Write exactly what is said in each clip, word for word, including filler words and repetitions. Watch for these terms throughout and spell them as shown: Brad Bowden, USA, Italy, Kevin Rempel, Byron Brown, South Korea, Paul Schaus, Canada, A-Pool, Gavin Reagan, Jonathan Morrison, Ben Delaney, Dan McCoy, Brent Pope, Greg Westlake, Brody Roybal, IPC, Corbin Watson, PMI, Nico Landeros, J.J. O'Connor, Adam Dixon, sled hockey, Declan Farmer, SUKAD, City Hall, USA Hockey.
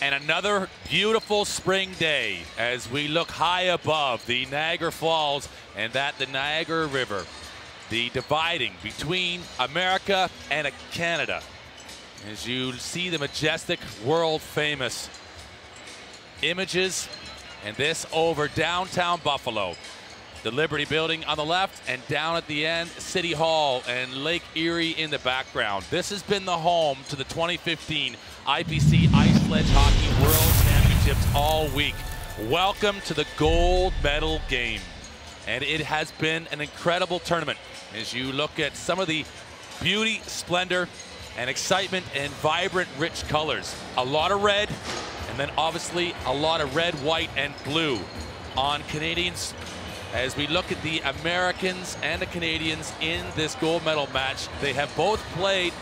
And another beautiful spring day as we look high above the Niagara Falls and that the Niagara River, the dividing between America and Canada. As you see the majestic, world-famous images, and this over downtown Buffalo. The Liberty Building on the left, and down at the end, City Hall and Lake Erie in the background. This has been the home to the twenty fifteen I P C Ice Sledge Hockey World Championships all week. Welcome to the gold medal game. And it has been an incredible tournament. As you look at some of the beauty, splendor, and excitement and vibrant, rich colors. A lot of red, and then obviously a lot of red, white, and blue on Canadians. As we look at the Americans and the Canadians in this gold medal match, they have both played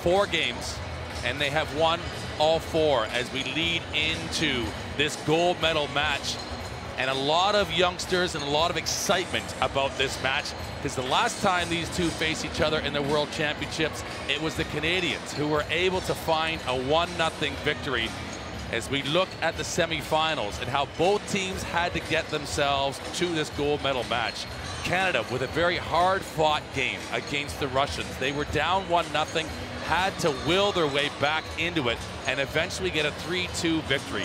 four games and they have won all four as we lead into this gold medal match. And a lot of youngsters and a lot of excitement about this match, because the last time these two faced each other in the World Championships, it was the Canadians who were able to find a one nothing victory. As we look at the semifinals and how both teams had to get themselves to this gold medal match. Canada with a very hard-fought game against the Russians. They were down one nothing, had to will their way back into it, and eventually get a three two victory.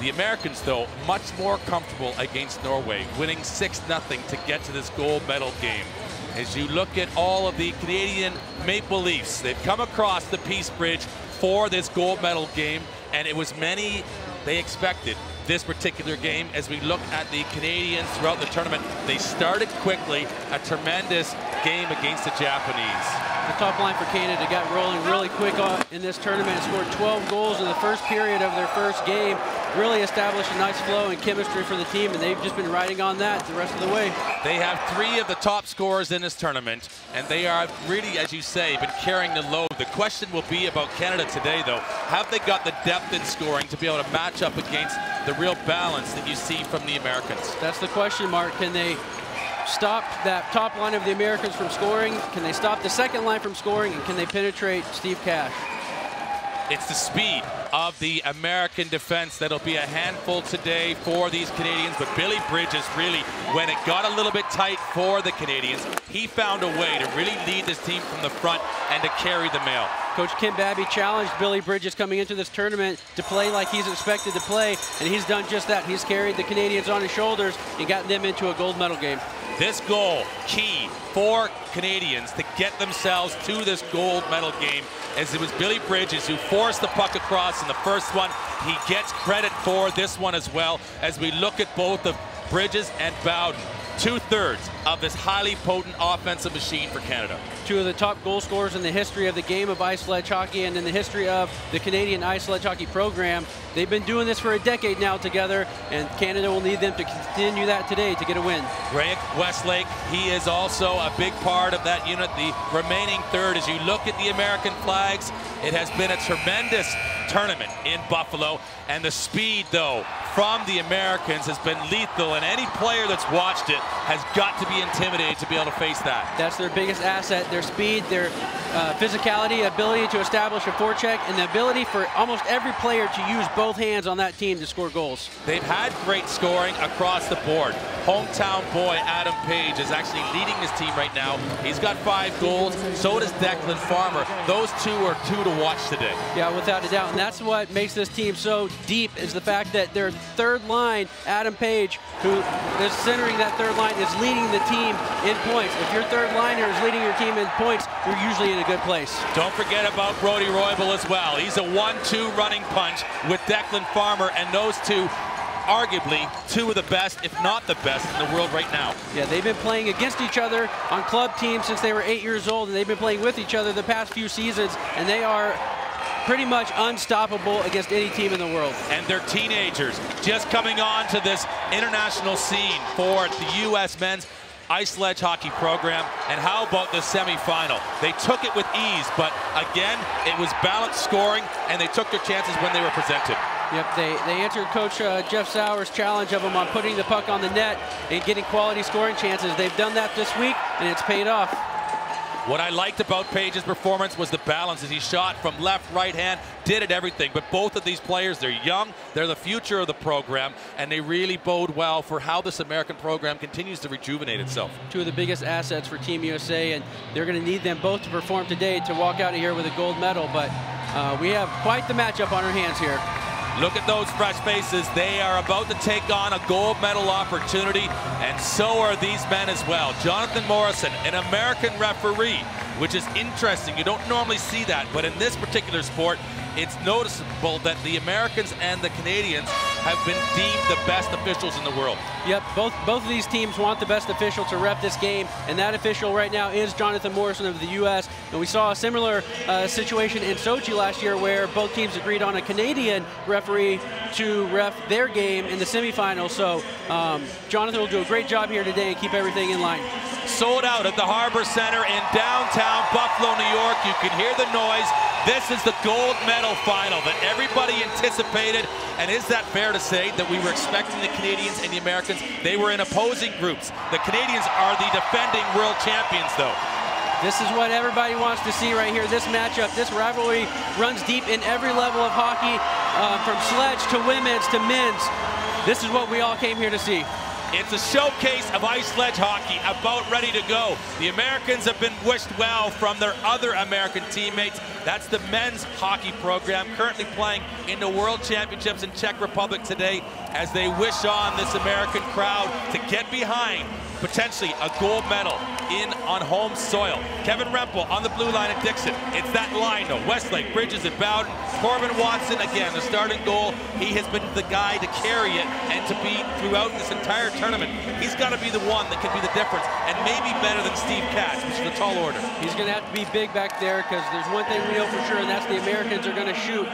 The Americans, though, much more comfortable against Norway, winning six nothing to get to this gold medal game. As you look at all of the Canadian Maple Leafs, they've come across the Peace Bridge for this gold medal game, and it was many they expected this particular game. As we look at the Canadians throughout the tournament, they started quickly, a tremendous game against the Japanese. The top line for Canada got rolling really quick in this tournament and scored twelve goals in the first period of their first game. Really established a nice flow and chemistry for the team, and they've just been riding on that the rest of the way. They have three of the top scorers in this tournament, and they are really, as you say, been carrying the load. The question will be about Canada today, though. Have they got the depth in scoring to be able to match up against the real balance that you see from the Americans? That's the question mark. Can they stop that top line of the Americans from scoring? Can they stop the second line from scoring? And can they penetrate Steve Cash? It's the speed of the American defense that'll be a handful today for these Canadians. But Billy Bridges, really, when it got a little bit tight for the Canadians, he found a way to really lead this team from the front and to carry the mail. Coach Kim Babby challenged Billy Bridges coming into this tournament to play like he's expected to play, and he's done just that. He's carried the Canadians on his shoulders and gotten them into a gold medal game. This goal, key for Canadians to get themselves to this gold medal game, as it was Billy Bridges who forced the puck across in the first one. He gets credit for this one as well, as we look at both of Bridges and Bowden. Two-thirds of this highly potent offensive machine for Canada. Two of the top goal scorers in the history of the game of ice sledge hockey and in the history of the Canadian ice sledge hockey program. They've been doing this for a decade now together, and Canada will need them to continue that today to get a win. Greg Westlake, he is also a big part of that unit, the remaining third. As you look at the American flags, it has been a tremendous tournament in Buffalo, and the speed, though, from the Americans has been lethal, and any player that's watched it has got to be intimidated to be able to face that. That's their biggest asset, their speed, their uh, physicality, ability to establish a forecheck, and the ability for almost every player to use both hands on that team to score goals. They've had great scoring across the board. Hometown boy Adam Page is actually leading his team right now. He's got five goals, so does Declan Farmer. Those two are two to watch today. Yeah, without a doubt, and that's what makes this team so deep, is the fact that their third line, Adam Page, who is centering that third line, is leading the team in points. If your third liner is leading your team in points, you're usually in a good place. Don't forget about Brody Roybal as well. He's a one two running punch with Declan Farmer, and those two, arguably two of the best, if not the best, in the world right now. Yeah, they've been playing against each other on club teams since they were eight years old, and they've been playing with each other the past few seasons, and they are pretty much unstoppable against any team in the world. And they're teenagers just coming on to this international scene for the U S men's ice sledge hockey program. And how about the semifinal? They took it with ease, but again, it was balanced scoring, and they took their chances when they were presented. Yep, they, they answered Coach uh, Jeff Sauer's challenge of him on putting the puck on the net and getting quality scoring chances. They've done that this week, and it's paid off. What I liked about Page's performance was the balance as he shot from left, right hand, did it everything. But both of these players, they're young, they're the future of the program, and they really bode well for how this American program continues to rejuvenate itself. Two of the biggest assets for Team U S A, and they're going to need them both to perform today to walk out of here with a gold medal. But uh, we have quite the matchup on our hands here. Look at those fresh faces. They are about to take on a gold medal opportunity, and so are these men as well. Jonathan Morrison, an American referee, which is interesting. You don't normally see that, but in this particular sport, it's noticeable that the Americans and the Canadians have been deemed the best officials in the world. Yep, both, both of these teams want the best official to ref this game, and that official right now is Jonathan Morrison of the U S And we saw a similar uh, situation in Sochi last year where both teams agreed on a Canadian referee to ref their game in the semifinals. So um, Jonathan will do a great job here today and keep everything in line. Sold out at the Harbor Center in downtown Buffalo, New York. You can hear the noise. This is the gold medal final that everybody anticipated, and is that fair to say that we were expecting the Canadians and the Americans? They were in opposing groups. The Canadians are the defending world champions, though. This is what everybody wants to see right here, this matchup. This rivalry runs deep in every level of hockey, uh, from sledge to women's to men's. This is what we all came here to see. It's a showcase of ice sledge hockey about ready to go. The Americans have been wished well from their other American teammates. That's the men's hockey program currently playing in the World Championships in Czech Republic today as they wish on this American crowd to get behind potentially a gold medal in on home soil. Kevin Rempel on the blue line at Dixon. It's that line though. Westlake, Bridges at Bowden. Corbin Watson again, the starting goal. He has been the guy to carry it and to be throughout this entire tournament. He's got to be the one that can be the difference, and maybe better than Steve Cash, which is a tall order. He's going to have to be big back there because there's one thing we know for sure, and that's the Americans are going to shoot.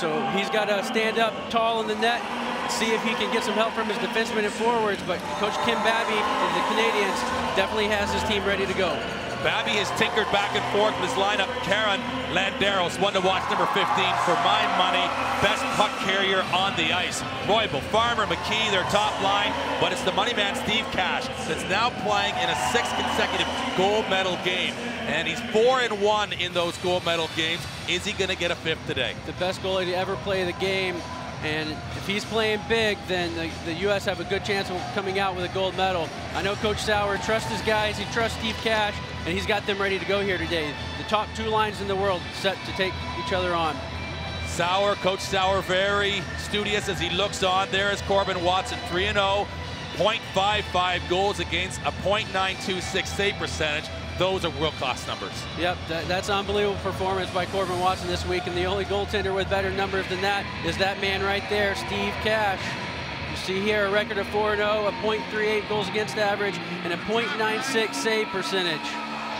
So he's got to stand up tall in the net, see if he can get some help from his defensemen and forwards, but Coach Kim Babby of the Canadians definitely has his team ready to go. Babby has tinkered back and forth with his lineup. Karen Landeros, one to watch, number fifteen, for my money, best puck carrier on the ice. Roybal, Farmer, McKee, their top line, but it's the money man, Steve Cash, that's now playing in a sixth consecutive gold medal game. And he's four and one in those gold medal games. Is he gonna get a fifth today? The best goalie to ever play the game. And if he's playing big, then the, the U S have a good chance of coming out with a gold medal. I know Coach Sauer trusts his guys. He trusts Steve Cash, and he's got them ready to go here today. The top two lines in the world set to take each other on. Sauer, Coach Sauer, very studious as he looks on. There is Corbin Watson, three and oh, point five five goals against a point nine two six save percentage. Those are world-class numbers. Yep, that, that's unbelievable performance by Corbin Watson this week, and the only goaltender with better numbers than that is that man right there, Steve Cash. You see here a record of four and oh, a point three eight goals against average, and a point nine six save percentage.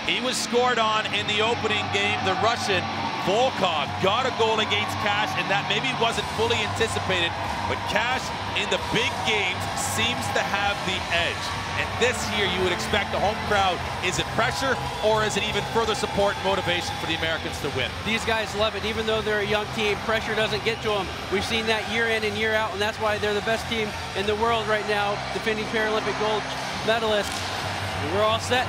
He was scored on in the opening game. The Russian Volkov got a goal against Cash, and that maybe wasn't fully anticipated, but Cash in the big games seems to have the edge. And this year you would expect the home crowd. Is it pressure, or is it even further support and motivation for the Americans to win? These guys love it. Even though they're a young team, pressure doesn't get to them. We've seen that year in and year out, and that's why they're the best team in the world right now, defending Paralympic gold medalists. And we're all set.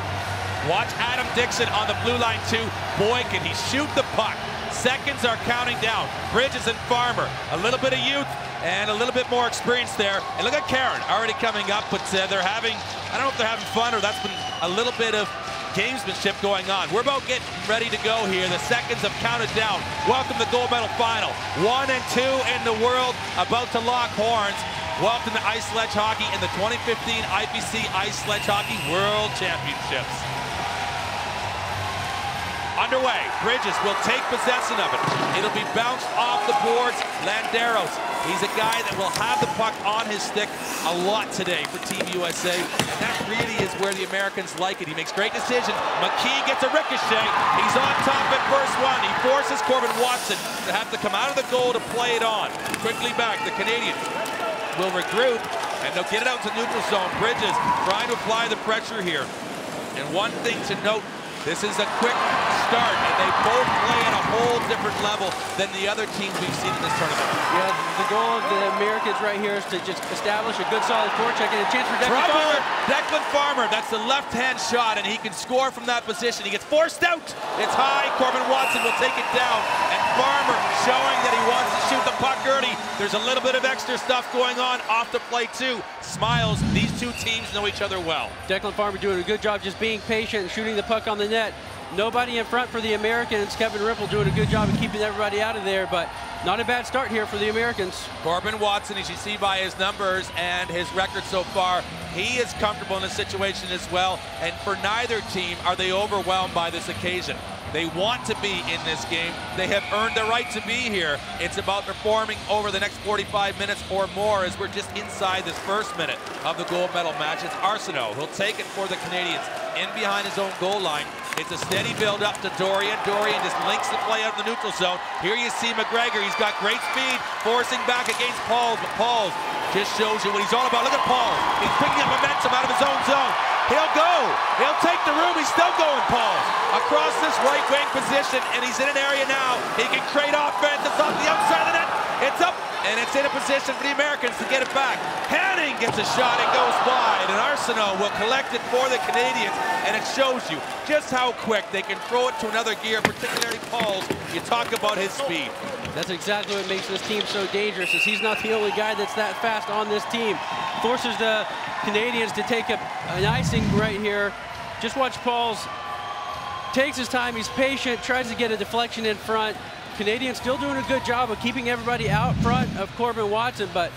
Watch Adam Dixon on the blue line too. Boy, can he shoot the puck. Seconds are counting down. Bridges and Farmer, a little bit of youth and a little bit more experience there. And look at Karen already coming up, but uh, they're having, I don't know if they're having fun or that's been a little bit of gamesmanship going on. We're about getting ready to go here. The seconds have counted down. Welcome to the gold medal final. One and two in the world, about to lock horns. Welcome to ice sledge hockey in the twenty fifteen I P C Ice Sledge Hockey World Championships. Underway, Bridges will take possession of it. It'll be bounced off the boards. Landeros, he's a guy that will have the puck on his stick a lot today for Team U S A, and that really is where the Americans like it. He makes great decisions. McKee gets a ricochet. He's on top at first one. He forces Corbin Watson to have to come out of the goal to play it on. Quickly back, the Canadian will regroup, and they'll get it out to neutral zone. Bridges trying to apply the pressure here. And one thing to note This is a quick start, and they both play at a whole different level than the other teams we've seen in this tournament. Yeah, the goal of the Americans right here is to just establish a good, solid forecheck and a chance for Declan Farmer. Declan Farmer, that's the left-hand shot, and he can score from that position. He gets forced out. It's high. Corbin Watson will take it down, and Farmer showing that he wants to shoot the puck early. There's a little bit of extra stuff going on off the play, too. Smiles. These two teams know each other well. Declan Farmer doing a good job just being patient and shooting the puck on the net. Nobody in front for the Americans. Kevin Rempel doing a good job of keeping everybody out of there, but not a bad start here for the Americans. Corbin Watson, as you see by his numbers and his record so far, he is comfortable in this situation as well, and for neither team are they overwhelmed by this occasion. They want to be in this game. They have earned the right to be here. It's about performing over the next forty-five minutes or more, as we're just inside this first minute of the gold medal match. It's Arsenault. He'll take it for the Canadians in behind his own goal line. It's a steady build up to Dorian. Dorian just links the play out of the neutral zone. Here you see McGregor. He's got great speed, forcing back against Pauls, but Pauls just shows you what he's all about. Look at Pauls. He's picking up momentum out of his own zone. He'll go. He'll take the room. He's still going, Pauls. Across this right wing position, and he's in an area now. He can create offense. It's off the outside of the net. It's up, and it's in a position for the Americans to get it back. Hanning gets a shot. It goes wide, and Arsenault will collect it for the Canadians, and it shows you just how quick they can throw it to another gear, particularly Pauls. You talk about his speed. That's exactly what makes this team so dangerous, is he's not the only guy that's that fast on this team. Forces the Canadians to take a, an icing right here. Just watch Pauls. Takes his time, he's patient, tries to get a deflection in front. Canadians still doing a good job of keeping everybody out front of Corbin Watson, but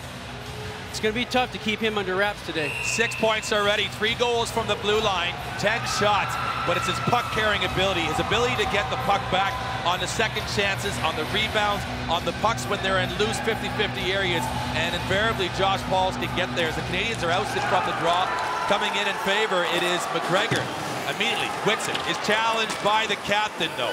it's going to be tough to keep him under wraps today. Six points already, three goals from the blue line, ten shots, but it's his puck-carrying ability, his ability to get the puck back on the second chances, on the rebounds, on the pucks when they're in loose fifty fifty areas, and invariably Josh Pauls can get there. As the Canadians are ousted from the draw, coming in in favor, it is McGregor. Immediately, Whitson is challenged by the captain, though.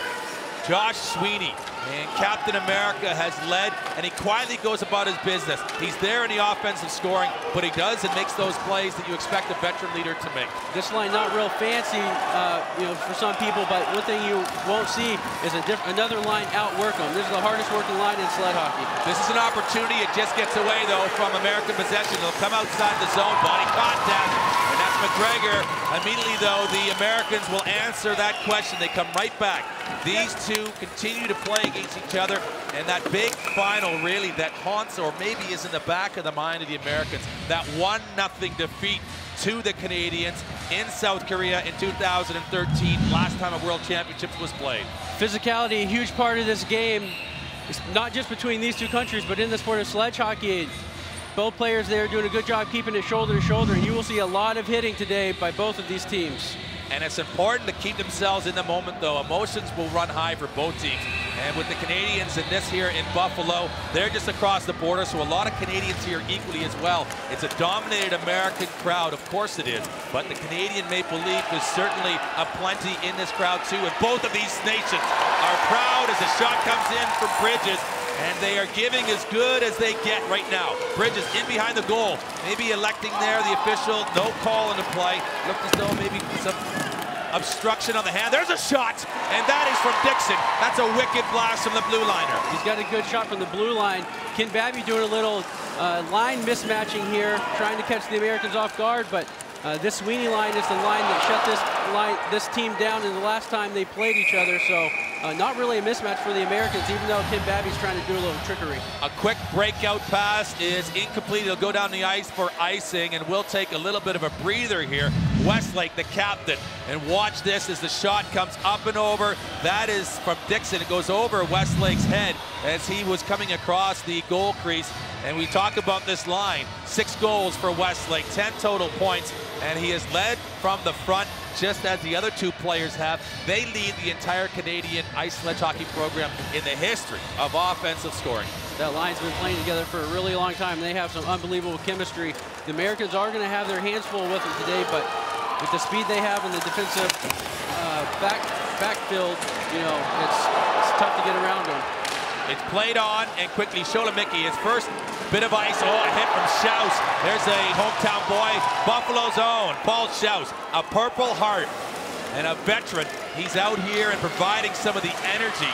Josh Sweeney. And Captain America has led, and he quietly goes about his business. He's there in the offensive scoring, but he does and makes those plays that you expect a veteran leader to make. This line not real fancy, uh, you know, for some people, but one thing you won't see is a diff another line outwork them. This is the hardest working line in sled hockey. This is an opportunity. It just gets away, though, from American possession. They'll come outside the zone, body contact, and that's McGregor. Immediately, though, the Americans will answer that question. They come right back. These two continue to play against each other, and that big final really that haunts or maybe is in the back of the mind of the Americans, that one nothing defeat to the Canadians in South Korea in two thousand thirteen, last time a World Championships was played. Physicality, a huge part of this game, it's not just between these two countries, but in the sport of sledge hockey. Both players there doing a good job keeping it shoulder to shoulder, and you will see a lot of hitting today by both of these teams. And it's important to keep themselves in the moment, though. Emotions will run high for both teams. And with the Canadians in this here in Buffalo, they're just across the border, so a lot of Canadians here equally as well. It's a dominated American crowd, of course it is, but the Canadian Maple Leaf is certainly a plenty in this crowd too, and both of these nations are proud as the shot comes in from Bridges. And they are giving as good as they get right now. Bridges in behind the goal. Maybe electing there, the official, no call into play. Looked as though maybe some obstruction on the hand. There's a shot, and that is from Dixon. That's a wicked blast from the blue liner. He's got a good shot from the blue line. Kim Babby doing a little uh, line mismatching here, trying to catch the Americans off guard, but uh, this Sweeney line is the line that shut this, line, this team down in the last time they played each other, so. Uh, not really a mismatch for the Americans, even though Kim Babby's trying to do a little trickery. A quick breakout pass is incomplete. He'll go down the ice for icing, and we'll take a little bit of a breather here. Westlake, the captain, and watch this as the shot comes up and over. That is from Dixon. It goes over Westlake's head as he was coming across the goal crease. And we talk about this line. Six goals for Westlake, ten total points, and he has led from the front, just as the other two players have. They lead the entire Canadian ice sledge hockey program in the history of offensive scoring. That line's been playing together for a really long time. They have some unbelievable chemistry. The Americans are going to have their hands full with them today, but with the speed they have in the defensive uh, back backfield, you know, it's, it's tough to get around them. It's played on, and quickly, Sholammycki, his first bit of ice. Oh, a hit from Schaus. There's a hometown boy, Buffalo's own, Paul Schaus, a Purple Heart. and a veteran. He's out here and providing some of the energy,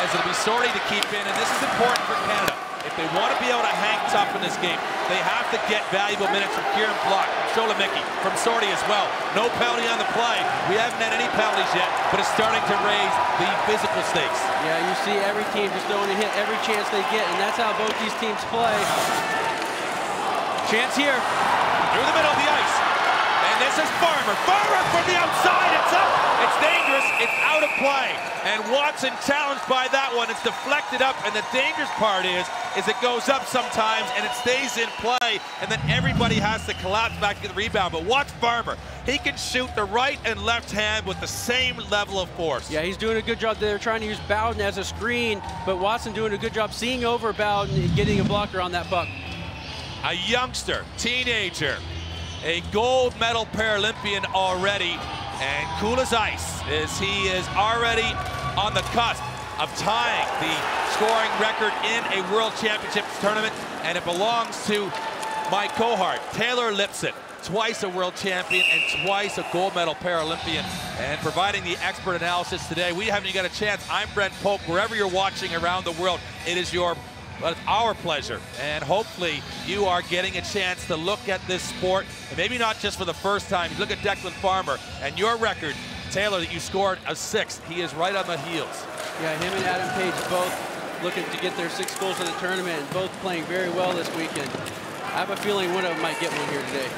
as it'll be sorting to keep in, and this is important for Canada. If they want to be able to hang tough in this game, they have to get valuable minutes from Kieran Block, from Sholomicki, from Sortie as well. No penalty on the play. We haven't had any penalties yet, but it's starting to raise the physical stakes. Yeah, you see every team just knowing to hit every chance they get, and that's how both these teams play. Chance here. Through the middle of the ice. And this is Farmer. Farmer from the outside. It's up. It's dangerous. It's out of play. And Watson challenged by that one. It's deflected up, and the dangerous part is is it goes up sometimes and it stays in play, and then everybody has to collapse back to get the rebound. But watch Farmer. He can shoot the right and left hand with the same level of force. Yeah, he's doing a good job there, trying to use Bowden as a screen, but Watson doing a good job seeing over Bowden and getting a blocker on that puck. A youngster, teenager, a gold medal Paralympian already, and cool as ice is he is already on the cusp of tying the scoring record in a World Championships tournament, and it belongs to my cohort, Taylor Lipson, twice a world champion and twice a gold medal Paralympian. And providing the expert analysis today, we haven't even got a chance. I'm Brent Pope. Wherever you're watching around the world, it is your, but it's our pleasure, and hopefully you are getting a chance to look at this sport, and maybe not just for the first time. You look at Declan Farmer and your record, Taylor, that you scored a sixth. He is right on the heels. Yeah, him and Adam Page both looking to get their six goals in the tournament, and both playing very well this weekend. I have a feeling one of them might get one here today.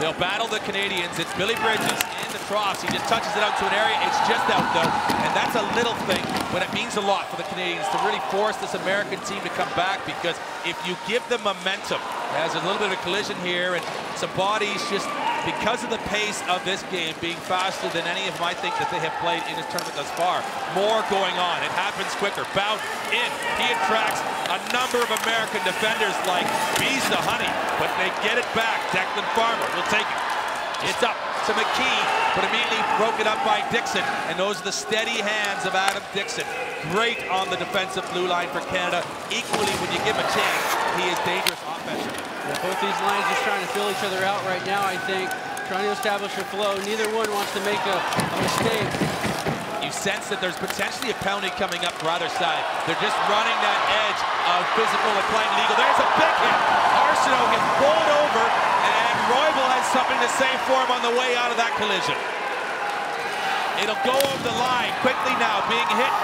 They'll battle the Canadians. It's Billy Bridges in the troughs. He just touches it out to an area. It's just out, though. And that's a little thing, but it means a lot for the Canadians to really force this American team to come back, because if you give them momentum, there's a little bit of a collision here, and some bodies just, because of the pace of this game being faster than any of them I think that they have played in this tournament thus far, more going on. It happens quicker. Bowden in. He attracts a number of American defenders like bees to honey, but they get it back. Declan Farmer will take it. It's up to McKee, but immediately broken up by Dixon, and those are the steady hands of Adam Dixon. Great on the defensive blue line for Canada. Equally, when you give him a chance, he is dangerous offensively. Yeah, both these lines just trying to fill each other out right now, I think. Trying to establish a flow. Neither one wants to make a, a mistake. You sense that there's potentially a penalty coming up for either side. They're just running that edge of physical and playing legal. There's a big hit. Arsenault gets pulled over, and Roybal has something to say for him on the way out of that collision. It'll go over the line quickly now, being hit.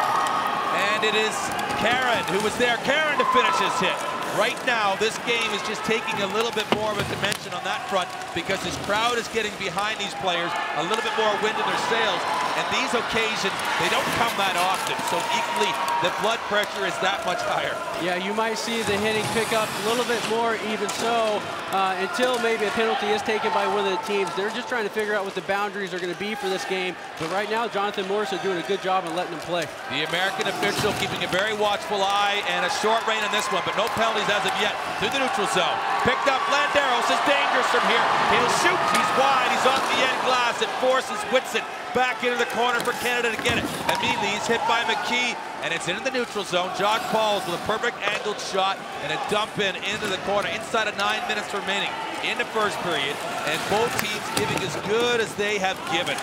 And it is Karen who was there. Karen to finish his hit. Right now, this game is just taking a little bit more of a dimension on that front, because this crowd is getting behind these players, a little bit more wind in their sails, and these occasions, they don't come that often, so equally, the blood pressure is that much higher. Yeah, you might see the hitting pick up a little bit more, even so, uh, until maybe a penalty is taken by one of the teams. They're just trying to figure out what the boundaries are going to be for this game, but right now, Jonathan Morrison doing a good job of letting them play. The American official keeping a very watchful eye, and a short reign on this one, but no penalties as of yet. Through the neutral zone, picked up. Landeros is dangerous from here. He'll shoot. He's wide. He's off the end glass. It forces Whitson back into the corner for Canada to get it. Immediately he's hit by McKee, and it's into the neutral zone. Josh Pauls with a perfect angled shot and a dump in into the corner inside of nine minutes remaining in the first period, and both teams giving as good as they have given.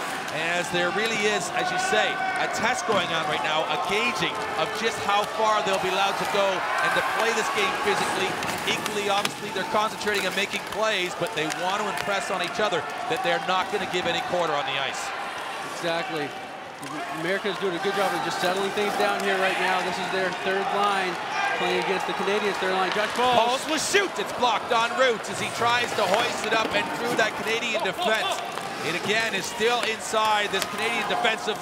As there really is, as you say, a test going on right now, a gauging of just how far they'll be allowed to go and to play this game physically. Equally, obviously, they're concentrating on making plays, but they want to impress on each other that they're not going to give any quarter on the ice. Exactly. America's doing a good job of just settling things down here right now. This is their third line, playing against the Canadians' third line. Josh Pauls. Pauls will shoot. It's blocked on routes as he tries to hoist it up and through that Canadian defense. It again is still inside this Canadian defensive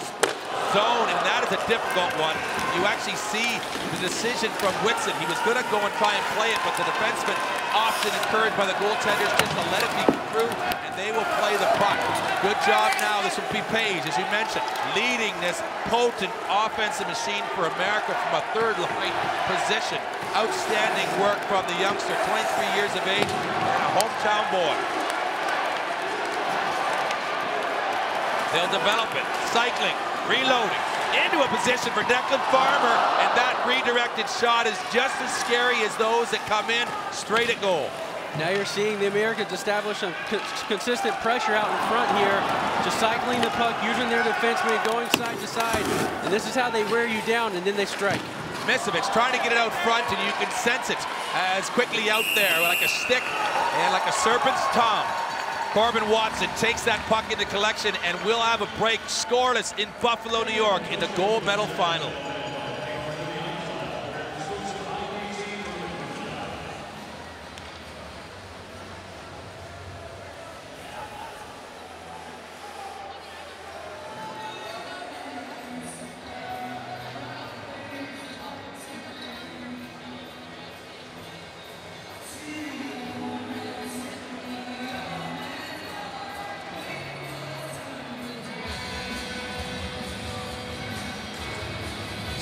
zone, and that is a difficult one. You actually see the decision from Whitson. He was going to go and try and play it, but the defenseman often encouraged by the goaltenders just to let it be through, and they will play the puck. Good job now. This would be Page, as you mentioned, leading this potent offensive machine for America from a third line position. Outstanding work from the youngster, twenty-three years of age, and a hometown boy. They'll develop it, cycling, reloading, into a position for Declan Farmer, and that redirected shot is just as scary as those that come in straight at goal. Now you're seeing the Americans establish some consistent pressure out in front here, just cycling the puck, using their defensemen, going side to side, and this is how they wear you down, and then they strike. Misevic trying to get it out front, and you can sense it as quickly out there, like a stick and like a serpent's tongue. Corbin Watson takes that puck in the collection, and we'll have a break scoreless in Buffalo, New York, in the gold medal final.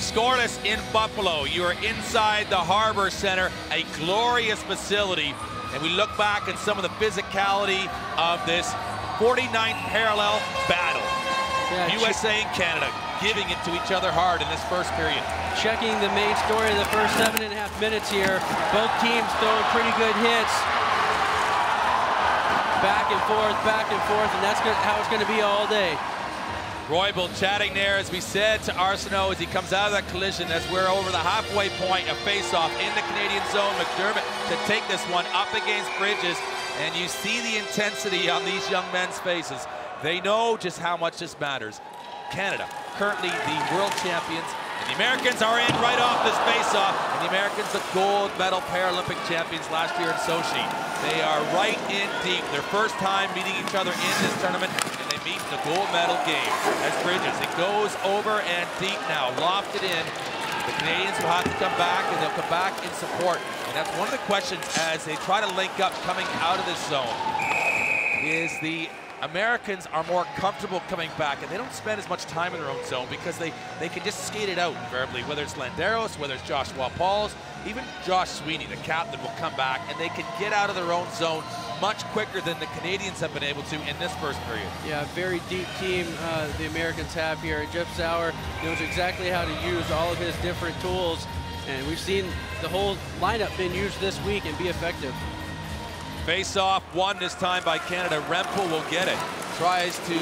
Scoreless in Buffalo. You are inside the Harbor Center, a glorious facility. And we look back at some of the physicality of this forty-ninth parallel battle. Yeah, U S A and Canada giving it to each other hard in this first period. Checking the main story of the first seven and a half minutes here. Both teams throwing pretty good hits. Back and forth, back and forth, and that's how it's going to be all day. Roybal chatting there, as we said, to Arsenault as he comes out of that collision, as we're over the halfway point, a face-off in the Canadian zone. McDermott to take this one up against Bridges, and you see the intensity on these young men's faces. They know just how much this matters. Canada, currently the world champions, and the Americans are in right off this face-off, and the Americans the gold medal Paralympic champions last year in Sochi. They are right in deep, their first time meeting each other in this tournament. Meet the gold medal game as Bridges. It goes over and deep now, lofted in. The Canadians will have to come back, and they'll come back in support. And that's one of the questions as they try to link up coming out of this zone, is the Americans are more comfortable coming back, and they don't spend as much time in their own zone because they, they can just skate it out invariably, whether it's Landeros, whether it's Josh Pauls, even Josh Sweeney, the captain, will come back, and they can get out of their own zone much quicker than the Canadians have been able to in this first period. Yeah, very deep team uh, the Americans have here. Jeff Sauer knows exactly how to use all of his different tools, and we've seen the whole lineup being used this week and be effective. Face-off won this time by Canada. Rempel will get it. Tries to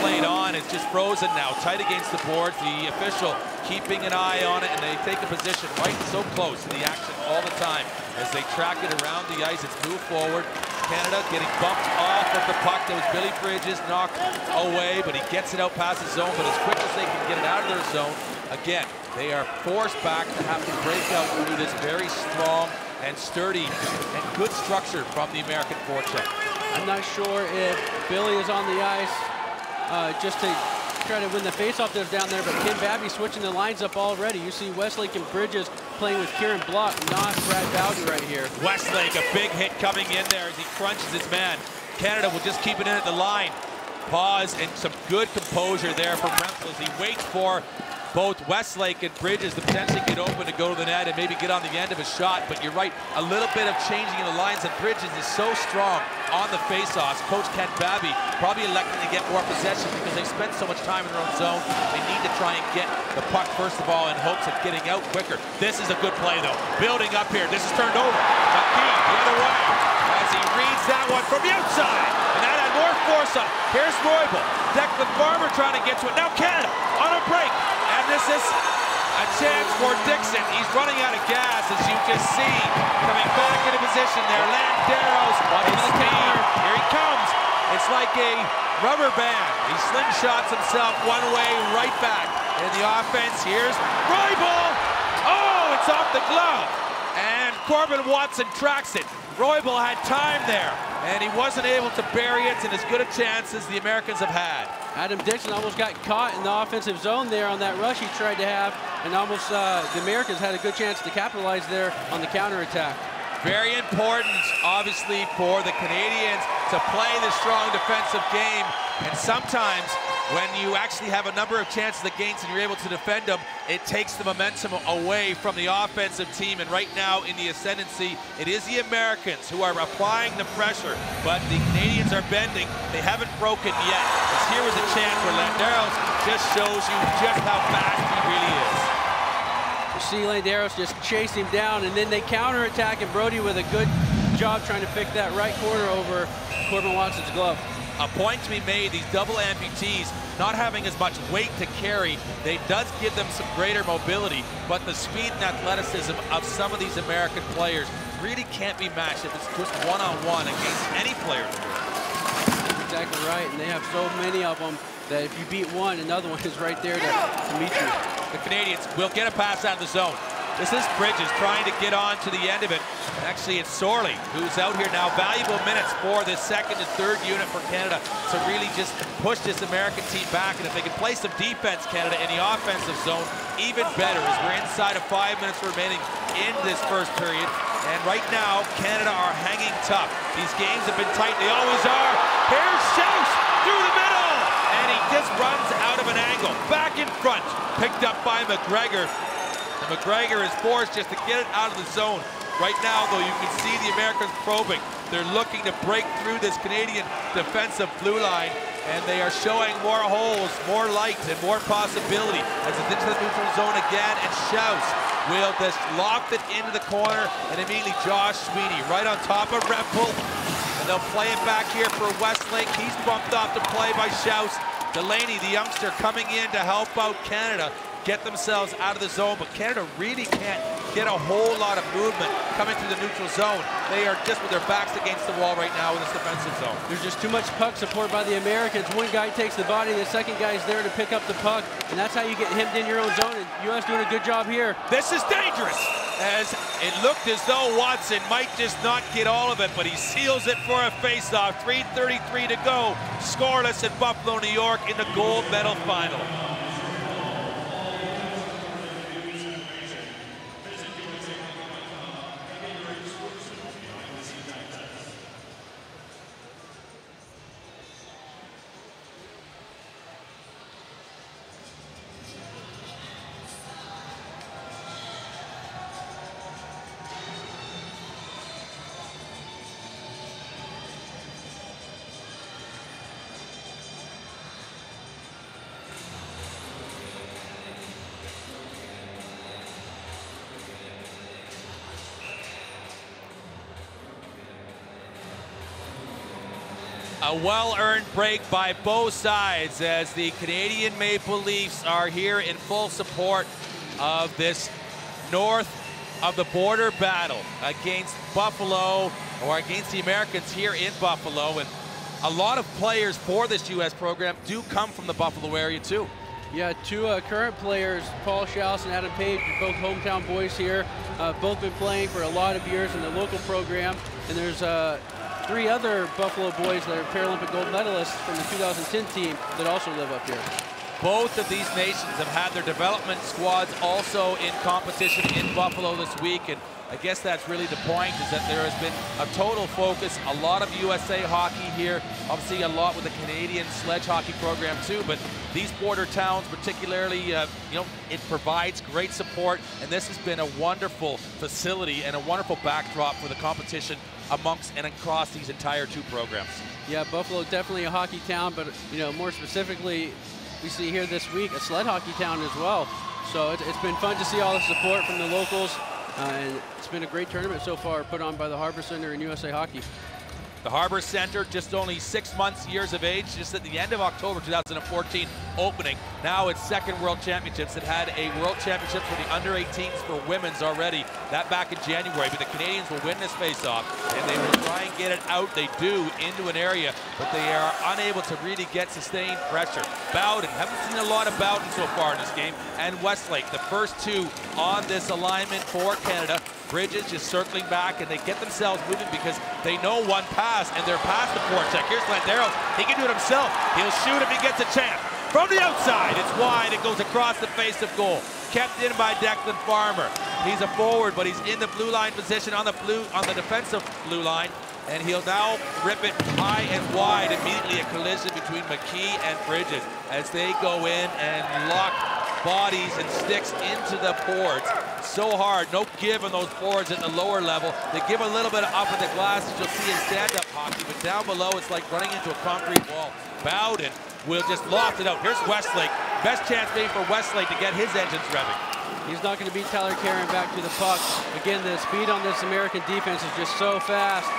play it on. It's just frozen now. Tight against the boards. The official keeping an eye on it, and they take a position right so close to the action all the time. As they track it around the ice, it's moved forward. Canada getting bumped off of the puck. That was Billy Bridges knocked away, but he gets it out past the zone. But as quick as they can get it out of their zone, again, they are forced back to have to break out through this very strong and sturdy and good structure from the American forecheck. I'm not sure if Billy is on the ice uh, just to try to win the faceoff that's down there, but Kim Babby switching the lines up already. You see Westlake and Bridges playing with Karen Block, not Brad Bowden right here. Westlake, a big hit coming in there as he crunches his man. Canada will just keep it in at the line. Pause and some good composure there from Rempel as he waits for both Westlake and Bridges to potentially get open to go to the net and maybe get on the end of a shot. But you're right, a little bit of changing in the lines, and Bridges is so strong on the faceoffs. Coach Ken Babby probably electing to get more possession because they spend so much time in their own zone. They need to try and get the puck, first of all, in hopes of getting out quicker. This is a good play, though. Building up here. This is turned over. McKee, the other way, as he reads that one from the outside. And that had more force up. Here's Roybal. Declan Farmer trying to get to it. Now Canada on a break. And this is a chance for Dixon. He's running out of gas, as you can see. Coming back into position there. Landeros on the counter. Here he comes. It's like a rubber band. He slingshots himself one way, right back. In the offense, here's Roybal. Oh, it's off the glove. And Corbin Watson tracks it. Roybal had time there, and he wasn't able to bury it in as good a chance as the Americans have had. Adam Dixon almost got caught in the offensive zone there on that rush he tried to have, and almost uh, the Americans had a good chance to capitalize there on the counterattack. Very important, obviously, for the Canadians to play the strong defensive game, and sometimes when you actually have a number of chances against and you're able to defend them, it takes the momentum away from the offensive team. And right now in the ascendancy, it is the Americans who are applying the pressure, but the Canadians are bending. They haven't broken yet. Because here was a chance where Landeros just shows you just how fast he really is. You see Landeros just chase him down, and then they counterattack, and Brody with a good job trying to pick that right corner over Corbin Watson's glove. A point to be made, these double amputees not having as much weight to carry, they does give them some greater mobility, but the speed and athleticism of some of these American players really can't be matched if it's just one-on-one against any player. Exactly right, and they have so many of them that if you beat one, another one is right there to, to meet you. The Canadians will get a pass out of the zone. This is Bridges trying to get on to the end of it. Actually, it's Sorley who's out here now. Valuable minutes for this second and third unit for Canada to really just push this American team back. And if they can play some defense, Canada, in the offensive zone, even better, as we're inside of five minutes remaining in this first period. And right now, Canada are hanging tough. These games have been tight. They always are. Here's Schaus through the middle. And he just runs out of an angle. Back in front. Picked up by McGregor. And McGregor is forced just to get it out of the zone. Right now, though, you can see the Americans probing. They're looking to break through this Canadian defensive blue line, and they are showing more holes, more light, and more possibility as it's into the neutral zone again, and Schaus will just loft it into the corner, and immediately Josh Sweeney right on top of Rempel, and they'll play it back here for Westlake. He's bumped off the play by Schaus. Delaney, the youngster, coming in to help out Canada get themselves out of the zone, but Canada really can't get a whole lot of movement coming through the neutral zone. They are just with their backs against the wall right now in this defensive zone. There's just too much puck support by the Americans. One guy takes the body, the second guy's there to pick up the puck, and that's how you get hemmed in your own zone, and U S doing a good job here. This is dangerous, as it looked as though Watson might just not get all of it, but he seals it for a faceoff. three thirty-three to go, scoreless in Buffalo, New York, in the gold medal final. A well-earned break by both sides as the Canadian Maple Leafs are here in full support of this north of the border battle against Buffalo, or against the Americans here in Buffalo. And a lot of players for this U S program do come from the Buffalo area too. Yeah, two uh, current players, Paul Schaus and Adam Page, both hometown boys here. Uh, both been playing for a lot of years in the local program. And there's uh, three other Buffalo boys that are Paralympic gold medalists from the two thousand ten team that also live up here. Both of these nations have had their development squads also in competition in Buffalo this week, and I guess that's really the point, is that there has been a total focus, a lot of U S A Hockey here, obviously a lot with the Canadian sledge hockey program too, but these border towns particularly, uh, you know, it provides great support, and this has been a wonderful facility and a wonderful backdrop for the competition amongst and across these entire two programs. Yeah, Buffalo definitely a hockey town, but you know, more specifically, we see here this week a sled hockey town as well. So it's, it's been fun to see all the support from the locals, uh, and it's been a great tournament so far put on by the Harbor Center and U S A Hockey. The Harbor Center, just only six months, years of age, just at the end of October two thousand fourteen opening. Now it's second World Championships. It had a World Championship for the under eighteens for women's already. That back in January, but the Canadians will win this faceoff, and they will try and get it out. They do, into an area, but they are unable to really get sustained pressure. Bowden, haven't seen a lot of Bowden so far in this game, and Westlake, the first two on this alignment for Canada. Bridges just circling back, and they get themselves moving because they know one pass, and they're past the forecheck. Here's Landeros. He can do it himself. He'll shoot if he gets a chance. From the outside, it's wide. It goes across the face of goal. Kept in by Declan Farmer. He's a forward, but he's in the blue line position on the blue on the defensive blue line, and he'll now rip it high and wide. Immediately a collision between McKee and Bridges as they go in and lock bodies and sticks into the boards. So hard, no give on those boards at the lower level. They give a little bit of up at the glass, as you'll see in stand-up hockey, but down below it's like running into a concrete wall. Bowden will just loft it out. Here's Westlake. Best chance maybe for Westlake to get his engines revving. He's not going to beat Tyler Karen back to the puck. Again, the speed on this American defense is just so fast.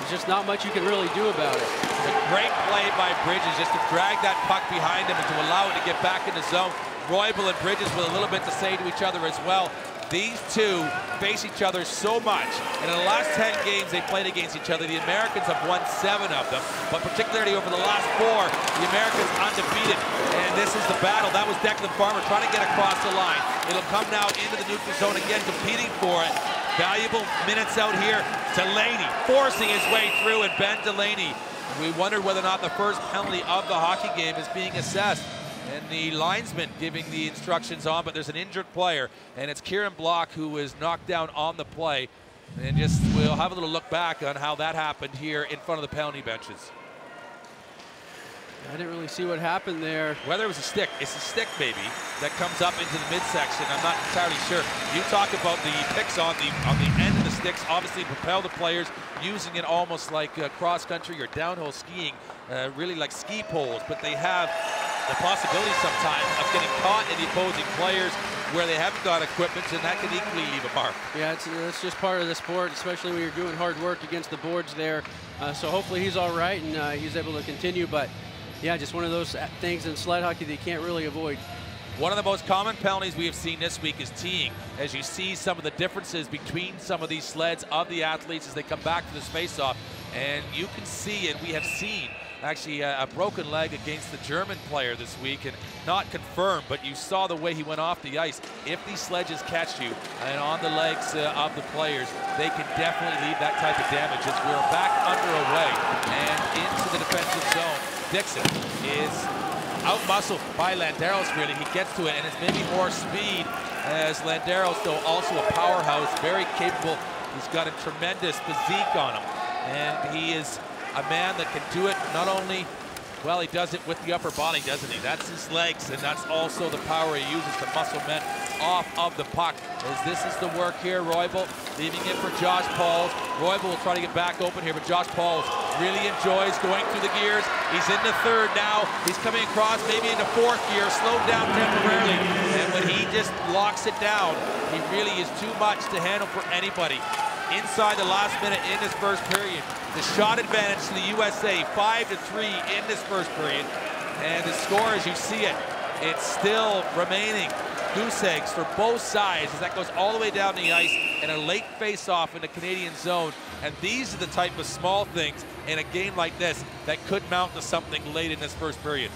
There's just not much you can really do about it. It's a great play by Bridges just to drag that puck behind him and to allow it to get back in the zone. Roybal and Bridges with a little bit to say to each other as well. These two face each other so much. And in the last ten games they played against each other, the Americans have won seven of them. But particularly over the last four, the Americans undefeated. And this is the battle. That was Declan Farmer trying to get across the line. It'll come now into the neutral zone again, competing for it. Valuable minutes out here. Delaney forcing his way through, and Ben Delaney. We wondered whether or not the first penalty of the hockey game is being assessed. And the linesman giving the instructions on, but there's an injured player, and it's Kieran Block who was knocked down on the play. And just we'll have a little look back on how that happened here in front of the penalty benches. I didn't really see what happened there. Whether it was a stick, it's a stick maybe that comes up into the midsection. I'm not entirely sure. You talk about the picks on the on the end of the sticks, obviously propel the players, using it almost like uh, cross country or downhill skiing, uh, really like ski poles, but they have the possibility sometimes of getting caught in the opposing players where they haven't got equipment, and that can equally leave a mark. Yeah, it's, it's just part of the sport, especially when you're doing hard work against the boards there. Uh, so hopefully he's all right and uh, he's able to continue, but yeah, just one of those things in sled hockey that you can't really avoid. One of the most common penalties we have seen this week is teeing, as you see some of the differences between some of these sleds of the athletes as they come back to this face-off. And you can see, and we have seen, actually uh, a broken leg against the German player this week, and not confirmed, but you saw the way he went off the ice. If these sledges catch you and on the legs uh, of the players, they can definitely leave that type of damage, as we're back under away and into the defensive zone. Dixon is out-muscled by Landeros, really. He gets to it, and it's maybe more speed, as Landeros, though, also a powerhouse, very capable. He's got a tremendous physique on him, and he is a man that can do it not only, well, he does it with the upper body, doesn't he? That's his legs, and that's also the power he uses to muscle men off of the puck. As this is the work here, Roybal leaving it for Josh Pauls. Roybal will try to get back open here, but Josh Pauls really enjoys going through the gears. He's in the third now. He's coming across maybe into fourth gear, slowed down temporarily. And when he just locks it down, he really is too much to handle for anybody. Inside the last minute in this first period. The shot advantage to the U S A, five to three in this first period. And the score, as you see it, it's still remaining goose eggs for both sides, as that goes all the way down the ice and a late face-off in the Canadian zone. And these are the type of small things in a game like this that could mount to something late in this first period.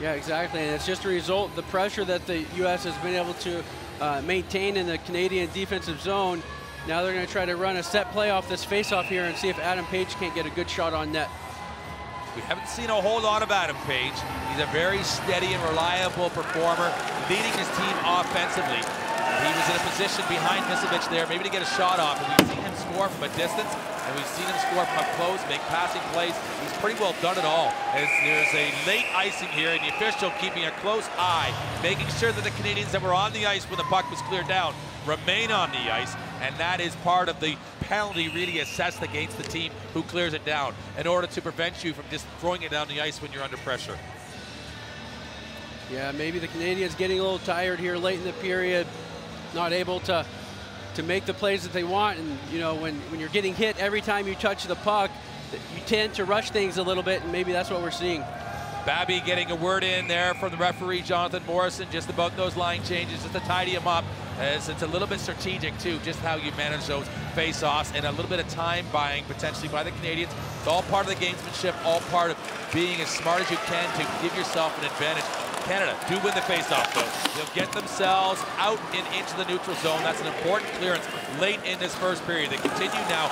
Yeah, exactly, and it's just a result, the pressure that the U S has been able to uh, maintain in the Canadian defensive zone. Now they're going to try to run a set play off this face-off here and see if Adam Page can't get a good shot on net. We haven't seen a whole lot of Adam Page. He's a very steady and reliable performer, leading his team offensively. He was in a position behind Misevic there, maybe to get a shot off. And we've seen him score from a distance, and we've seen him score from up close, make passing plays. He's pretty well done it all. As there's a late icing here, and the official keeping a close eye, making sure that the Canadians that were on the ice when the puck was cleared down remain on the ice, and that is part of the penalty really assessed against the team who clears it down, in order to prevent you from just throwing it down the ice when you're under pressure. Yeah, maybe the Canadians getting a little tired here late in the period, not able to to make the plays that they want. And you know, when when you're getting hit every time you touch the puck, you tend to rush things a little bit, and maybe that's what we're seeing. Babby getting a word in there from the referee, Jonathan Morrison, just about those line changes, just to tidy him up, as it's a little bit strategic too, just how you manage those face-offs, and a little bit of time buying potentially by the Canadians. It's all part of the gamesmanship, all part of being as smart as you can to give yourself an advantage. Canada do win the face-off, though. They'll get themselves out and into the neutral zone. That's an important clearance late in this first period. They continue now.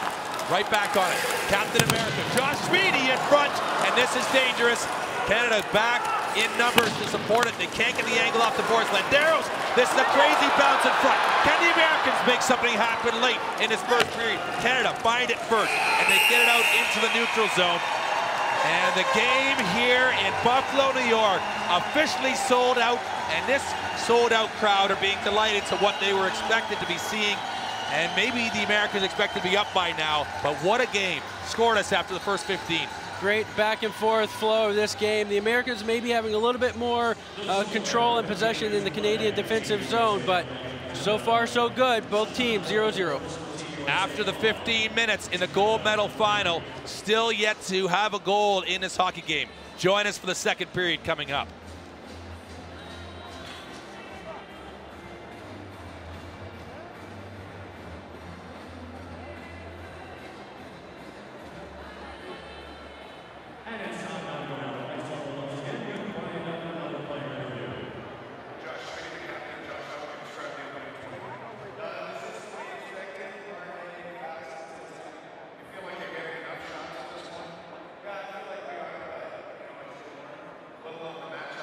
Right back on it. Captain America, Josh Sweeney in front, and this is dangerous. Canada back in numbers to support it. They can't get the angle off the boards. Landeros, this is a crazy bounce in front. Can the Americans make something happen late in this first period? Canada find it first, and they get it out into the neutral zone. And the game here in Buffalo, New York, officially sold out, and this sold out crowd are being delighted to what they were expected to be seeing. And maybe the Americans expected to be up by now, but what a game. Scored us after the first fifteen. Great back and forth flow of this game. The Americans may be having a little bit more uh, control and possession in the Canadian defensive zone, but so far so good, both teams zero zero. After the fifteen minutes in the gold medal final, still yet to have a goal in this hockey game. Join us for the second period coming up. Match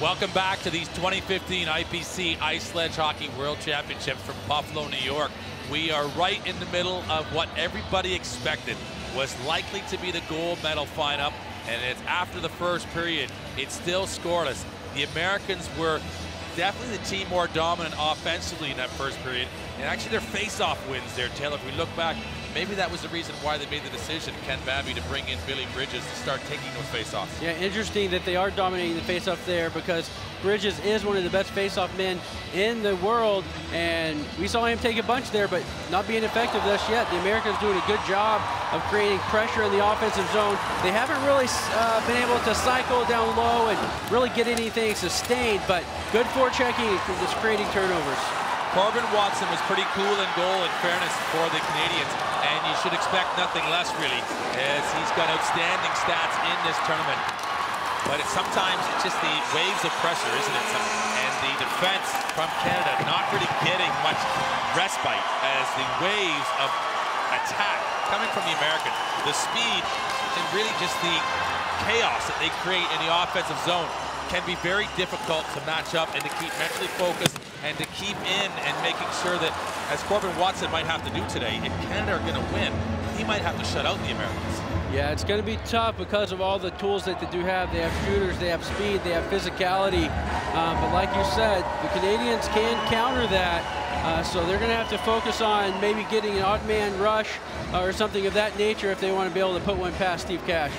Welcome back to these twenty fifteen I P C Ice Sledge Hockey World Championships from Buffalo, New York. We are right in the middle of what everybody expected was likely to be the gold medal lineup, and it's after the first period, it's still scoreless. The Americans were definitely the team more dominant offensively in that first period, and actually their face-off wins there, Taylor. If we look back, maybe that was the reason why they made the decision, Ken Babby, to bring in Billy Bridges to start taking those face-offs. Yeah, interesting that they are dominating the face-off there, because Bridges is one of the best face-off men in the world, and we saw him take a bunch there, but not being effective thus yet. The Americans doing a good job of creating pressure in the offensive zone. They haven't really uh, been able to cycle down low and really get anything sustained, but good forechecking and just creating turnovers. Corbin Watson was pretty cool in goal, in fairness, for the Canadians, and you should expect nothing less, really, as he's got outstanding stats in this tournament. But it's sometimes it's just the waves of pressure, isn't it? And the defense from Canada not really getting much respite as the waves of attack coming from the Americans, the speed, and really just the chaos that they create in the offensive zone can be very difficult to match up, and to keep mentally focused and to keep in, and making sure that, as Corbin Watson might have to do today, if Canada are going to win, he might have to shut out the Americans. Yeah, it's going to be tough because of all the tools that they do have. They have shooters, they have speed, they have physicality. Um, but like you said, the Canadians can counter that. Uh, so they're going to have to focus on maybe getting an odd man rush uh, or something of that nature if they want to be able to put one past Steve Cash.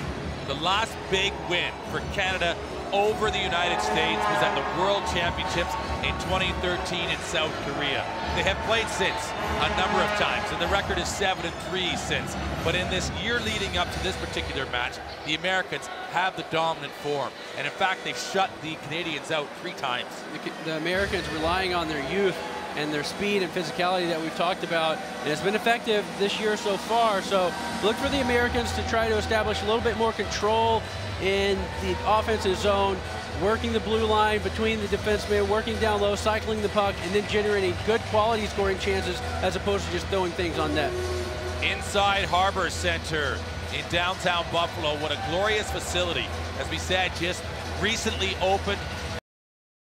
The last big win for Canada over the United States was at the World Championships in twenty thirteen in South Korea. They have played since a number of times, and the record is seven and three since. But in this year leading up to this particular match, the Americans have the dominant form, and in fact, they've shut the Canadians out three times. The Americans relying on their youth and their speed and physicality that we've talked about, and it's been effective this year so far. So look for the Americans to try to establish a little bit more control in the offensive zone, working the blue line between the defensemen, working down low, cycling the puck, and then generating good quality scoring chances as opposed to just throwing things on net. Inside Harbor Center in downtown Buffalo, what a glorious facility. As we said, just recently opened,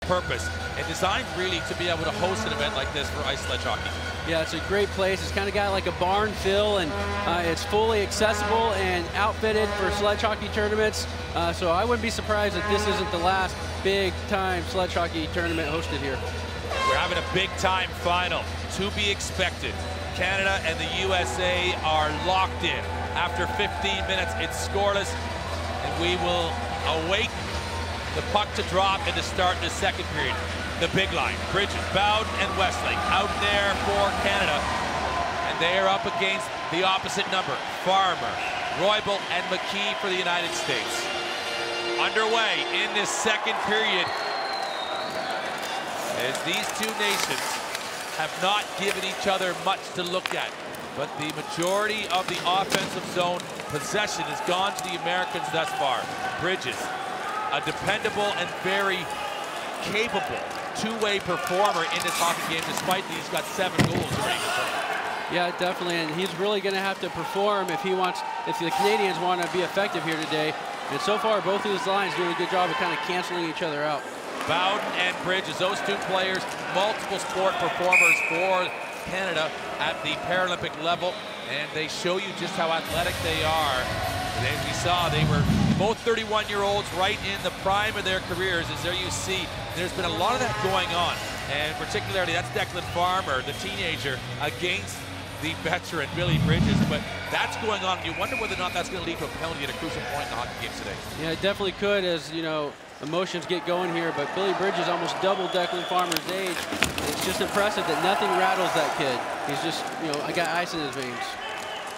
purpose, and designed really to be able to host an event like this for ice sledge hockey. Yeah, it's a great place. It's kind of got like a barn feel, and uh, it's fully accessible and outfitted for sledge hockey tournaments. Uh, so I wouldn't be surprised if this isn't the last big-time sledge hockey tournament hosted here. We're having a big-time final to be expected. Canada and the U S A are locked in. After fifteen minutes, it's scoreless, and we will await the puck to drop and to start the second period. The big line, Bridges, Bowden, and Westlake out there for Canada. And they are up against the opposite number, Farmer, Roybal, and McKee for the United States. Underway in this second period, as these two nations have not given each other much to look at. But the majority of the offensive zone possession has gone to the Americans thus far. Bridges, a dependable and very capable two-way performer in this hockey game, despite that he's got seven goals already. Yeah, definitely, and he's really going to have to perform if he wants, if the Canadians want to be effective here today. And so far, both of these lines doing a good job of kind of canceling each other out. Bowden and Bridges, those two players, multiple sport performers for Canada at the Paralympic level, and they show you just how athletic they are. As we saw, they were both thirty-one-year-olds right in the prime of their careers, as there you see. There's been a lot of that going on, and particularly that's Declan Farmer, the teenager, against the veteran Billy Bridges, but that's going on. You wonder whether or not that's going to lead to a penalty at a crucial point in the hockey game today. Yeah, it definitely could, as you know, emotions get going here, but Billy Bridges almost doubled Declan Farmer's age. It's just impressive that nothing rattles that kid. He's just, you know, I got ice in his veins.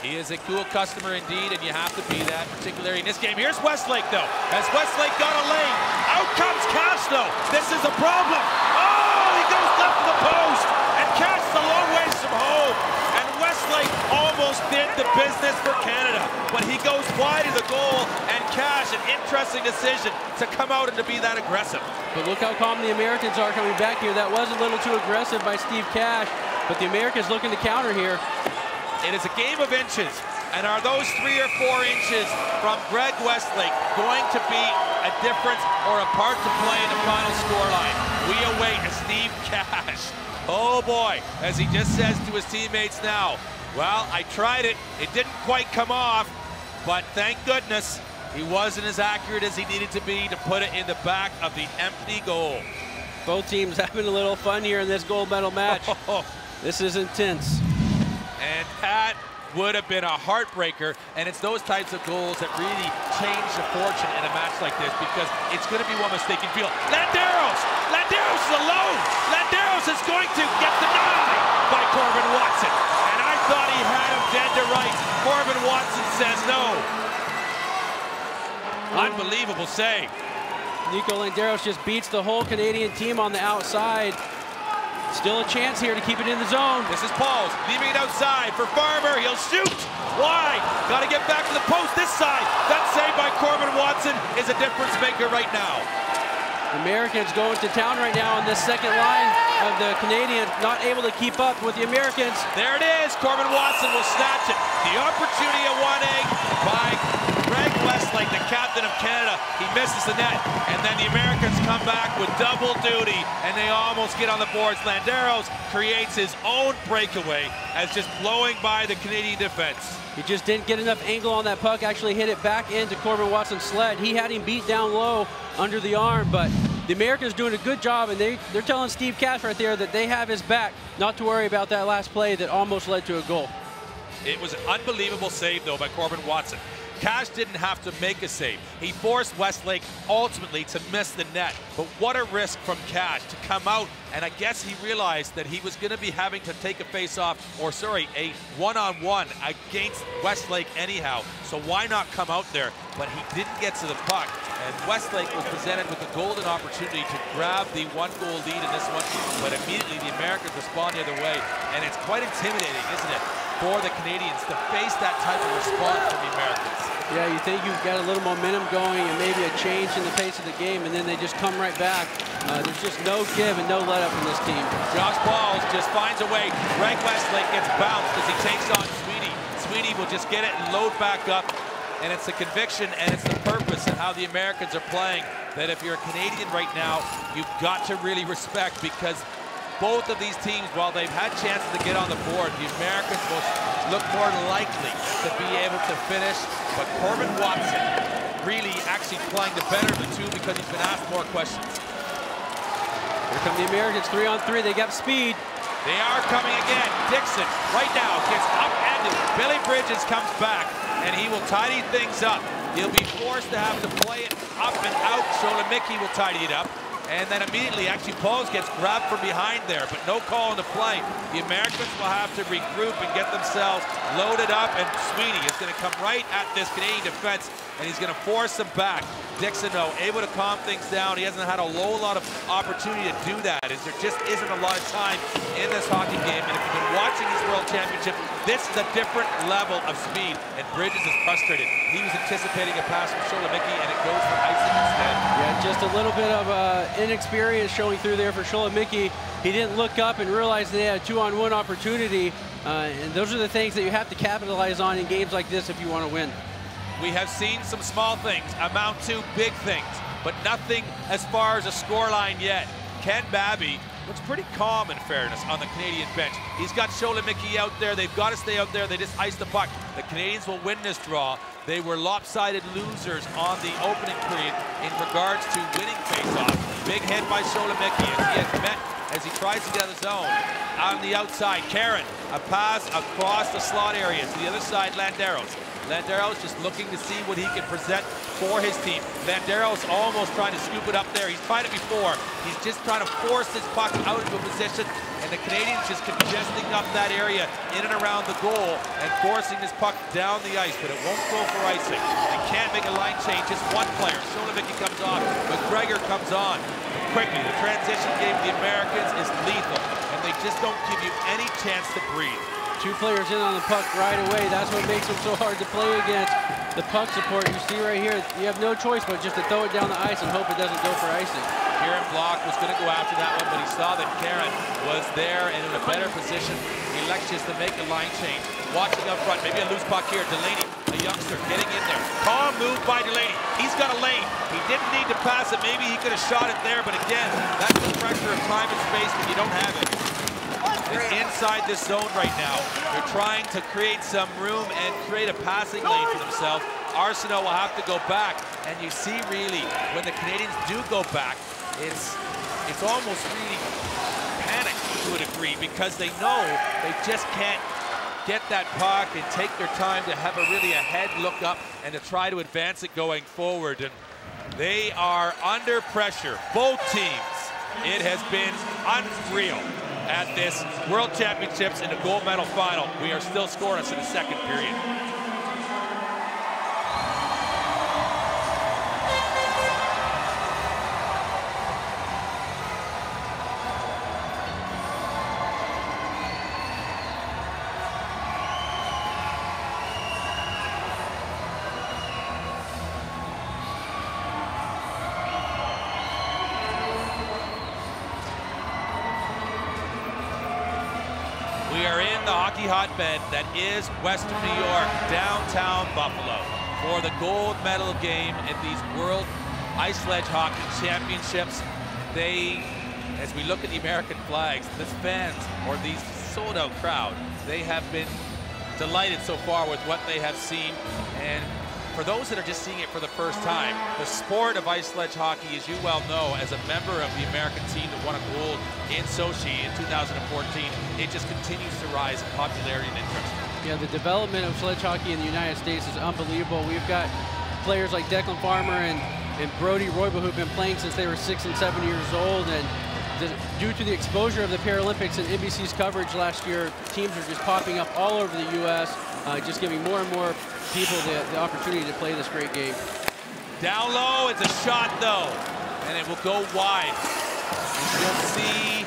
He is a cool customer indeed, and you have to be that, particularly in this game. Here's Westlake, though. As Westlake got a lane, out comes Cash, though. This is a problem. Oh, he goes left to the post, and Cash is a long ways from home. And Westlake almost did the business for Canada, but he goes wide of the goal, and Cash, an interesting decision to come out and to be that aggressive. But look how calm the Americans are coming back here. That was a little too aggressive by Steve Cash, but the Americans looking to counter here. It is a game of inches. And are those three or four inches from Greg Westlake going to be a difference or a part to play in the final scoreline? We await a Steve Cash. Oh boy, as he just says to his teammates now, well, I tried it, it didn't quite come off, but thank goodness he wasn't as accurate as he needed to be to put it in the back of the empty goal. Both teams having a little fun here in this gold medal match. Oh. This is intense. And that would have been a heartbreaker, and it's those types of goals that really change the fortune in a match like this, because it's going to be one mistake you feel. Landeros! Landeros is alone! Landeros is going to get denied by Corbin Watson. And I thought he had him dead to rights. Corbin Watson says no. Unbelievable save. Nico Landeros just beats the whole Canadian team on the outside. Still a chance here to keep it in the zone. This is Pauls, leaving it outside for Farmer. He'll shoot wide. Got to get back to the post this side. That save by Corbin Watson is a difference maker right now. Americans going to town right now on this second line of the Canadians, not able to keep up with the Americans. There it is. Corbin Watson will snatch it. The opportunity of one A by Greg Westlake, the captain of Canada. He misses the net, and then the Americans come back with double duty, and they almost get on the boards. Landeros creates his own breakaway as just blowing by the Canadian defense. He just didn't get enough angle on that puck, actually hit it back into Corbin Watson's sled. He had him beat down low under the arm, but the Americans doing a good job, and they, they're telling Steve Cash right there that they have his back, not to worry about that last play that almost led to a goal. It was an unbelievable save, though, by Corbin Watson. Cash didn't have to make a save. He forced Westlake ultimately to miss the net. But what a risk from Cash to come out, and I guess he realized that he was going to be having to take a face-off, or sorry, a one-on-one against Westlake anyhow. So why not come out there? But he didn't get to the puck, and Westlake was presented with the golden opportunity to grab the one-goal lead in this one. But immediately the Americans respond the other way, and it's quite intimidating, isn't it, for the Canadians to face that type of response from the Americans? Yeah, you think you've got a little momentum going and maybe a change in the pace of the game, and then they just come right back. Uh, there's just no give and no let up from this team. Josh Pauls just finds a way. Greg Westlake gets bounced as he takes on Sweeney. Sweeney will just get it and load back up, and it's the conviction and it's the purpose and how the Americans are playing that if you're a Canadian right now, you've got to really respect, because both of these teams, while they've had chances to get on the board, the Americans will look more likely to be able to finish. But Corbin Watson really actually playing the better of the two, because he's been asked more questions. Here come the Americans, three on three. They got speed. They are coming again. Dixon right now gets upended. Billy Bridges comes back, and he will tidy things up. He'll be forced to have to play it up and out. Mickey will tidy it up. And then immediately, actually, Pauls gets grabbed from behind there, but no call on the play. The Americans will have to regroup and get themselves loaded up, and Sweeney is going to come right at this Canadian defense, and he's going to force them back. Dixon, though, able to calm things down. He hasn't had a whole lot of opportunity to do that, as there just isn't a lot of time in this hockey game. And if you've been watching these World Championships, this is a different level of speed, and Bridges is frustrated. He was anticipating a pass from Sholomicki, and it goes for Isaac instead. Yeah, just a little bit of uh, inexperience showing through there for Sholomicki. He didn't look up and realize they had a two-on-one opportunity. Uh, and those are the things that you have to capitalize on in games like this if you want to win. We have seen some small things amount to big things, but nothing as far as a scoreline yet. Kim Babby looks pretty calm, in fairness, on the Canadian bench. He's got Sholomicki out there. They've got to stay out there. They just ice the puck. The Canadians will win this draw. They were lopsided losers on the opening period in regards to winning faceoff. Big hit by Sholomicki as he has met as he tries to get out of the zone. On the outside, Karen, a pass across the slot area to the other side, Landeros. Landeros just looking to see what he can present for his team. Landeros almost trying to scoop it up there. He's tried it before. He's just trying to force his puck out into a position, and the Canadians just congesting up that area in and around the goal and forcing his puck down the ice, but it won't go for icing. They can't make a line change, just one player. Sholomicki comes on, McGregor comes on. Quickly, the transition game of the Americans is lethal, and they just don't give you any chance to breathe. Two players in on the puck right away. That's what makes them so hard to play against. The puck support you see right here, you have no choice but just to throw it down the ice and hope it doesn't go for icing. Karen Block was going to go after that one, but he saw that Karen was there and in a better position. He elects to make a line change. Watching up front, maybe a loose puck here. Delaney, a youngster, getting in there. Calm move by Delaney. He's got a lane. He didn't need to pass it. Maybe he could have shot it there, but again, that's the pressure of time and space when you don't have it. It's inside this zone right now. They're trying to create some room and create a passing lane for themselves. Arsenault will have to go back, and you see really when the Canadians do go back, it's it's almost really panic to a degree because they know they just can't get that puck and take their time to have a really a head look up and to try to advance it going forward. And they are under pressure, both teams. It has been unreal at this World Championships in the gold medal final. We are still scoreless in the second period. We are in the hockey hotbed that is Western New York, downtown Buffalo, for the gold medal game at these World Ice Sledge Hockey Championships. They, as we look at the American flags, the fans, or these sold-out crowd, they have been delighted so far with what they have seen. And for those that are just seeing it for the first time, the sport of ice sledge hockey, as you well know, as a member of the American team that won a gold in Sochi in two thousand fourteen, it just continues to rise in popularity and interest. Yeah, the development of sledge hockey in the United States is unbelievable. We've got players like Declan Farmer and, and Brody Roybal who've been playing since they were six and seven years old. And the, due to the exposure of the Paralympics and N B C's coverage last year, teams are just popping up all over the U S, uh, just giving more and more people the, the opportunity to play this great game. Down low, it's a shot though, and it will go wide. You'll see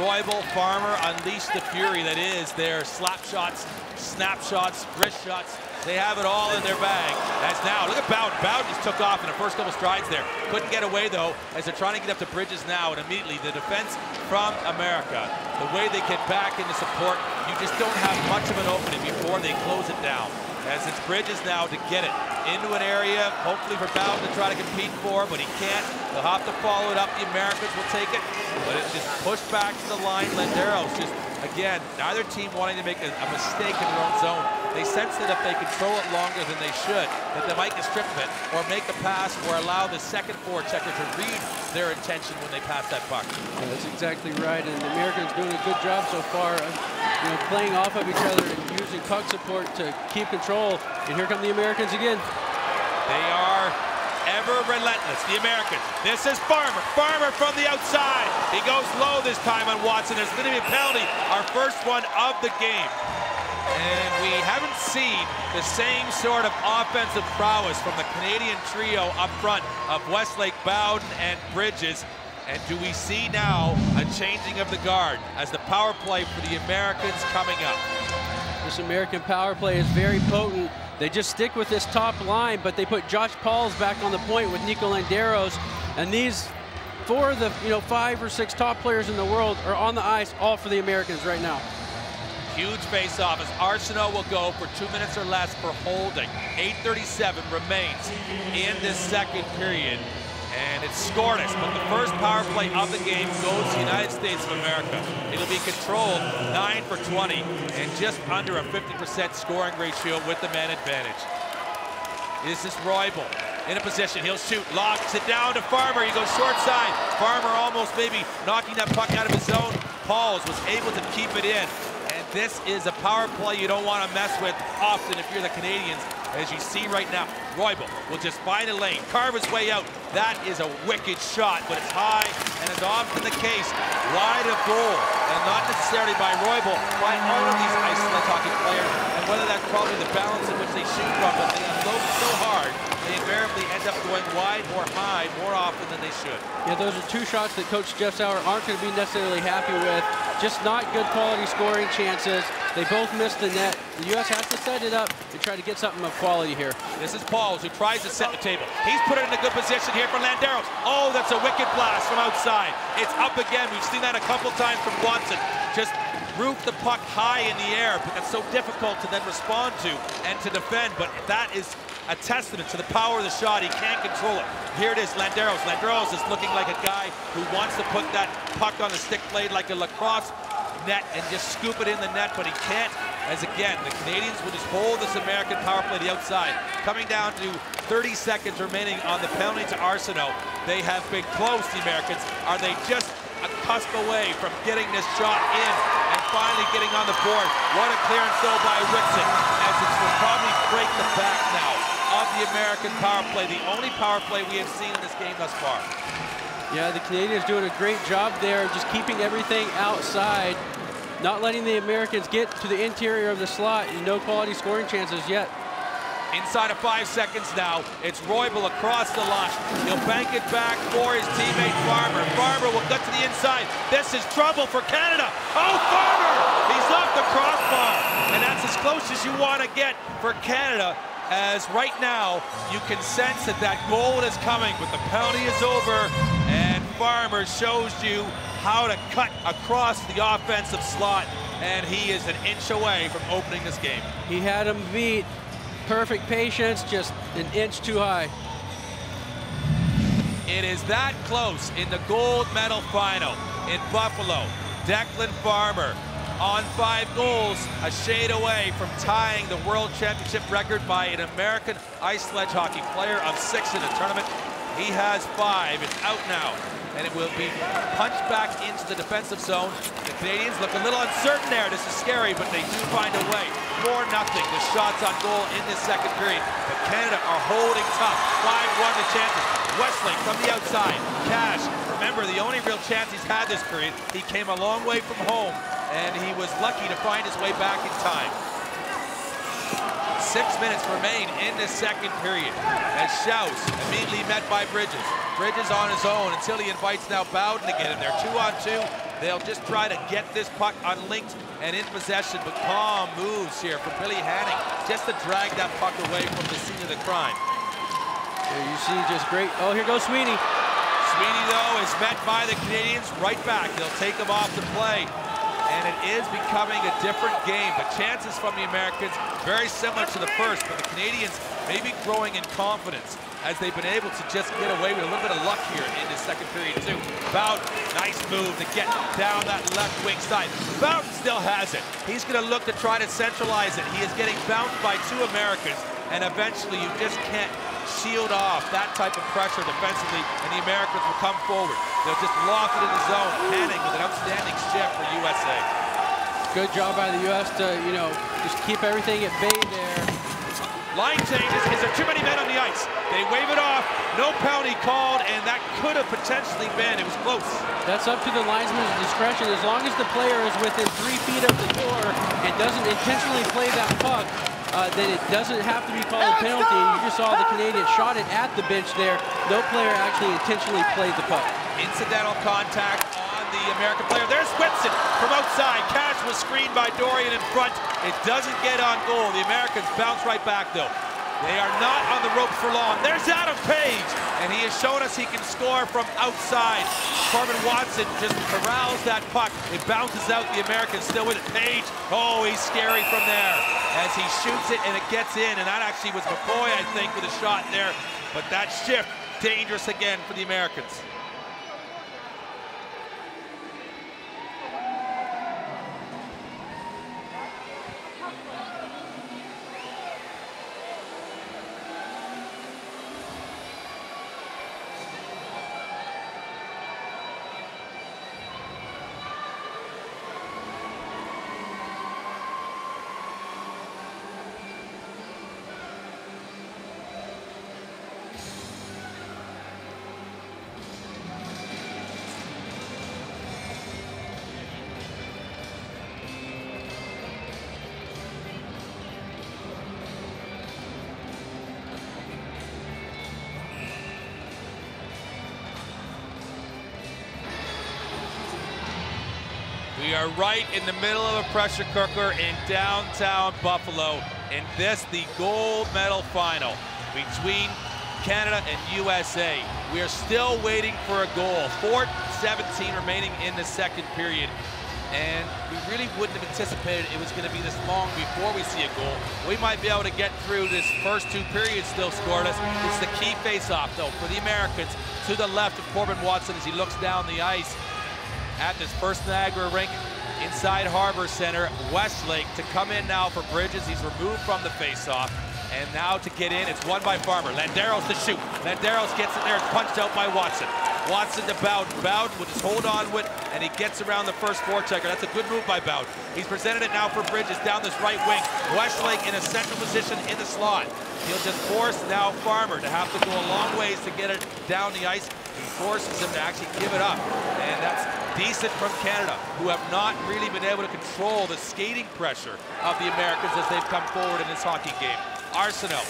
Roybal, Farmer unleash the fury that is their slap shots, snap shots, wrist shots. They have it all in their bag. That's now, look at Bowden. Bowden just took off in the first couple strides there. Couldn't get away though, as they're trying to get up to Bridges now, and immediately the defense from America. The way they get back into support, you just don't have much of an opening before they close it down. As it's Bridges now to get it into an area, hopefully for Bowden to try to compete for, but he can't. They'll have to follow it up. The Americans will take it, but it's just pushed back to the line. Landeros just, again, neither team wanting to make a, a mistake in their own zone. They sense that if they control it longer than they should, that they might get stripped of it, or make a pass, or allow the second forechecker to read their intention when they pass that puck. Yeah, that's exactly right, and the Americans doing a good job so far of, you know, playing off of each other and using puck support to keep control. And here come the Americans again. They are ever relentless, the Americans. This is Farmer. Farmer from the outside. He goes low this time on Watson. There's going to be a penalty, our first one of the game. And we haven't seen the same sort of offensive prowess from the Canadian trio up front of Westlake, Bowden, and Bridges. And do we see now a changing of the guard as the power play for the Americans coming up? This American power play is very potent. They just stick with this top line, but they put Josh Pauls back on the point with Nico Landeros. And these four of the you know five or six top players in the world are on the ice, all for the Americans right now. Huge face-off as Arsenault will go for two minutes or less for holding. eight thirty-seven remains in this second period. And it's scoreless, but the first power play of the game goes to the United States of America. It'll be controlled nine for twenty and just under a fifty percent scoring ratio with the man advantage. This is Roybal in a position. He'll shoot, locks it down to Farmer. He goes short side. Farmer almost maybe knocking that puck out of his zone. Pauls was able to keep it in. This is a power play you don't want to mess with often if you're the Canadians, as you see right now. Roybal will just find a lane, carve his way out. That is a wicked shot, but it's high, and is often the case, wide of goal, and not necessarily by Roybal, by all of these ice sledge hockey players, and whether that's probably the balance in which they shoot from, but they unload so hard, they invariably end up going wide or high more often than they should. Yeah, those are two shots that Coach Jeff Sauer aren't going to be necessarily happy with. Just not good quality scoring chances. They both missed the net. The U S has to set it up and try to get something of quality here. This is Pauls, who tries to set the table. He's put it in a good position here for Landeros. Oh, that's a wicked blast from outside. It's up again. We've seen that a couple times from Watson. Just roof the puck high in the air, but that's so difficult to then respond to and to defend. But that is a testament to the power of the shot. He can't control it. Here it is, Landeros. Landeros is looking like a guy who wants to put that puck on the stick blade like a lacrosse net and just scoop it in the net, but he can't. As again, the Canadians will just hold this American power play to the outside. Coming down to thirty seconds remaining on the penalty to Arsenault. They have been close, the Americans. Are they just a cusp away from getting this shot in and finally getting on the board? What a clearance though by Whitson, as it will probably break the back now of the American power play, the only power play we have seen in this game thus far. Yeah, the Canadians doing a great job there, just keeping everything outside, not letting the Americans get to the interior of the slot, and no quality scoring chances yet. Inside of five seconds now, it's Roybal across the line. He'll bank it back for his teammate Farmer. Farmer will get to the inside. This is trouble for Canada. Oh, Farmer! He's off the crossbar. And that's as close as you want to get for Canada, as right now you can sense that that goal is coming, but the penalty is over, and Farmer shows you how to cut across the offensive slot, and he is an inch away from opening this game. He had him beat. Perfect patience, just an inch too high. It is that close in the gold medal final in Buffalo. Declan Farmer on five goals, a shade away from tying the world championship record by an American ice sledge hockey player of six in the tournament. He has five. It's out now, and it will be punched back into the defensive zone. The Canadians look a little uncertain there. This is scary, but they do find a way. Four nothing. The shots on goal in this second period. But Canada are holding tough. five one the chances. Westlake from the outside. Cash. Remember, the only real chance he's had this period. He came a long way from home, and he was lucky to find his way back in time. Six minutes remain in the second period, as Schaus immediately met by Bridges. Bridges on his own until he invites now Bowden to get in there. Two on two. They'll just try to get this puck unlinked and in possession, but calm moves here from Billy Hanning just to drag that puck away from the scene of the crime. Here you see just great, oh, here goes Sweeney. Sweeney, though, is met by the Canadians right back. They'll take him off the play, and it is becoming a different game. The chances from the Americans, very similar to the first, but the Canadians may be growing in confidence as they've been able to just get away with a little bit of luck here in this second period, too. Bowden, nice move to get down that left wing side. Bowden still has it. He's gonna look to try to centralize it. He is getting bounced by two Americans, and eventually you just can't shield off that type of pressure defensively, and the Americans will come forward. They'll just loft it in the zone. Hanning with an outstanding shift for U S A. Good job by the U S to, you know, just keep everything at bay there. Line changes. Is there too many men on the ice? They wave it off. No penalty called, and that could have potentially been. It was close. That's up to the linesman's discretion. As long as the player is within three feet of the door and doesn't intentionally play that puck, uh, then it doesn't have to be called a penalty. You just saw the Canadian shot it at the bench there. No player actually intentionally played the puck. Incidental contact on the American player. There's Whitson from outside. Cash was screened by Dorian in front. It doesn't get on goal. The Americans bounce right back, though. They are not on the ropes for long. There's Adam Page, and he has shown us he can score from outside. Corbin Watson just corrals that puck. It bounces out. The Americans still with it. Page, oh, he's scary from there as he shoots it, and it gets in. And that actually was McCoy, I think, with a shot there. But that shift, dangerous again for the Americans. are right in the middle of a pressure cooker in downtown Buffalo, and this the gold medal final between Canada and U S A. We are still waiting for a goal. four seventeen remaining in the second period. And we really wouldn't have anticipated it was going to be this long before we see a goal. We might be able to get through this first two periods still scoreless. It's the key face-off, though, for the Americans. To the left of Corbin Watson as he looks down the ice at this first Niagara rink inside Harbor Center. Westlake to come in now for Bridges. He's removed from the face-off. And now to get in, it's won by Farmer. Landeros to shoot. Landeros gets in there, it's punched out by Watson. Watson to Bowden. Bowden will just hold on with, and he gets around the first forechecker. That's a good move by Bowden. He's presented it now for Bridges down this right wing. Westlake in a central position in the slot. He'll just force now Farmer to have to go a long ways to get it down the ice. He forces him to actually give it up. And that's decent from Canada, who have not really been able to control the skating pressure of the Americans as they've come forward in this hockey game. Arsenault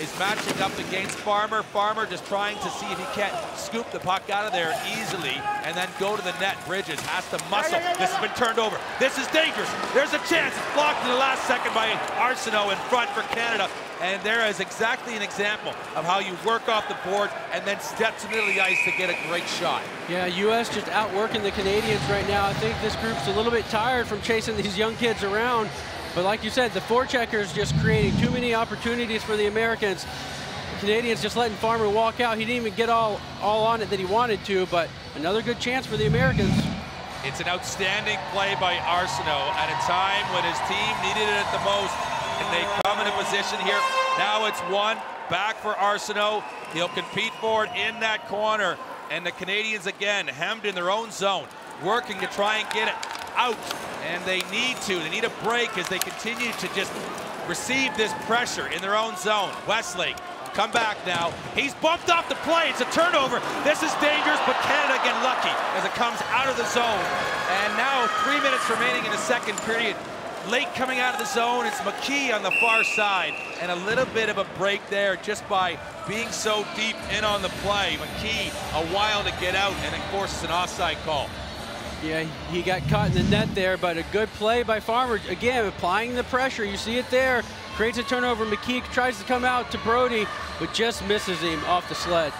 is matching up against Farmer. Farmer just trying to see if he can't scoop the puck out of there easily and then go to the net. Bridges has to muscle. This has been turned over. This is dangerous. There's a chance. It's blocked in the last second by Arsenault in front for Canada. And there is exactly an example of how you work off the board and then steps into the ice to get a great shot. Yeah, U S just outworking the Canadians right now. I think this group's a little bit tired from chasing these young kids around. But like you said, the forecheckers just creating too many opportunities for the Americans. The Canadians just letting Farmer walk out. He didn't even get all, all on it that he wanted to, but another good chance for the Americans. It's an outstanding play by Arsenault at a time when his team needed it at the most, and they come in a position here. Now it's one back for Arsenault. He'll compete for it in that corner, and the Canadians again hemmed in their own zone, working to try and get it out, and they need to. They need a break as they continue to just receive this pressure in their own zone. Westlake, come back now. He's bumped off the play. It's a turnover. This is dangerous, but Canada get lucky as it comes out of the zone. And now three minutes remaining in the second period. Late coming out of the zone, it's McKee on the far side, and a little bit of a break there just by being so deep in on the play. McKee a while to get out, and it forces an offside call. Yeah, he got caught in the net there, but a good play by Farmer. Again, applying the pressure. You see it there. Creates a turnover. McKee tries to come out to Brody, but just misses him off the sled.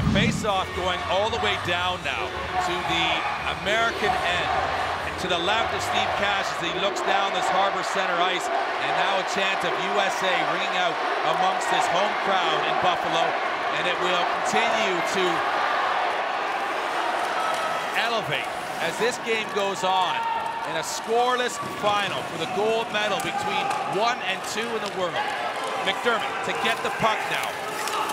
The face-off going all the way down now to the American end. And to the left of Steve Cash as he looks down this Harbor Center ice. And now a chant of U S A ringing out amongst this home crowd in Buffalo. And it will continue to elevate as this game goes on in a scoreless final for the gold medal between one and two in the world. McDermott to get the puck now,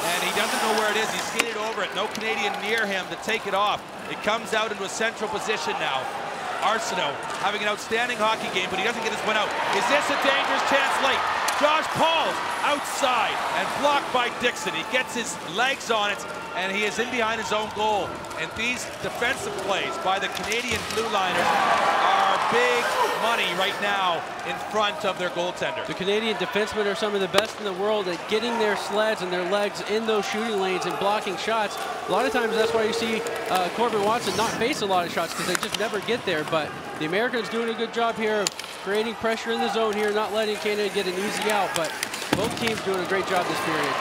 and he doesn't know where it is. He skated over it. No Canadian near him to take it off. It comes out into a central position now. Arsenault having an outstanding hockey game, but he doesn't get this one out. Is this a dangerous chance late? Josh Pauls outside and blocked by Dixon. He gets his legs on it, and he is in behind his own goal. And these defensive plays by the Canadian blue liners are big money right now in front of their goaltender. The Canadian defensemen are some of the best in the world at getting their sleds and their legs in those shooting lanes and blocking shots. A lot of times that's why you see uh, Corbin Watson not face a lot of shots, because they just never get there. But the Americans doing a good job here of creating pressure in the zone here, not letting Canada get an easy out. But both teams doing a great job this period.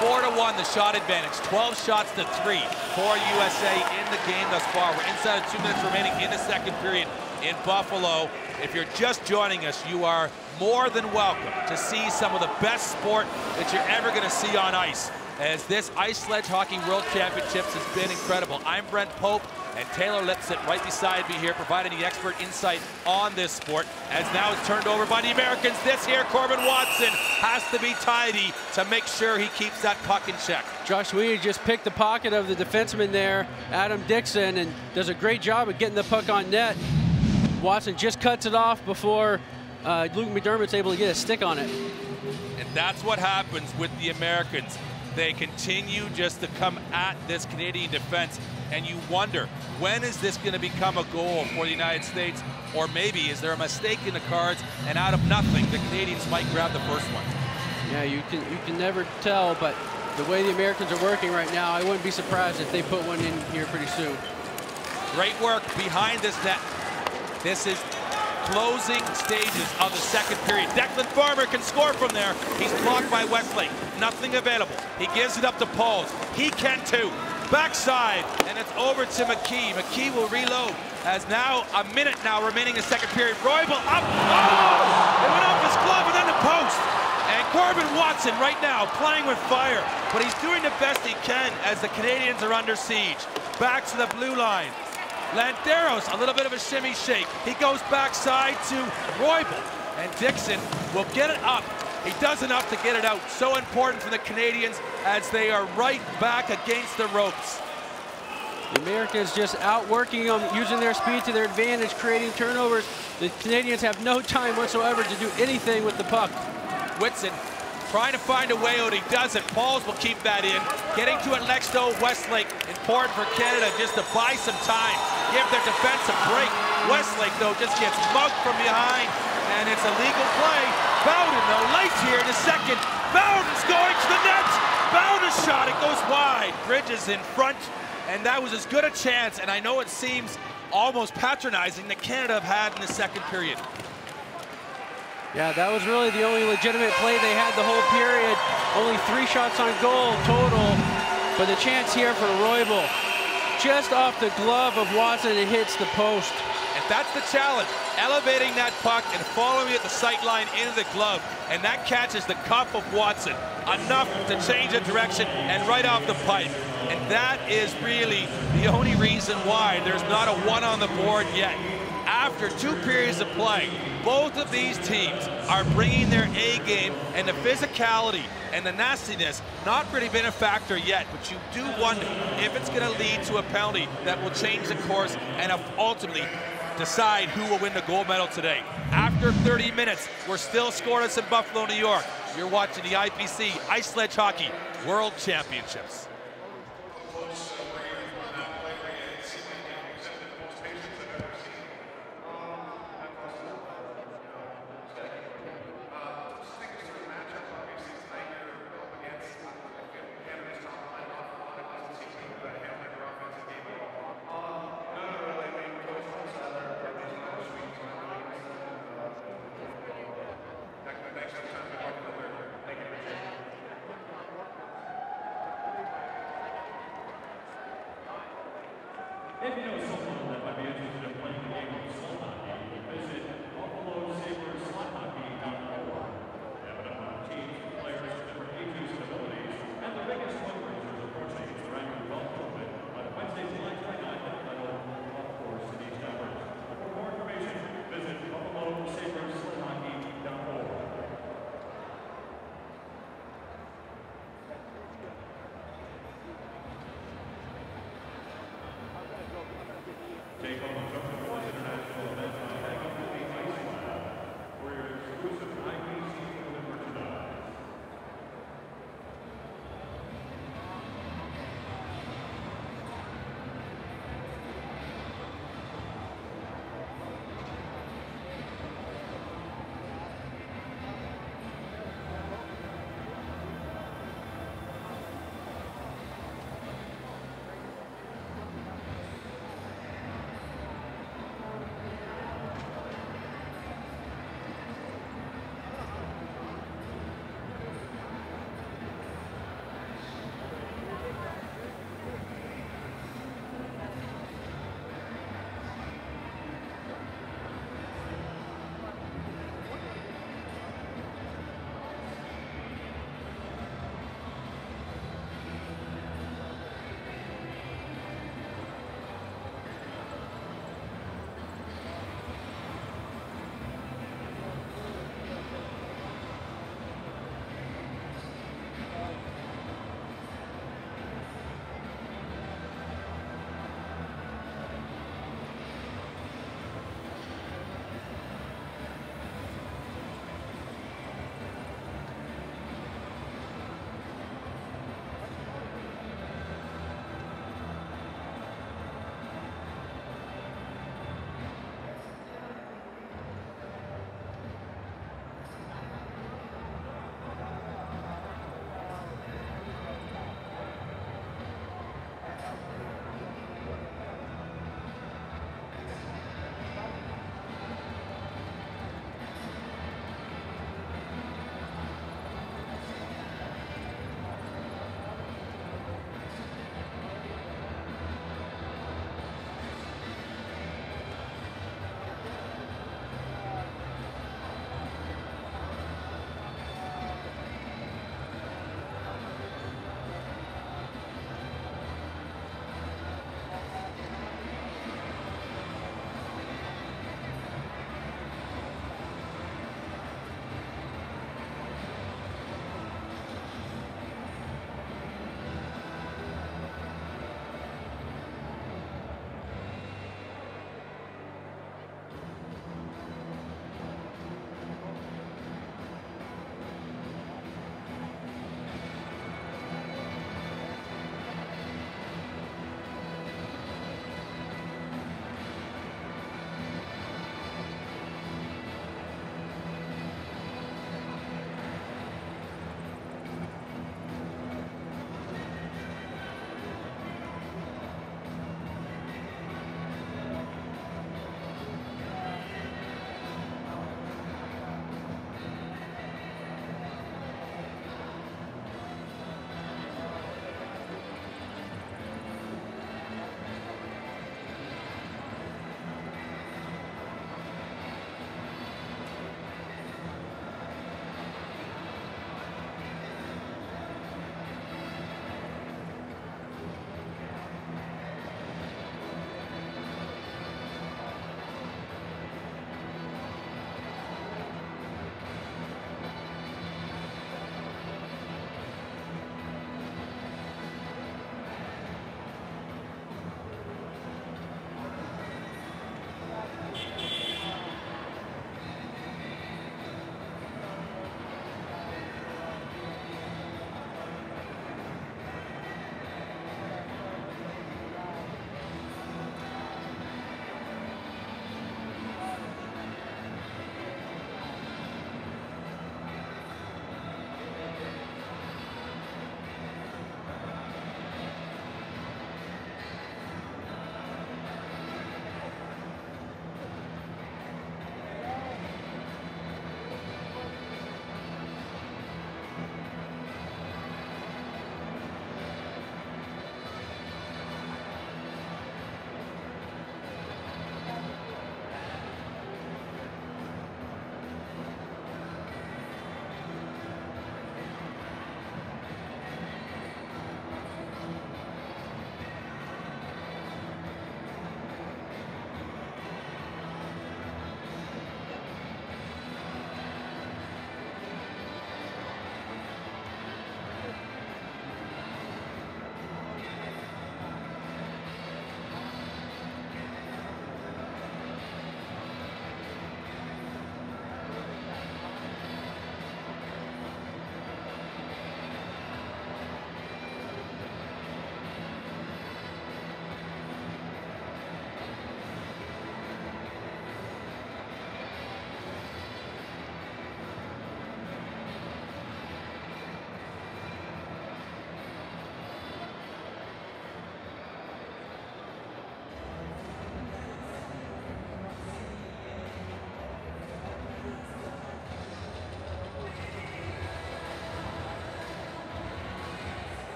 Four to one, the shot advantage. twelve shots to three for U S A in the game thus far. We're inside of two minutes remaining in the second period in Buffalo. If you're just joining us, you are more than welcome to see some of the best sport that you're ever gonna see on ice, as this Ice Sledge Hockey World Championships has been incredible. I'm Brent Pope, and Taylor Lipson right beside me here, providing the expert insight on this sport, as now it's turned over by the Americans. This here, Corbin Watson has to be tidy to make sure he keeps that puck in check. Josh Sweeney just picked the pocket of the defenseman there, Adam Dixon, and does a great job of getting the puck on net. Watson just cuts it off before uh, Luke McDermott's able to get a stick on it. And that's what happens with the Americans. They continue just to come at this Canadian defense, and you wonder, when is this going to become a goal for the United States? Or maybe is there a mistake in the cards, and out of nothing, the Canadians might grab the first one? Yeah, you can you can never tell, but the way the Americans are working right now, I wouldn't be surprised if they put one in here pretty soon. Great work behind this net This is closing stages of the second period. Declan Farmer can score from there. He's blocked by Westlake. Nothing available. He gives it up to Pauls. He can too. Backside, and it's over to McKee. McKee will reload. As now a minute now remaining in the second period. Roybal up. Oh! It went off his glove and then the post. And Corbin Watson right now playing with fire, but he's doing the best he can as the Canadians are under siege. Back to the blue line. Landeros, a little bit of a shimmy shake. He goes backside to Roybal, and Dixon will get it up. He does enough to get it out. So important for the Canadians as they are right back against the ropes. America is just outworking them, using their speed to their advantage, creating turnovers. The Canadians have no time whatsoever to do anything with the puck. Whitson trying to find a way out. He does it. Pauls will keep that in. Getting to it next, though, Westlake. Important for Canada just to buy some time, give their defense a break. Westlake, though, just gets mugged from behind, and it's a legal play. Bowden, though, late here in the second. Bowden's going to the net. Bowden's shot, it goes wide. Bridges in front, and that was as good a chance, and I know it seems almost patronizing, that Canada have had in the second period. Yeah, that was really the only legitimate play they had the whole period. Only three shots on goal total, but the chance here for Roybal. Just off the glove of Watson, it hits the post. And that's the challenge, elevating that puck and following it the sight line into the glove. And that catches the cuff of Watson, enough to change the direction and right off the pipe. And that is really the only reason why there's not a one on the board yet. After two periods of play, both of these teams are bringing their A game, and the physicality and the nastiness not really been a factor yet, but you do wonder if it's going to lead to a penalty that will change the course and ultimately decide who will win the gold medal today. After thirty minutes, we're still scoreless in Buffalo, New York. You're watching the I P C Ice Sledge Hockey World Championships.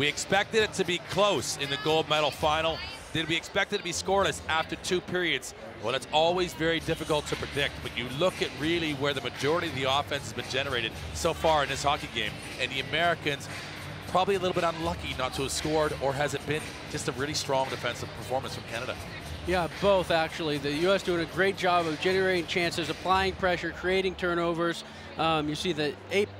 We expected it to be close in the gold medal final. Did we expect it to be scoreless after two periods? Well, it's always very difficult to predict, but you look at really where the majority of the offense has been generated so far in this hockey game, and the Americans probably a little bit unlucky not to have scored, or has it been just a really strong defensive performance from Canada? Yeah, both actually. The U S doing a great job of generating chances, applying pressure, creating turnovers. Um, you see the eight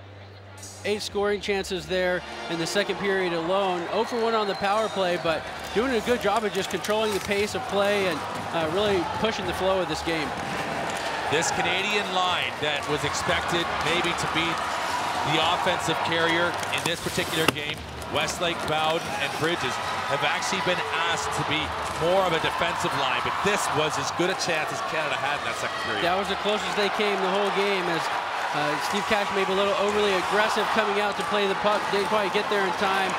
Eight scoring chances there in the second period alone. zero for one on the power play, but doing a good job of just controlling the pace of play and uh, really pushing the flow of this game. This Canadian line that was expected maybe to be the offensive carrier in this particular game, Westlake, Bowden, and Bridges, have actually been asked to be more of a defensive line, but this was as good a chance as Canada had in that second period. That was the closest they came the whole game. As Uh, Steve Cash maybe a little overly aggressive coming out to play the puck. Didn't quite get there in time.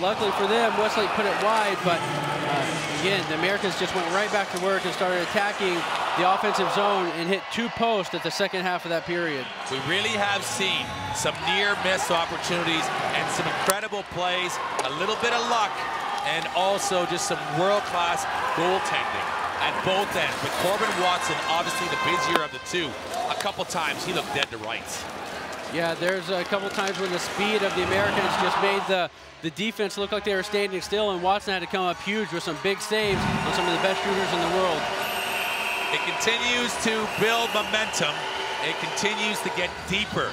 Luckily for them, Westlake put it wide, but uh, again, the Americans just went right back to work and started attacking the offensive zone and hit two posts at the second half of that period. We really have seen some near-miss opportunities and some incredible plays, a little bit of luck, and also just some world-class goaltending at both ends. But Corbin Watson, obviously the busier of the two, a couple times he looked dead to rights. Yeah, there's a couple times when the speed of the Americans just made the, the defense look like they were standing still, and Watson had to come up huge with some big saves on some of the best shooters in the world. It continues to build momentum. It continues to get deeper.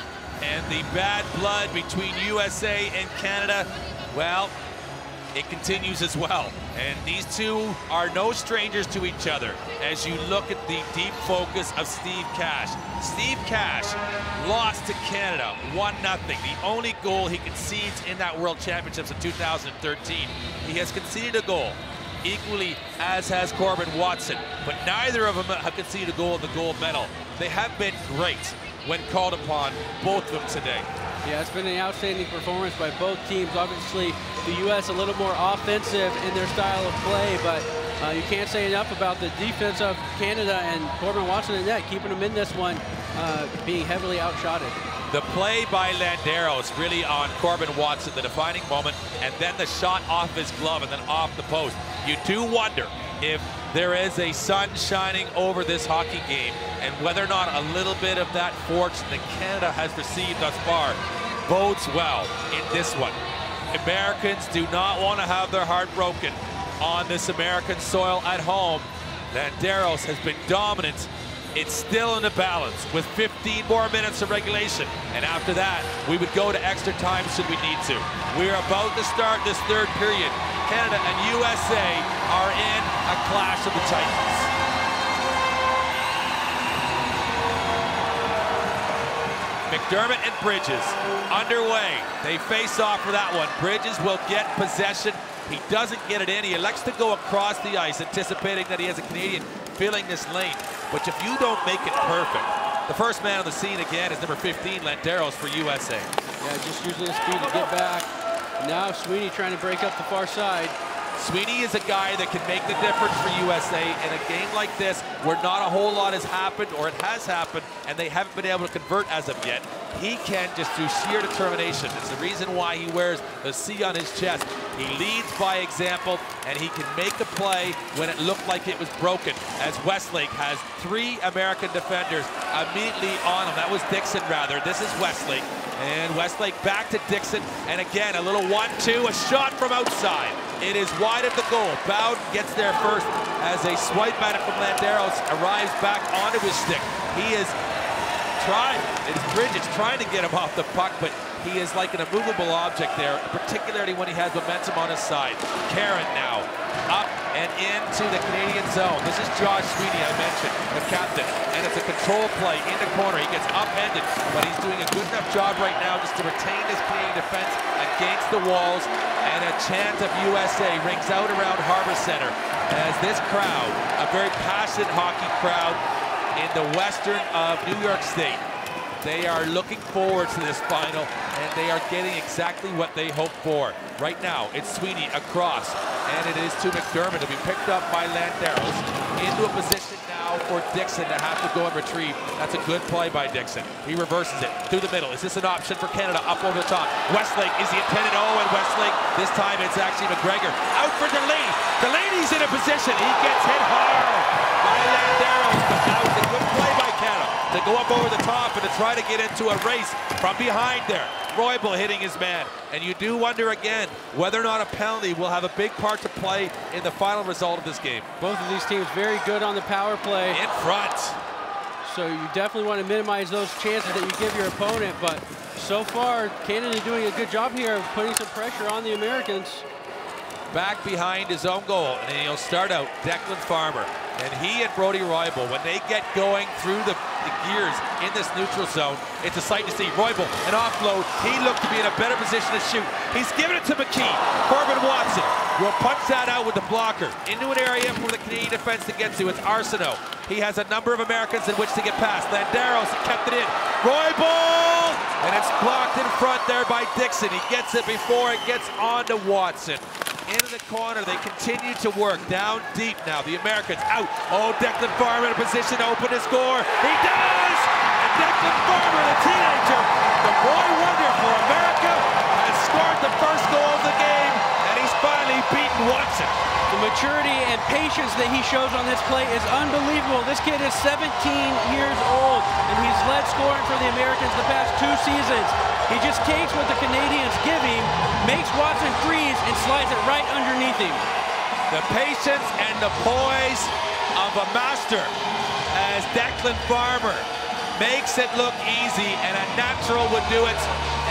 And the bad blood between U S A and Canada, well, it continues as well. And these two are no strangers to each other as you look at the deep focus of Steve Cash. Steve Cash lost to Canada one nothing. The only goal he concedes in that World Championships in two thousand thirteen. He has conceded a goal, equally as has Corbin Watson, but neither of them have conceded a goal in the gold medal. They have been great when called upon, both of them today. Yeah, it's been an outstanding performance by both teams. Obviously, the U S a little more offensive in their style of play, but uh, you can't say enough about the defense of Canada and Corbin Watson in net, keeping them in this one, uh, being heavily outshotted. The play by Landeros really on Corbin Watson, the defining moment, and then the shot off his glove and then off the post. You do wonder if there is a sun shining over this hockey game, and whether or not a little bit of that fortune that Canada has received thus far bodes well in this one. Americans do not want to have their heart broken on this American soil at home. Landeros has been dominant. It's still in the balance with fifteen more minutes of regulation, and after that, we would go to extra time should we need to. We're about to start this third period. Canada and U S A are in a clash of the titans. McDermott and Bridges underway. They face off for that one. Bridges will get possession. He doesn't get it in. He elects to go across the ice, anticipating that he has a Canadian filling this lane. But if you don't make it perfect, the first man on the scene again is number fifteen, Landeros for U S A. Yeah, just using his speed to get back. Now Sweeney trying to break up the far side. Sweeney is a guy that can make the difference for U S A in a game like this where not a whole lot has happened, or it has happened, and they haven't been able to convert as of yet. He can just through sheer determination. It's the reason why he wears the C on his chest. He leads by example, and he can make the play when it looked like it was broken, as Westlake has three American defenders immediately on him. That was Dixon, rather. This is Westlake. And Westlake back to Dixon, and again, a little one two, a shot from outside. It is wide of the goal. Bowden gets there first as a swipe at it from Landeros, arrives back onto his stick. He is trying, it is Bridges trying to get him off the puck, but he is like an immovable object there, particularly when he has momentum on his side. Karen now up and into the Canadian zone. This is Josh Sweeney, I mentioned, the captain, and it's a control play in the corner. He gets upended, but he's doing a good enough job right now just to retain this Canadian defense against the walls, and a chant of U S A rings out around Harbor Center as this crowd, a very passionate hockey crowd in the western of New York State, they are looking forward to this final, and they are getting exactly what they hoped for. Right now, it's Sweeney across, and it is to McDermott to be picked up by Landeros into a position now allow for Dixon to have to go and retrieve. That's a good play by Dixon. He reverses it through the middle. Is this an option for Canada? Up over the top. Westlake is the intended. Oh, and Westlake, this time it's actually McGregor. Out for Delaney. Delaney's in a position. He gets hit hard by Landeros, but that was a good play by Canada to go up over the top and to try to get into a race from behind there. Roybal hitting his man. And you do wonder again whether or not a penalty will have a big part to play in the final result of this game. Both of these teams very good on the power play. In front. So you definitely want to minimize those chances that you give your opponent. But so far, Canada doing a good job here of putting some pressure on the Americans. Back behind his own goal. And he'll start out Declan Farmer. And he and Brody Roybal, when they get going through the, the gears in this neutral zone, it's a sight to see. Roybal, an offload. He looked to be in a better position to shoot. He's given it to McKee. Corbin Watson will punch that out with the blocker. Into an area for the Canadian defense to get to. It's Arsenault. He has a number of Americans in which to get past. Landeros kept it in. Roybal! And it's blocked in front there by Dixon. He gets it before it gets on to Watson. Into the corner, they continue to work. Down deep now, the Americans out. Oh, Declan Farmer in a position to open his score. He does! And Declan Farmer, the teenager, the boy wonder for America, has scored the first goal of the game, and he's finally beaten Watson. The maturity and patience that he shows on this play is unbelievable. This kid is seventeen years old, and he's led scoring for the Americans the past two seasons. He just takes what the Canadians give him, makes Watson freeze, and slides it right underneath him. The patience and the poise of a master as Declan Farmer makes it look easy, and a natural would do it.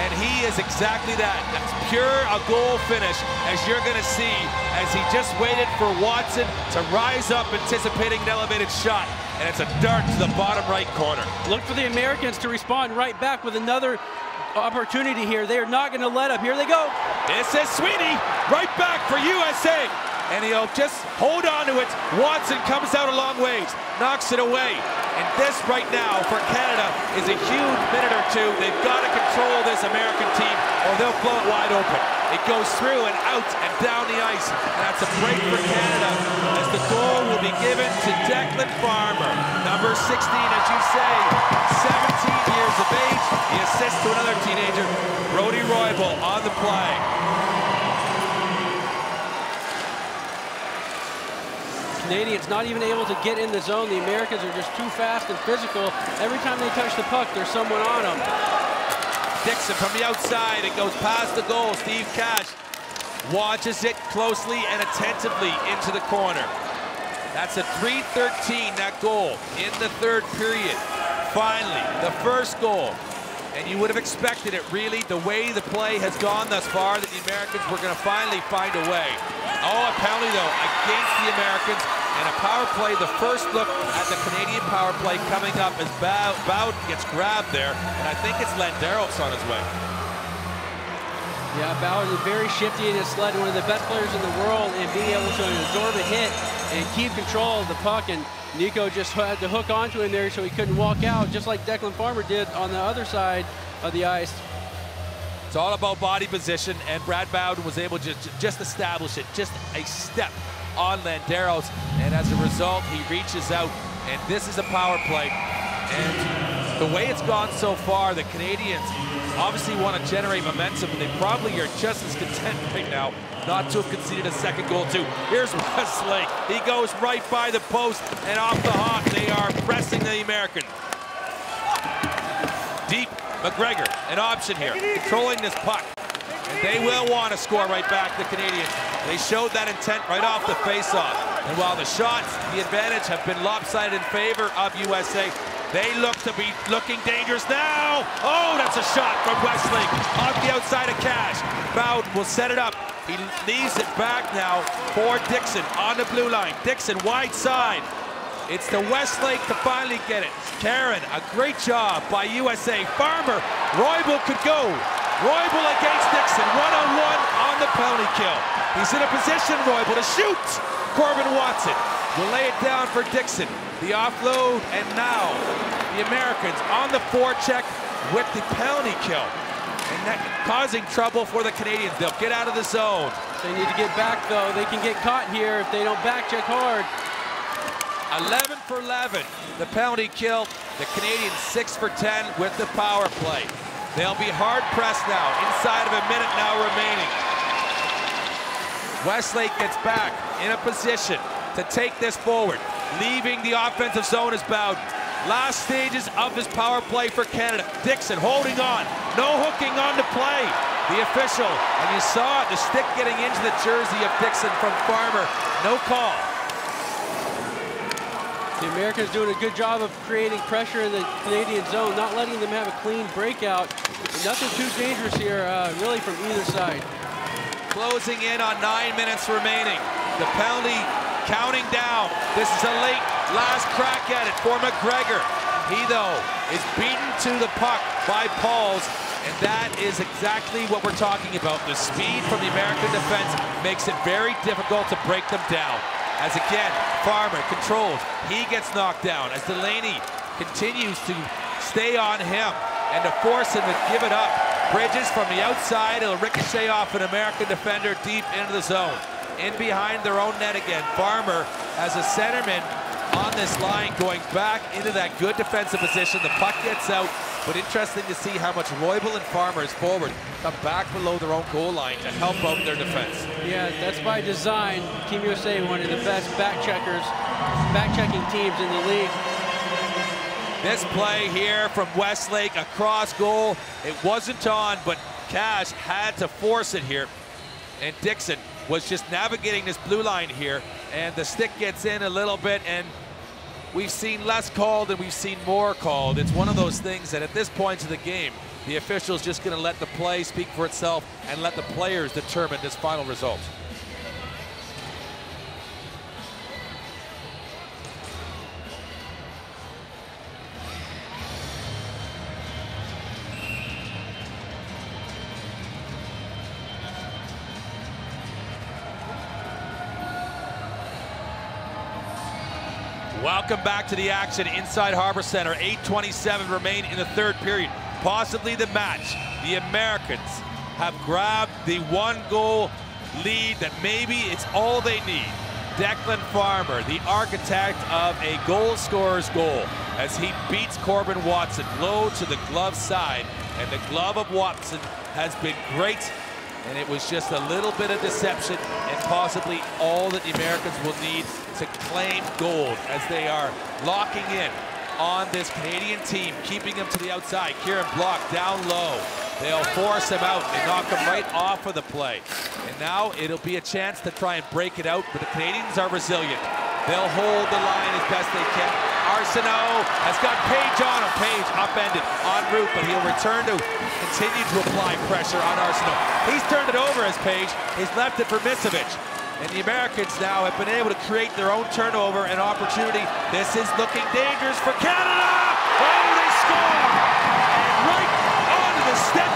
And he is exactly that. That's pure a goal finish, as you're going to see, as he just waited for Watson to rise up, anticipating an elevated shot. And it's a dart to the bottom right corner. Look for the Americans to respond right back with another opportunity here. They are not going to let up. Here they go. This is Sweeney, right back for U S A. And he'll just hold on to it. Watson comes out a long ways, knocks it away. And this right now for Canada is a huge minute or two. They've got to control this American team or they'll blow it wide open. It goes through and out and down the ice. And that's a break for Canada as the goal will be given to Declan Farmer. Number sixteen, as you say, seventeen years of age. He assists to another teenager, Brody Roybal, on the play. Canadians not even able to get in the zone. The Americans are just too fast and physical. Every time they touch the puck, there's someone on them. Dixon from the outside. It goes past the goal. Steve Cash watches it closely and attentively into the corner. That's a three thirteen, that goal, in the third period. Finally, the first goal. And you would have expected it, really, the way the play has gone thus far, that the Americans were going to finally find a way. Oh, a penalty, though, against the Americans. And a power play, the first look at the Canadian power play coming up as Bowden gets grabbed there. And I think it's Landeros on his way. Yeah, Bowden is very shifty in his sled, one of the best players in the world, and being able to absorb a hit and keep control of the puck. And Nico just had to hook onto him there so he couldn't walk out, just like Declan Farmer did on the other side of the ice. It's all about body position, and Brad Bowden was able to just establish it, just a step on Landeros, and as a result, he reaches out, and this is a power play. And the way it's gone so far, the Canadians obviously want to generate momentum, and they probably are just as content right now not to have conceded a second goal, too. Here's Westlake. He goes right by the post and off the hop. They are pressing the American. Deep McGregor, an option here, controlling this puck. And they will want to score right back, the Canadians. They showed that intent right off the face-off. And while the shots, the advantage, have been lopsided in favor of U S A, they look to be looking dangerous now. Oh, that's a shot from Westlake off the outside of Cash. Bowden will set it up. He leaves it back now for Dixon on the blue line. Dixon wide side. It's to Westlake to finally get it. Karen, a great job by U S A. Farmer, Roybal could go. Roybal against Dixon, one-on-one on the penalty kill. He's in a position, Roybal, to shoot. Corbin Watson will lay it down for Dixon. The offload, and now the Americans on the forecheck with the penalty kill. And that causing trouble for the Canadians. They'll get out of the zone. They need to get back, though. They can get caught here if they don't back check hard. eleven for eleven, the penalty kill. The Canadians six for ten with the power play. They'll be hard-pressed now, inside of a minute now remaining. Westlake gets back in a position to take this forward. Leaving the offensive zone is Bowden. Last stages of his power play for Canada. Dixon holding on, no hooking on to play. The official, and you saw the stick getting into the jersey of Dixon from Farmer. No call. The Americans doing a good job of creating pressure in the Canadian zone, not letting them have a clean breakout. Nothing too dangerous here, uh, really, from either side. Closing in on nine minutes remaining. The penalty counting down. This is a late last crack at it for McGregor. He, though, is beaten to the puck by Pauls. And that is exactly what we're talking about. The speed from the American defense makes it very difficult to break them down. As again, Farmer controls, he gets knocked down. As Delaney continues to stay on him and to force him to give it up. Bridges from the outside, it'll ricochet off an American defender deep into the zone. In behind their own net again. Farmer as a centerman on this line going back into that good defensive position. The puck gets out. But interesting to see how much Roybal and Farmer's forward come back below their own goal line to help out their defense. Yeah, that's by design. Team U S A, one of the best back-checkers, back-checking teams in the league. This play here from Westlake, a cross goal. It wasn't on, but Cash had to force it here. And Dixon was just navigating this blue line here, and the stick gets in a little bit, and we've seen less called and we've seen more called. It's one of those things that at this point of the game, the official's just going to let the play speak for itself and let the players determine this final result. Welcome back to the action inside Harbor Center. eight twenty-seven remain in the third period. Possibly the match. The Americans have grabbed the one-goal lead that maybe it's all they need. Declan Farmer, the architect of a goal scorer's goal, as he beats Corbin Watson low to the glove side. And the glove of Watson has been great. And it was just a little bit of deception and possibly all that the Americans will need to claim gold as they are locking in on this Canadian team, keeping them to the outside. Kieran Block down low. They'll force him out. They knock him right off of the play. And now it'll be a chance to try and break it out, but the Canadians are resilient. They'll hold the line as best they can. Arsenault has got Page on him. Page upended en route, but he'll return to continue to apply pressure on Arsenault. He's turned it over as Page. He's left it for Micevic. And the Americans now have been able to create their own turnover and opportunity. This is looking dangerous for Canada. Oh, they score! And right onto the step.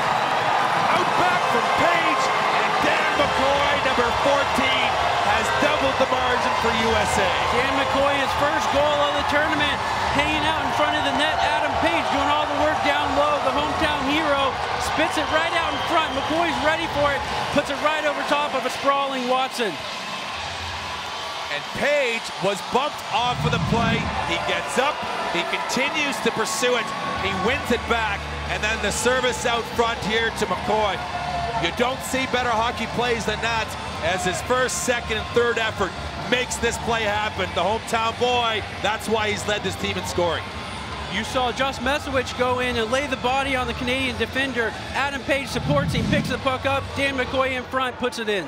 Out back from Page. And Dan McCoy, number fourteen. Has doubled the margin for U S A. Dan McCoy, his first goal of the tournament, hanging out in front of the net. Adam Page doing all the work down low. The hometown hero spits it right out in front. McCoy's ready for it, puts it right over top of a sprawling Watson. And Page was bumped off of the play. He gets up, he continues to pursue it, he wins it back, and then the service out front here to McCoy. You don't see better hockey plays than that, as his first, second, and third effort makes this play happen. The hometown boy, that's why he's led this team in scoring. You saw Josh Micevic go in and lay the body on the Canadian defender. Adam Page supports him, picks the puck up. Dan McCoy in front, puts it in.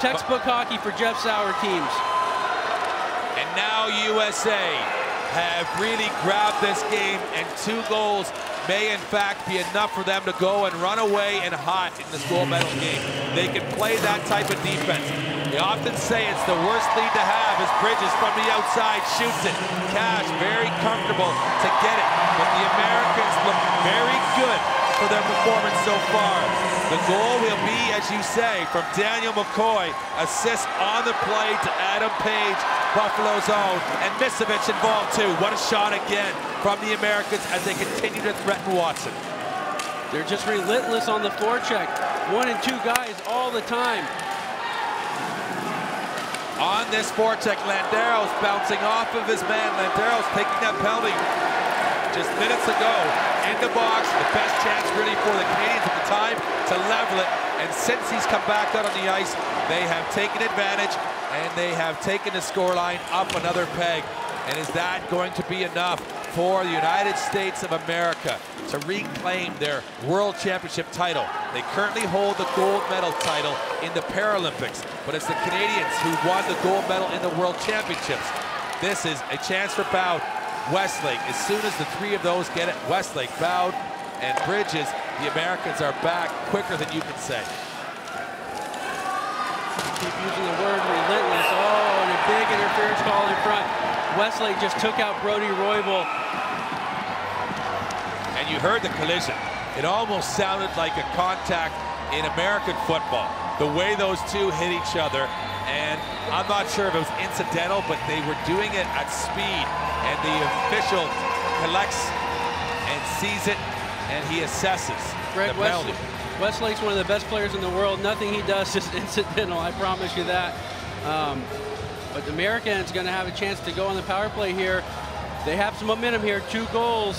Textbook hockey for Jeff Sauer teams. And now U S A have really grabbed this game, and two goals may in fact be enough for them to go and run away and hot in this gold medal game. They can play that type of defense. They often say it's the worst lead to have as Bridges from the outside shoots it. Cash very comfortable to get it, but the Americans look very good for their performance so far. The goal will be, as you say, from Daniel McCoy, assist on the play to Adam Page, Buffalo's own, and Micevic involved too. What a shot again from the Americans as they continue to threaten Watson. They're just relentless on the forecheck. One and two guys all the time. On this forecheck, Landeros bouncing off of his man. Landeros taking that penalty just minutes ago in the box. The best chance really for the Canadians at the time to level it. And since he's come back out on the ice, they have taken advantage and they have taken the scoreline up another peg. And is that going to be enough for the United States of America to reclaim their World Championship title? They currently hold the gold medal title in the Paralympics, but it's the Canadians who won the gold medal in the World Championships. This is a chance for Bowden, Westlake. As soon as the three of those get it, Westlake, Bowden, and Bridges, the Americans are back quicker than you can say. Keep using the word relentless. Oh, and a big interference call in front. Westlake just took out Brody Roybal. And you heard the collision. It almost sounded like a contact in American football, the way those two hit each other. And I'm not sure if it was incidental, but they were doing it at speed. And the official collects and sees it, and he assesses Greg Westlake. Westlake's one of the best players in the world. Nothing he does is incidental, I promise you that. Um, But the Americans going to have a chance to go on the power play here. They have some momentum here, two goals,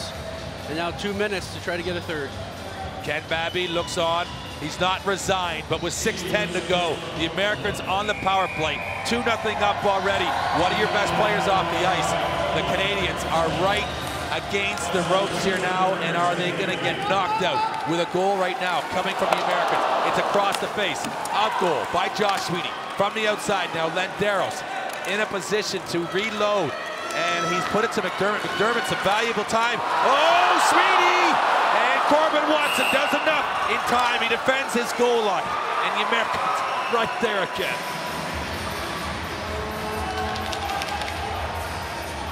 and now two minutes to try to get a third. Ken Babby looks on. He's not resigned, but with six ten to go, the Americans on the power play, two nothing up already. One of your best players off the ice. The Canadians are right against the ropes here now, and are they going to get knocked out with a goal right now coming from the Americans? It's across the face. Out goal by Josh Sweeney. From the outside now, Landeros in a position to reload, and he's put it to McDermott. McDermott's a valuable time. Oh, Sweeney! And Corbin Watson does enough in time. He defends his goal line, and the Americans right there again.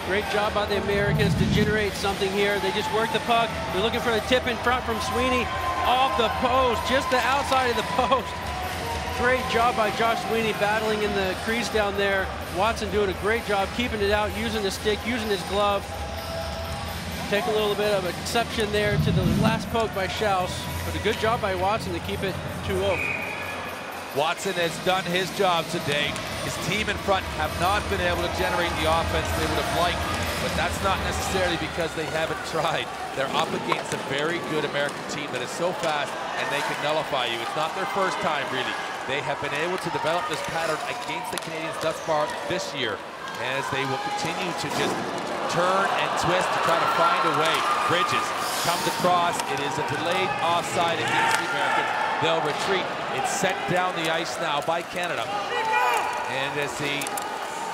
Great job by the Americans to generate something here. They just work the puck. They're looking for the tip in front from Sweeney. Off the post, just the outside of the post. Great job by Josh Sweeney battling in the crease down there. Watson doing a great job keeping it out, using the stick, using his glove. Take a little bit of exception there to the last poke by Schaus, but a good job by Watson to keep it two oh. Watson has done his job today. His team in front have not been able to generate the offense they would have liked, but that's not necessarily because they haven't tried. They're up against a very good American team that is so fast, and they can nullify you. It's not their first time, really. They have been able to develop this pattern against the Canadians thus far this year, as they will continue to just turn and twist to try to find a way. Bridges comes across. It is a delayed offside against the Americans. They'll retreat. It's sent down the ice now by Canada. And as the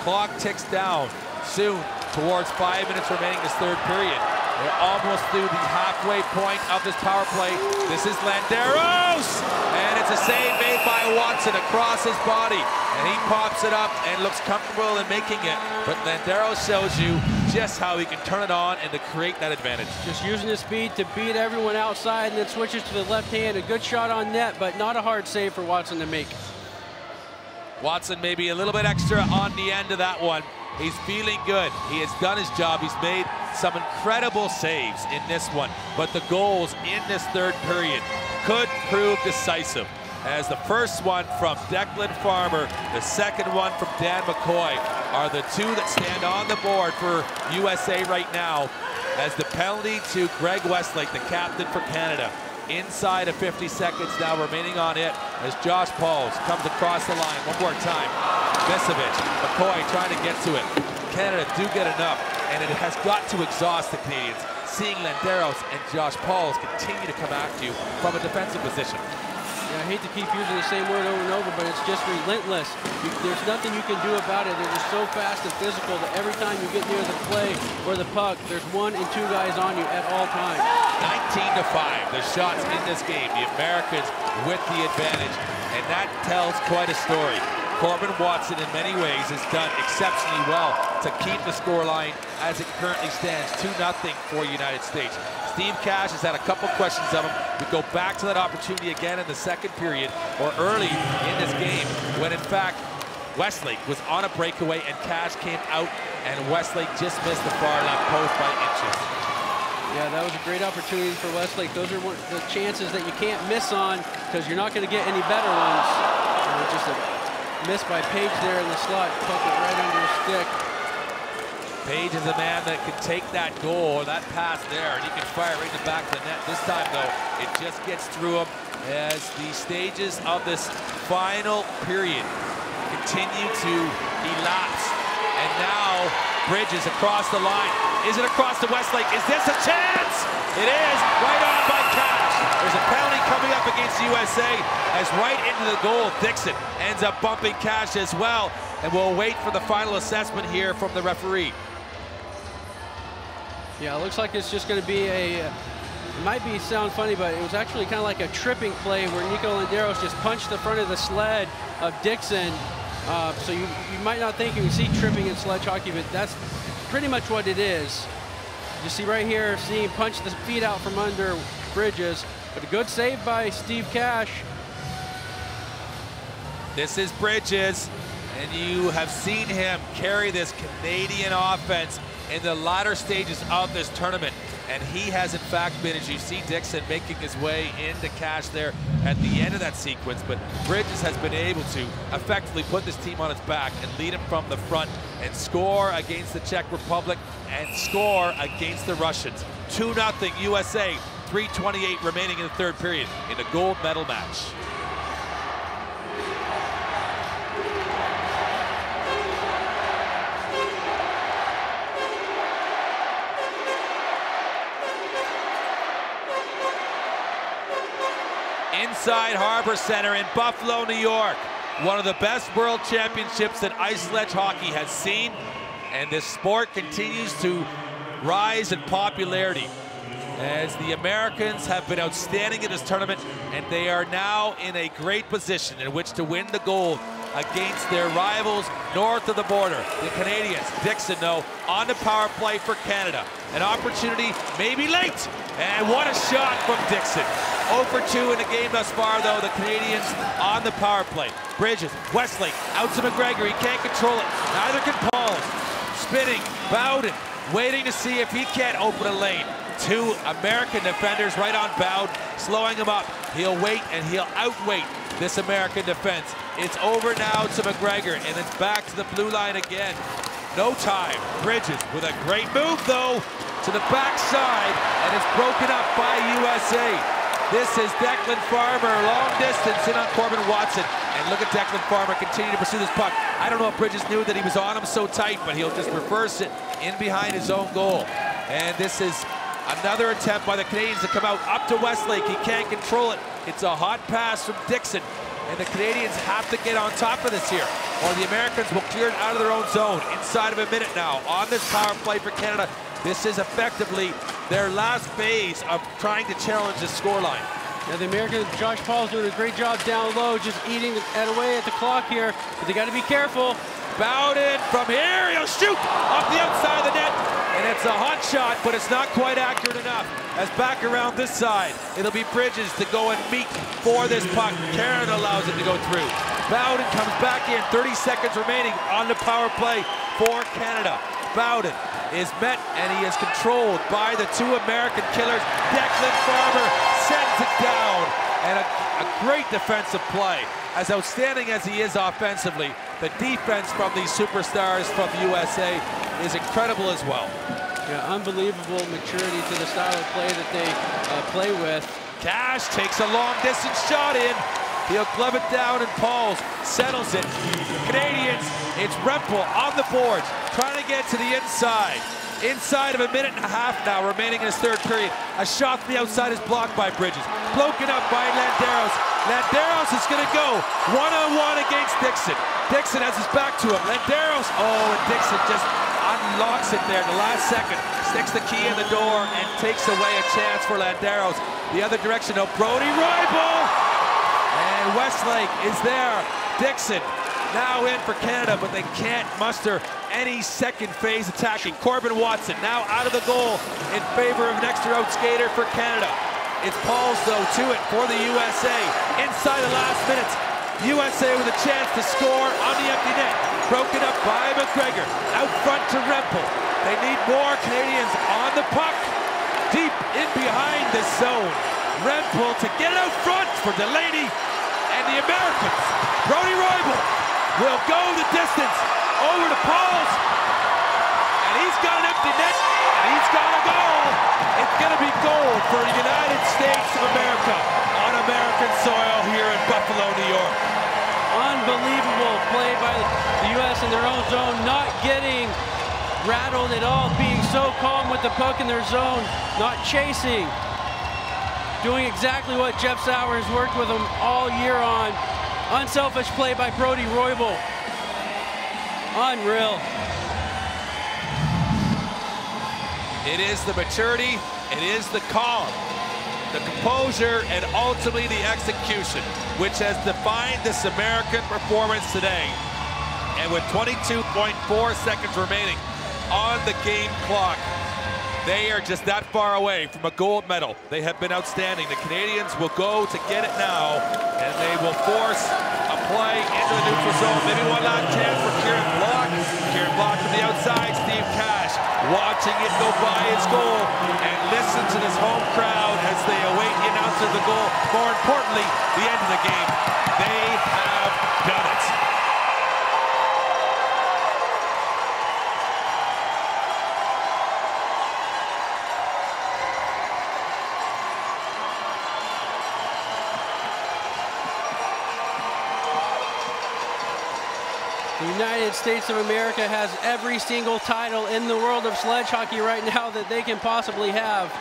clock ticks down soon towards five minutes remaining this third period, they're almost through the halfway point of this power play. This is Landeros! And it's a save made by Watson across his body. And he pops it up and looks comfortable in making it. But Landeros shows you just how he can turn it on and to create that advantage. Just using his speed to beat everyone outside, and then switches to the left hand. A good shot on net, but not a hard save for Watson to make. Watson maybe a little bit extra on the end of that one. He's feeling good. He has done his job. He's made some incredible saves in this one, but the goals in this third period could prove decisive, as the first one from Declan Farmer, the second one from Dan McCoy are the two that stand on the board for U S A right now, as the penalty to Greg Westlake, the captain for Canada. Inside of fifty seconds now remaining on it, as Josh Pauls comes across the line one more time. Vesevich, McCoy trying to get to it. Canada do get enough, and it has got to exhaust the Canadians, seeing Landeros and Josh Pauls continue to come after you from a defensive position. Yeah, I hate to keep using the same word over and over, but it's just relentless. You, there's nothing you can do about it. They're just so fast and physical that every time you get near the play or the puck, there's one and two guys on you at all times. nineteen to five, the shots in this game. The Americans with the advantage, and that tells quite a story. Corbin Watson, in many ways, has done exceptionally well to keep the scoreline as it currently stands, two nothing for United States. Steve Cash has had a couple questions of him. We go back to that opportunity again in the second period, or early in this game, when in fact Westlake was on a breakaway and Cash came out, and Westlake just missed the far left post by inches. Yeah, that was a great opportunity for Westlake. Those are the chances that you can't miss on, because you're not going to get any better ones. So just a Missed by Page there in the slot. Pumped it right under his stick. Page is a man that can take that goal, that pass there, and he can fire right in the back of the net. This time, though, it just gets through him as the stages of this final period continue to elapse. And now, Bridges across the line. Is it across to Westlake? Is this a chance? It is. Right on by Cash. There's a penalty coming up against the U S A as right into the goal, Dixon ends up bumping Cash as well. And we'll wait for the final assessment here from the referee. Yeah, it looks like it's just going to be a, it might be sound funny, but it was actually kind of like a tripping play where Nico Landeros just punched the front of the sled of Dixon. Uh, so you, you might not think you see tripping in sledge hockey, but that's pretty much what it is. You see right here, see him punch the feet out from under Bridges, but a good save by Steve Cash. This is Bridges, and you have seen him carry this Canadian offense in the latter stages of this tournament. And he has, in fact, been, as you see Dixon making his way into Cash there at the end of that sequence. But Bridges has been able to effectively put this team on its back and lead him from the front and score against the Czech Republic and score against the Russians. two nothing U S A, three twenty-eight remaining in the third period in a gold medal match. Inside Harbor Center in Buffalo, New York. One of the best world championships that ice sledge hockey has seen, and this sport continues to rise in popularity as the Americans have been outstanding in this tournament, and they are now in a great position in which to win the gold against their rivals north of the border, the Canadians. Dixon, though, on the power play for Canada. An opportunity, maybe late, and what a shot from Dixon. oh for two in the game thus far, though, the Canadians on the power play. Bridges, Westlake, out to McGregor, he can't control it. Neither can Pauls. Spinning, Bowden, waiting to see if he can't open a lane. Two American defenders right on Bowden, slowing him up. He'll wait and he'll outweight this American defense. It's over now to McGregor, and it's back to the blue line again. No time. Bridges with a great move, though, to the backside, and it's broken up by U S A. This is Declan Farmer, long distance in on Corbin Watson. And look at Declan Farmer continue to pursue this puck. I don't know if Bridges knew that he was on him so tight, but he'll just reverse it in behind his own goal. And this is another attempt by the Canadians to come out up to Westlake. He can't control it. It's a hot pass from Dixon. And the Canadians have to get on top of this here, or the Americans will clear it out of their own zone. Inside of a minute now on this power play for Canada. This is effectively their last phase of trying to challenge the scoreline. Now the American Josh Pauls doing a great job down low, just eating at away at the clock here, but they got to be careful. Bowden from here, he'll shoot off the outside of the net, and it's a hot shot, but it's not quite accurate enough. As back around this side, it'll be Bridges to go and meet for this puck. Karen allows it to go through. Bowden comes back in, thirty seconds remaining on the power play for Canada. Bowden is met, and he is controlled by the two American killers. Declan Farmer sends it down, and a, a great defensive play. As outstanding as he is offensively, the defense from these superstars from the U S A is incredible as well. Yeah, unbelievable maturity to the style of play that they uh, play with. Cash takes a long distance shot in. He'll glove it down, and Pauls settles it. Canadians, it's Rempel on the boards, trying to get to the inside. Inside of a minute and a half now, remaining in his third period. A shot from the outside is blocked by Bridges. Bloken up by Landeros. Landeros is gonna go one-on-one against Dixon. Dixon has his back to him. Landeros, oh, and Dixon just unlocks it there in the last second. Sticks the key in the door and takes away a chance for Landeros. The other direction, though, Brody Roybal. And Westlake is there. Dixon now in for Canada, but they can't muster any second phase attacking. Corbin Watson now out of the goal in favor of an extra out skater for Canada. It's Pauls, though, to it for the U S A. Inside the last minutes, U S A with a chance to score on the empty net. Broken up by McGregor. Out front to Rempel. They need more Canadians on the puck. Deep in behind the zone. Rempel to get it out front for Delaney and the Americans. Brody Roybal will go the distance over to Pauls. And he's got an empty net, and he's got a goal. It's going to be gold for the United States of America on American soil here in Buffalo, New York. Unbelievable play by the U S in their own zone, not getting rattled at all, being so calm with the puck in their zone, not chasing. Doing exactly what Jeff Sauer has worked with him all year on. Unselfish play by Brody Roybal. Unreal. It is the maturity, it is the calm, the composure, and ultimately the execution, which has defined this American performance today. And with twenty-two point four seconds remaining on the game clock, they are just that far away from a gold medal. They have been outstanding. The Canadians will go to get it now, and they will force a play into the neutral zone. Maybe one last chance for Karen Block. Karen Block from the outside. Steve Cash watching it go by its goal, and listen to this home crowd as they await the announcement of the goal. More importantly, the end of the game. They have done it. United States of America has every single title in the world of sledge hockey right now that they can possibly have.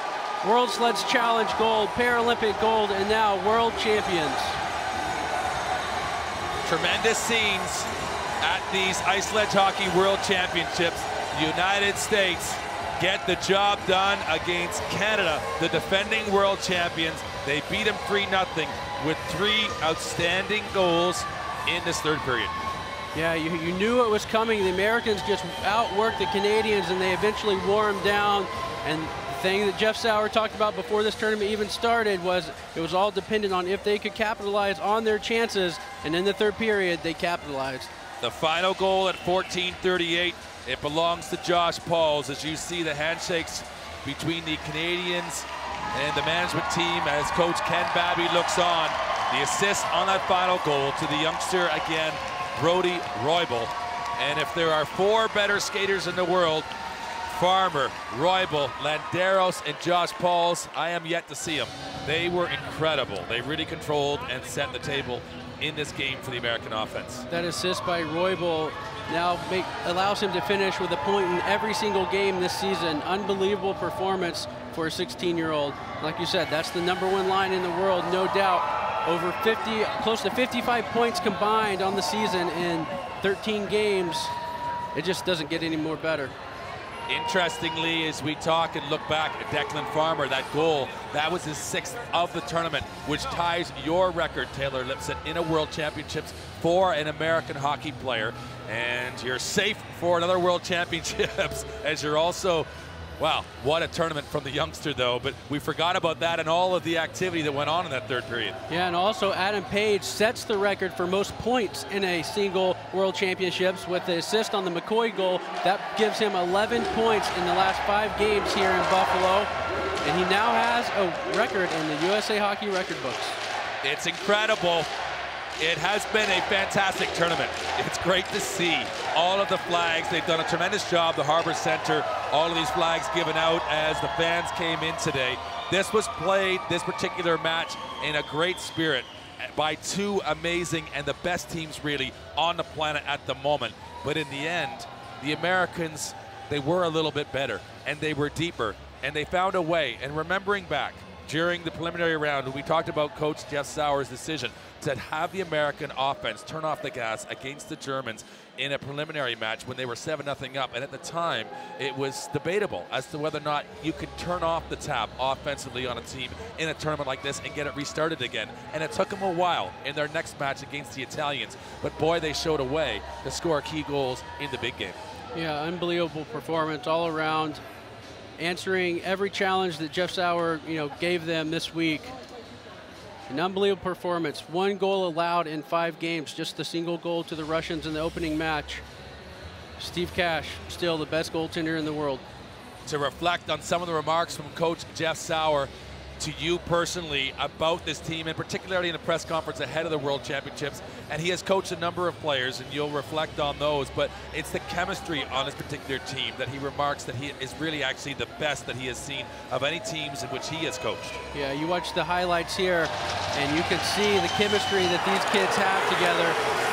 World Sledge Challenge gold, Paralympic gold, and now world champions. Tremendous scenes at these Ice Sledge Hockey World Championships. The United States get the job done against Canada, the defending world champions. They beat them three nothing with three outstanding goals in this third period. Yeah, you, you knew it was coming. The Americans just outworked the Canadians, and they eventually wore them down. And the thing that Jeff Sauer talked about before this tournament even started was it was all dependent on if they could capitalize on their chances, and in the third period, they capitalized. The final goal at fourteen thirty-eight, it belongs to Josh Pauls, as you see the handshakes between the Canadians and the management team as Coach Ken Babby looks on. The assist on that final goal to the youngster again, Brody Roybal. And if there are four better skaters in the world, Farmer, Roybal, Landeros, and Josh Pauls, I am yet to see them. They were incredible. They really controlled and set the table in this game for the American offense. That assist by Roybal now make, allows him to finish with a point in every single game this season. Unbelievable performance for a sixteen-year-old. Like you said, that's the number one line in the world, no doubt. Over fifty, close to fifty-five points combined on the season in thirteen games. It just doesn't get any more better. Interestingly, as we talk and look back at Declan Farmer, that goal, that was his sixth of the tournament, which ties your record, Taylor Lipson, in a World Championships for an American hockey player. And you're safe for another World Championships, as you're also, wow, what a tournament from the youngster, though. But we forgot about that and all of the activity that went on in that third period. Yeah, and also Adam Page sets the record for most points in a single World Championships with the assist on the McCoy goal. That gives him eleven points in the last five games here in Buffalo. And he now has a record in the U S A Hockey record books. It's incredible. It has been a fantastic tournament. It's great to see all of the flags. They've done a tremendous job, the Harbor Center, all of these flags given out as the fans came in today. This was played, this particular match, in a great spirit by two amazing and the best teams really on the planet at the moment. But in the end, the Americans, they were a little bit better, and they were deeper, and they found a way. And remembering back during the preliminary round, we talked about Coach Jeff Sauer's decision to have the American offense turn off the gas against the Germans in a preliminary match when they were seven nothing up. And at the time, it was debatable as to whether or not you could turn off the tap offensively on a team in a tournament like this and get it restarted again. And it took them a while in their next match against the Italians. But boy, they showed a way to score key goals in the big game. Yeah, unbelievable performance all around, answering every challenge that Jeff Sauer, you know, gave them this week. An unbelievable performance. One goal allowed in five games, just the single goal to the Russians in the opening match. Steve Cash, still the best goaltender in the world. To reflect on some of the remarks from Coach Jeff Sauer, to you personally about this team, and particularly in the press conference ahead of the World Championships? And he has coached a number of players, and you'll reflect on those, but it's the chemistry on this particular team that he remarks that he is really actually the best that he has seen of any teams in which he has coached. Yeah, you watch the highlights here, and you can see the chemistry that these kids have together.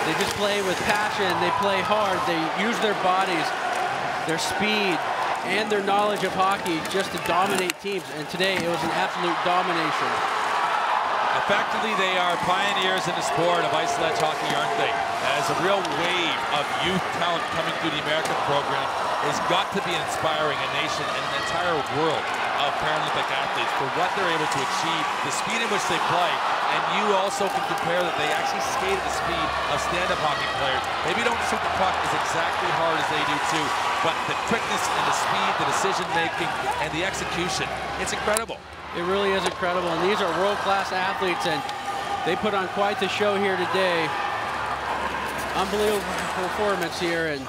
They just play with passion, they play hard, they use their bodies, their speed, and their knowledge of hockey just to dominate teams. And today it was an absolute domination. Effectively, they are pioneers in the sport of ice sledge hockey, aren't they? As a real wave of youth talent coming through the American program has got to be inspiring a nation and an entire world of Paralympic athletes for what they're able to achieve, the speed in which they play. And you also can compare that they actually skate at the speed of stand-up hockey players. Maybe don't shoot the puck as exactly hard as they do too, but the quickness and the speed, the decision-making, and the execution, it's incredible. It really is incredible, and these are world-class athletes, and they put on quite the show here today. Unbelievable performance here, and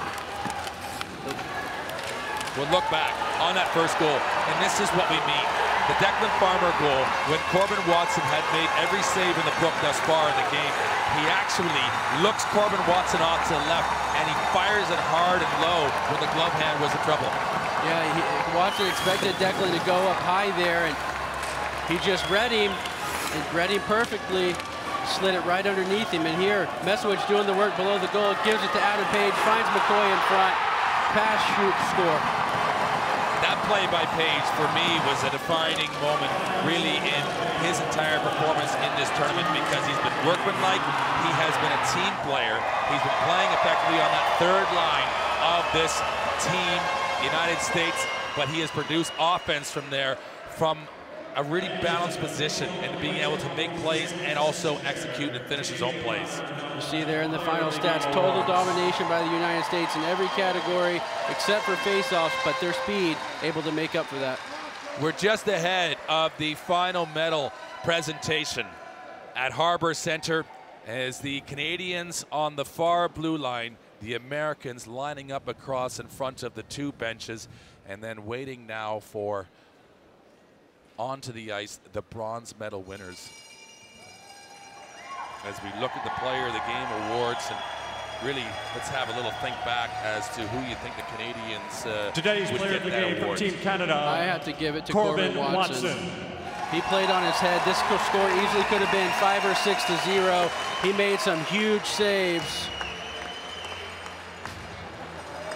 we'll look back on that first goal, and this is what we mean. The Declan Farmer goal, when Corbin Watson had made every save in the book thus far in the game, he actually looks Corbin Watson off to the left, and he fires it hard and low when the glove hand was in trouble. Yeah, he, Watson expected Declan to go up high there, and he just read him, and read him perfectly, slid it right underneath him. And here, Mesowich doing the work below the goal, gives it to Adam Page, finds McCoy in front, pass, shoot, score. That play by Page, for me, was a defining moment, really, in his entire performance in this tournament, because he's been workmanlike, he has been a team player, he's been playing effectively on that third line of this team, United States, but he has produced offense from there, from a really balanced position and being able to make plays and also execute and finish his own plays. You see there in the final stats, total domination by the United States in every category except for faceoffs, but their speed able to make up for that. We're just ahead of the final medal presentation at Harbor Center as the Canadians on the far blue line, the Americans lining up across in front of the two benches, and then waiting now for onto the ice, the bronze medal winners. As we look at the player of the game awards, and really, let's have a little think back as to who you think the Canadians uh, Today's would player get of the that game award. From Team Canada, I have to give it to Corbin, Corbin Watson. Watson. He played on his head. This score easily could have been five or six to zero. He made some huge saves.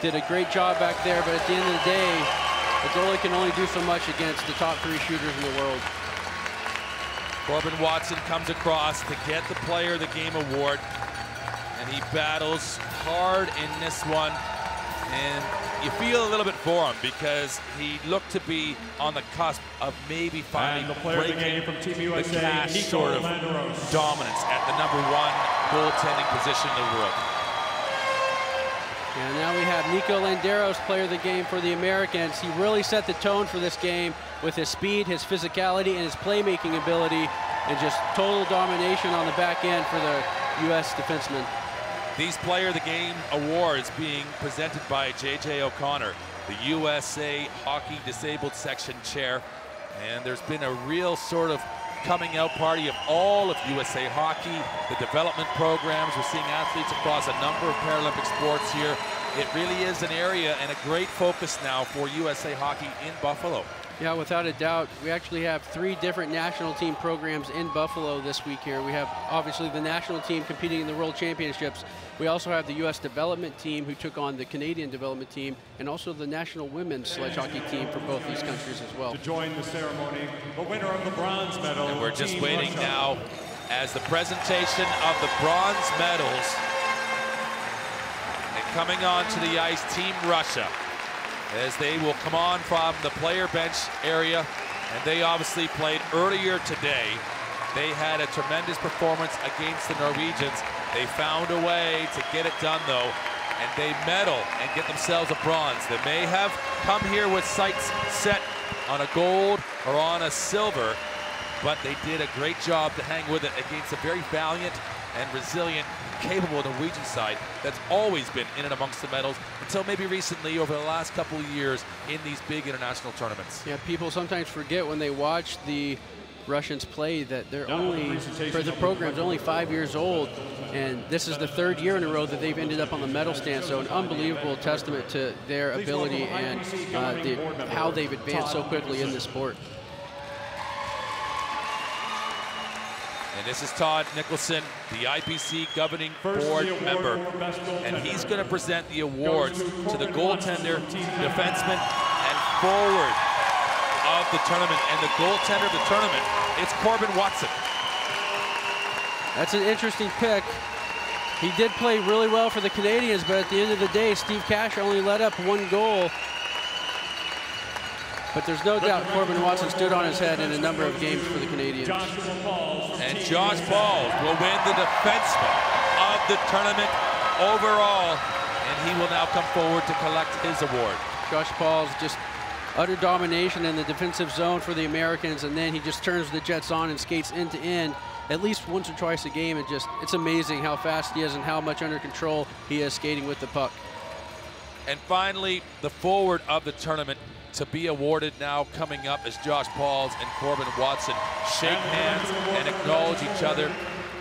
Did a great job back there, but at the end of the day, the goalie can only do so much against the top three shooters in the world. Corbin Watson comes across to get the player of the game award, and he battles hard in this one. And you feel a little bit for him because he looked to be on the cusp of maybe finally the breaking the, game from Team U S A, the cash Nico sort of Landeros. dominance at the number one goaltending position in the world. And now we have Nico Landeros, player of the game for the Americans. He really set the tone for this game with his speed, his physicality, and his playmaking ability, and just total domination on the back end for the U S defensemen. These player of the game awards being presented by J J O'Connor, the U S A Hockey Disabled Section Chair. And there's been a real sort of coming out party of all of U S A Hockey, the development programs. We're seeing athletes across a number of Paralympic sports here. It really is an area and a great focus now for U S A Hockey in Buffalo. Yeah, without a doubt. We actually have three different national team programs in Buffalo this week here. We have obviously the national team competing in the World Championships. We also have the U S development team who took on the Canadian development team, and also the national women's sledge hockey team for both these countries as well. To join the ceremony, the winner of the bronze medal. And we're just waiting now as the presentation of the bronze medals. And coming on to the ice, Team Russia, as they will come on from the player bench area, and they obviously played earlier today. They had a tremendous performance against the Norwegians. They found a way to get it done though, and they medal and get themselves a bronze. They may have come here with sights set on a gold or on a silver, but they did a great job to hang with it against a very valiant and resilient, capable Norwegian side that's always been in and amongst the medals, until maybe recently over the last couple of years in these big international tournaments. Yeah, people sometimes forget when they watch the Russians play that they're only, for the program's only five years old, and this is the third year in a row that they've ended up on the medal stand. So an unbelievable testament to their ability and uh, the, how they've advanced so quickly in this sport. And this is Todd Nicholson, the I P C governing board member, and he's going to present the awards to the goaltender, defenseman, and forward of the tournament. And the goaltender of the tournament, it's Corbin Watson. That's an interesting pick. He did play really well for the Canadians, but at the end of the day, Steve Cash only let up one goal. But there's no doubt Corbin Watson stood on his head in a number of games for the Canadians. And Josh Pauls will win the defenseman of the tournament overall, and he will now come forward to collect his award. Josh Pauls, just utter domination in the defensive zone for the Americans, and then he just turns the Jets on and skates end to end at least once or twice a game, and just, it's amazing how fast he is and how much under control he is skating with the puck. And finally, the forward of the tournament to be awarded now coming up as Josh Pauls and Corbin Watson shake hands and acknowledge each other,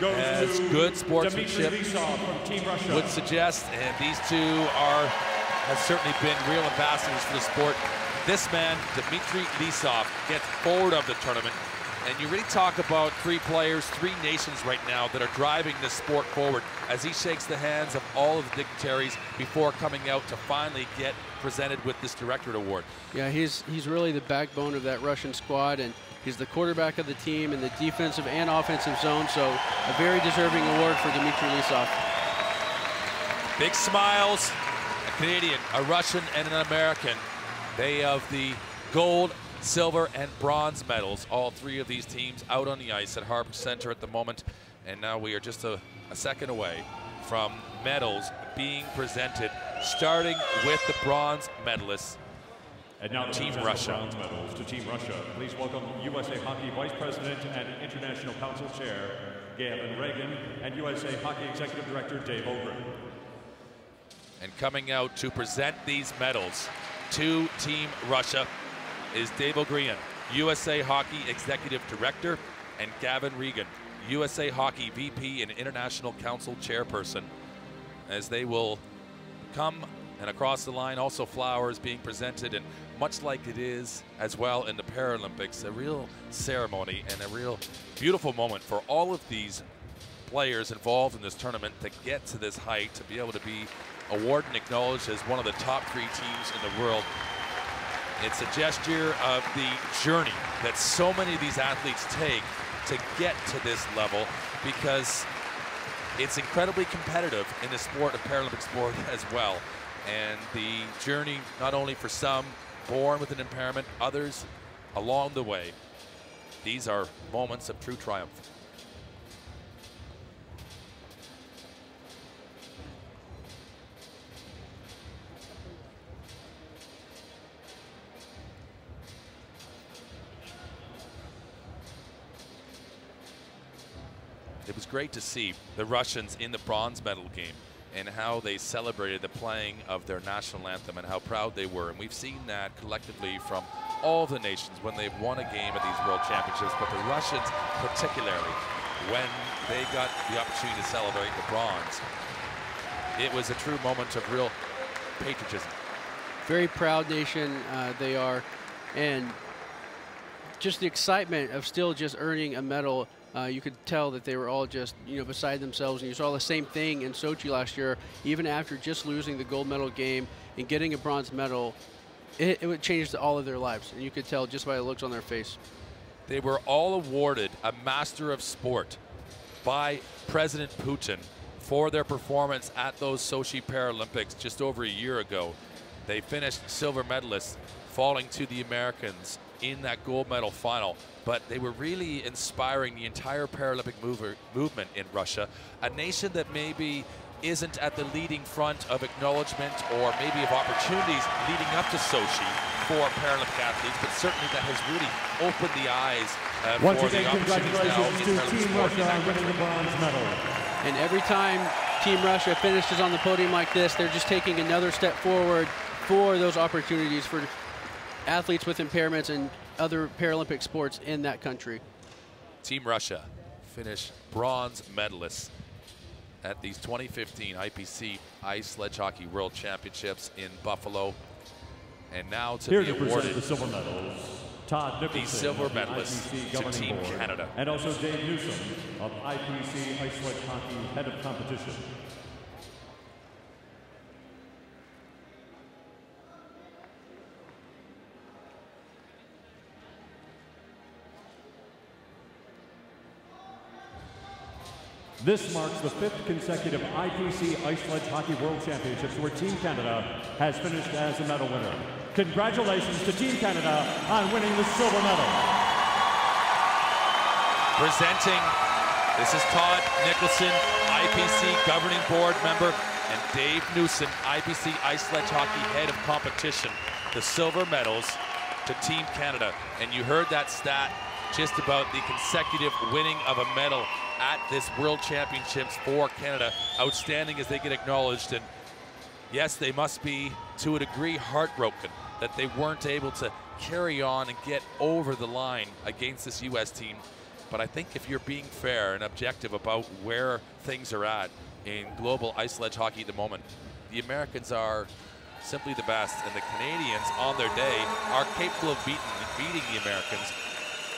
as good sportsmanship would suggest. And these two are, have certainly been real ambassadors for the sport. This man, Dmitry Lisov, gets forward of the tournament. And you really talk about three players, three nations right now that are driving this sport forward, as he shakes the hands of all of the dignitaries before coming out to finally get presented with this directorate award. Yeah, he's, he's really the backbone of that Russian squad, and he's the quarterback of the team in the defensive and offensive zone, so a very deserving award for Dmitry Lisov. Big smiles, a Canadian, a Russian, and an American. They have the gold, silver, and bronze medals, all three of these teams out on the ice at Harbor Center at the moment. And now we are just a, a second away from medals being presented, starting with the bronze medalists. And now Team Russia. Bronze medals to Team Russia. Please welcome U S A Hockey Vice President and International Council Chair Gavin Reagan and U S A Hockey Executive Director Dave Ogren. And coming out to present these medals to Team Russia is Dave Ogren, U S A Hockey Executive Director, and Gavin Reagan, U S A Hockey V P and International Council Chairperson, as they will come and across the line. Also flowers being presented, and much like it is as well in the Paralympics, a real ceremony and a real beautiful moment for all of these players involved in this tournament to get to this height, to be able to be awarded and acknowledged as one of the top three teams in the world. It's a gesture of the journey that so many of these athletes take to get to this level, because it's incredibly competitive in the sport of Paralympic sport as well. And the journey, not only for some born with an impairment, others along the way. These are moments of true triumph. It was great to see the Russians in the bronze medal game and how they celebrated the playing of their national anthem and how proud they were. And we've seen that collectively from all the nations when they've won a game at these world championships, but the Russians particularly, when they got the opportunity to celebrate the bronze, it was a true moment of real patriotism. Very proud nation uh, they are, and just the excitement of still just earning a medal. Uh, you could tell that they were all just, you know, beside themselves. And you saw the same thing in Sochi last year, even after just losing the gold medal game and getting a bronze medal, it, it would change all of their lives. And you could tell just by the looks on their face. They were all awarded a Master of Sport by President Putin for their performance at those Sochi Paralympics just over a year ago. They finished silver medalists, falling to the Americans in that gold medal final, but they were really inspiring the entire Paralympic mover, movement in Russia, a nation that maybe isn't at the leading front of acknowledgement or maybe of opportunities leading up to Sochi for Paralympic athletes, but certainly that has really opened the eyes uh, for the opportunities now in Paralympic sport. And every time Team Russia finishes on the podium like this, they're just taking another step forward for those opportunities for athletes with impairments and other Paralympic sports in that country. Team Russia finished bronze medalists at these twenty fifteen I P C Ice Sledge Hockey World Championships in Buffalo. And now to Here be to awarded the silver medals, Todd Nicholson, the silver medalist to Team Board, Canada. And also Dave Newsom of I P C Ice Sledge Hockey, head of competition. This marks the fifth consecutive I P C Ice Sledge Hockey World Championships where Team Canada has finished as a medal winner. Congratulations to Team Canada on winning the silver medal. Presenting, this is Todd Nicholson, I P C Governing Board member, and Dave Newsom, I P C Ice Sledge Hockey Head of Competition, the silver medals to Team Canada. And you heard that stat just about the consecutive winning of a medal at this World Championships for Canada. Outstanding as they get acknowledged, and yes, they must be to a degree heartbroken that they weren't able to carry on and get over the line against this U S team. But I think if you're being fair and objective about where things are at in global ice sledge hockey at the moment, the Americans are simply the best, and the Canadians on their day are capable of beating, beating the Americans.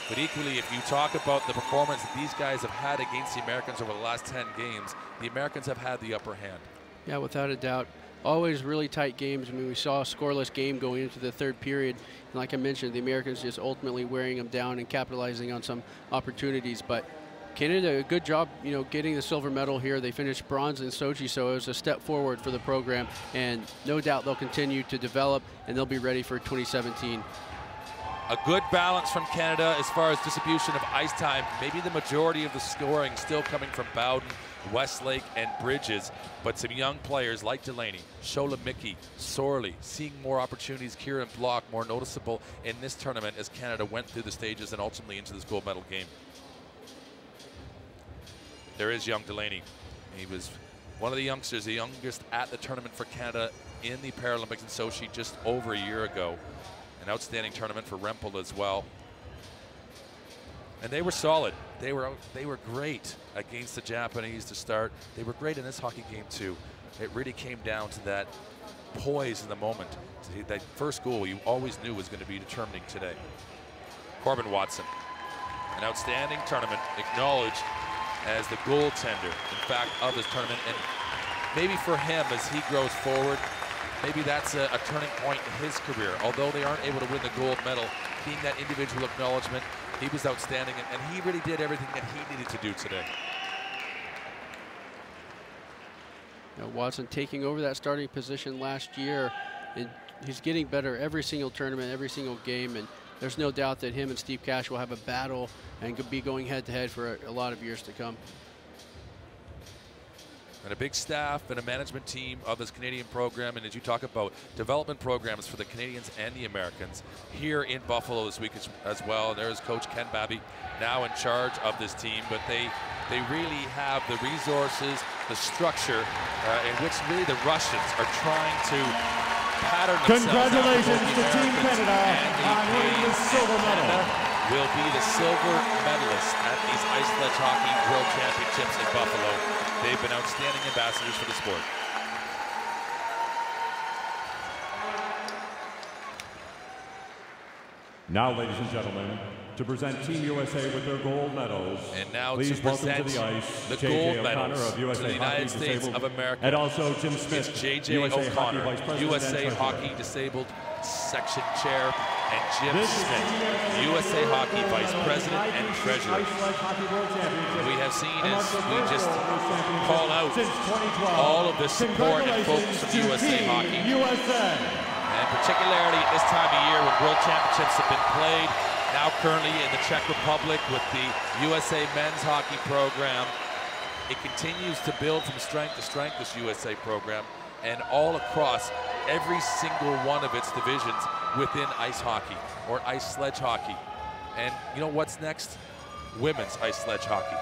But equally, if you talk about the performance that these guys have had against the Americans over the last ten games, the Americans have had the upper hand. Yeah, without a doubt. Always really tight games. I mean, we saw a scoreless game going into the third period. And like I mentioned, the Americans just ultimately wearing them down and capitalizing on some opportunities. But Canada, a good job, you know, getting the silver medal here. They finished bronze in Sochi, so it was a step forward for the program. And no doubt they'll continue to develop, and they'll be ready for twenty seventeen. A good balance from Canada as far as distribution of ice time. Maybe the majority of the scoring still coming from Bowden, Westlake, and Bridges, but some young players like Delaney, Shola Mickey, Sorley, seeing more opportunities. Kieran Block more noticeable in this tournament as Canada went through the stages and ultimately into this gold medal game. There is young Delaney. He was one of the youngsters, the youngest at the tournament for Canada in the Paralympics in Sochi just over a year ago. An outstanding tournament for Rempel as well. And they were solid. They were, they were great against the Japanese to start. They were great in this hockey game too. It really came down to that poise in the moment. That first goal you always knew was going to be determining today. Corbin Watson, an outstanding tournament, acknowledged as the goaltender, in fact, of this tournament. And maybe for him, as he grows forward, maybe that's a, a turning point in his career. Although they aren't able to win the gold medal, being that individual acknowledgement, he was outstanding, and, and he really did everything that he needed to do today. Now Watson taking over that starting position last year, and he's getting better every single tournament, every single game, and there's no doubt that him and Steve Cash will have a battle and could be going head-to-head for a, a lot of years to come. And a big staff and a management team of this Canadian program. And as you talk about development programs for the Canadians and the Americans here in Buffalo this week as, as well. And there is Coach Ken Babby now in charge of this team. But they, they really have the resources, the structure, uh, in which really the Russians are trying to pattern themselves. Congratulations to Team Canada on winning the silver medal. Will be the silver medalist at these Ice Sledge Hockey World Championships in Buffalo. They've been outstanding ambassadors for the sport. Now, ladies and gentlemen, to present Team U S A with their gold medals. And now to present to the, ice, the gold medals of U S A to the United States disabled, of America. And also Jim Smith, it's J J O'Connor, U S A Hockey Disabled Section Chair, and Jim Smith, U S A Hockey Vice President and Treasurer. We have seen as we just call out all of the support and focus of U S A Hockey. And particularly at this time of year when World Championships have been played, now currently in the Czech Republic with the U S A Men's Hockey Program. It continues to build from strength to strength, this U S A program, and all across every single one of its divisions within ice hockey or ice sledge hockey. And you know what's next? Women's ice sledge hockey.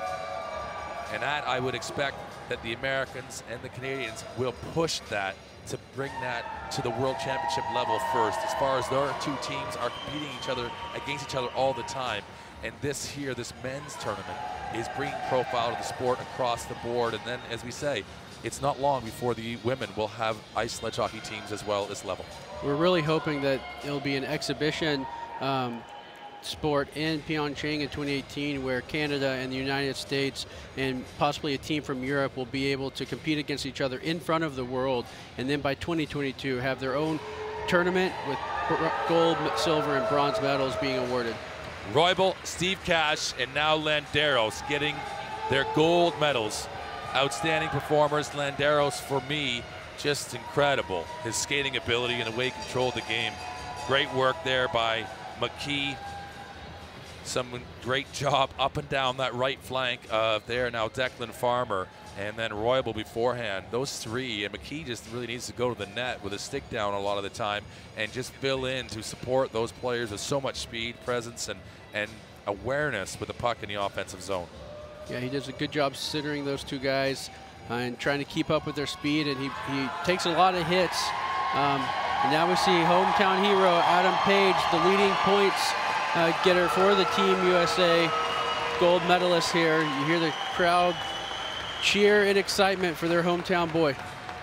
And that I would expect that the Americans and the Canadians will push that to bring that to the World Championship level first, as far as their two teams are competing each other against each other all the time. And this here, this men's tournament, is bringing profile to the sport across the board. And then, as we say, it's not long before the women will have ice sledge hockey teams as well as level. We're really hoping that it'll be an exhibition um, sport in Pyeongchang in twenty eighteen, where Canada and the United States and possibly a team from Europe will be able to compete against each other in front of the world, and then by twenty twenty-two have their own tournament with gold, silver, and bronze medals being awarded. Roybal, Steve Cash, and now Landeros getting their gold medals. Outstanding performers. Landeros, for me, just incredible. His skating ability and the way he controlled the game. Great work there by McKee. Some great job up and down that right flank of there. Now Declan Farmer and then Roybal beforehand. Those three, and McKee just really needs to go to the net with a stick down a lot of the time and just fill in to support those players with so much speed, presence, and, and awareness with the puck in the offensive zone. Yeah, he does a good job centering those two guys uh, and trying to keep up with their speed, and he, he takes a lot of hits. Um, and now we see hometown hero Adam Page, the leading points Uh, getter for the Team U S A, gold medalist here. You hear the crowd cheer in excitement for their hometown boy.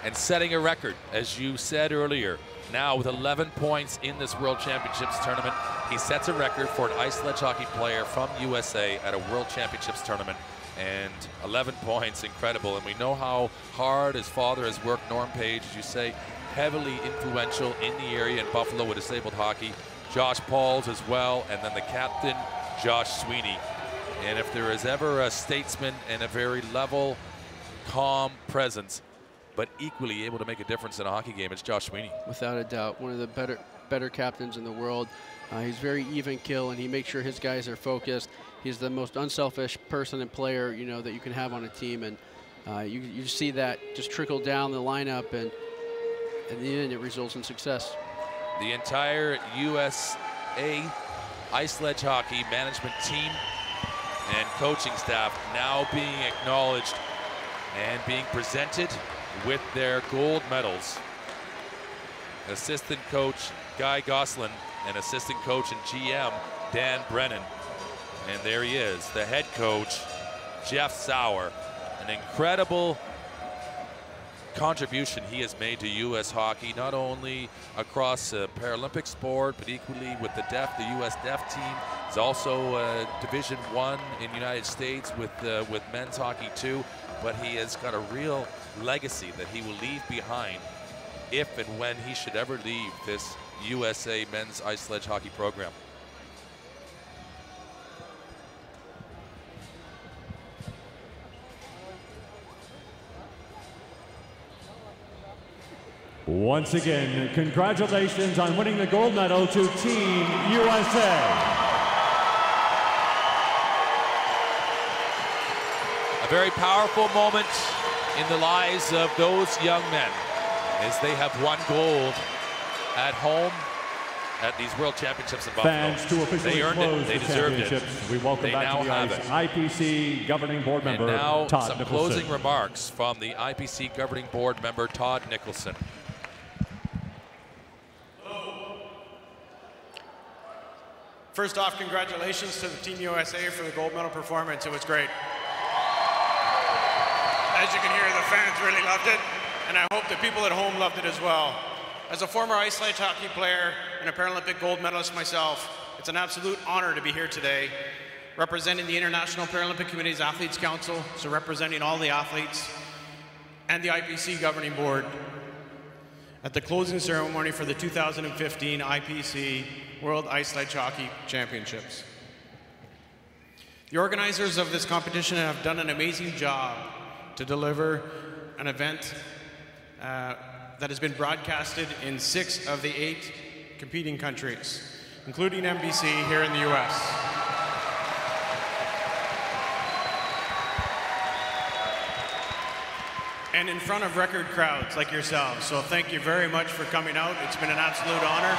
And setting a record, as you said earlier. Now with eleven points in this World Championships tournament, he sets a record for an ice sledge hockey player from U S A at a World Championships tournament. And eleven points, incredible. And we know how hard his father has worked, Norm Page, as you say, heavily influential in the area in Buffalo with disabled hockey. Josh Pauls as well, and then the captain, Josh Sweeney. And if there is ever a statesman and a very level, calm presence, but equally able to make a difference in a hockey game, it's Josh Sweeney. Without a doubt, one of the better better captains in the world. Uh, he's very even kill, and he makes sure his guys are focused. He's the most unselfish person and player, you know, that you can have on a team, and uh, you, you see that just trickle down the lineup, and in the end, it results in success. The entire U S A ice sledge hockey management team and coaching staff now being acknowledged and being presented with their gold medals. Assistant coach Guy Goslin and assistant coach and G M Dan Brennan. And there he is, the head coach, Jeff Sauer. An incredible contribution he has made to U S hockey, not only across uh, Paralympic sport, but equally with the deaf, the U S deaf team. It's also uh, Division One in the United States with uh, with men's hockey too. But he has got a real legacy that he will leave behind, if and when he should ever leave this U S A men's ice sledge hockey program. Once again, congratulations on winning the gold medal to Team U S A. A very powerful moment in the lives of those young men as they have won gold at home at these World Championships in Buffalo. Fans to officially they earned it. They the deserved it. We welcome they back now to the have ice. it. I P C governing board member and now Todd some Nicholson. Closing remarks from the I P C governing board member Todd Nicholson. First off, congratulations to the Team U S A for the gold medal performance. It was great. As you can hear, the fans really loved it, and I hope the people at home loved it as well. As a former ice sledge hockey player and a Paralympic gold medalist myself, it's an absolute honor to be here today, representing the International Paralympic Committee's Athletes Council, so representing all the athletes, and the I P C governing board. At the closing ceremony for the two thousand fifteen I P C World Ice Sledge Hockey Championships. The organizers of this competition have done an amazing job to deliver an event uh, that has been broadcasted in six of the eight competing countries, including N B C here in the U S. And in front of record crowds like yourselves. So thank you very much for coming out. It's been an absolute honor.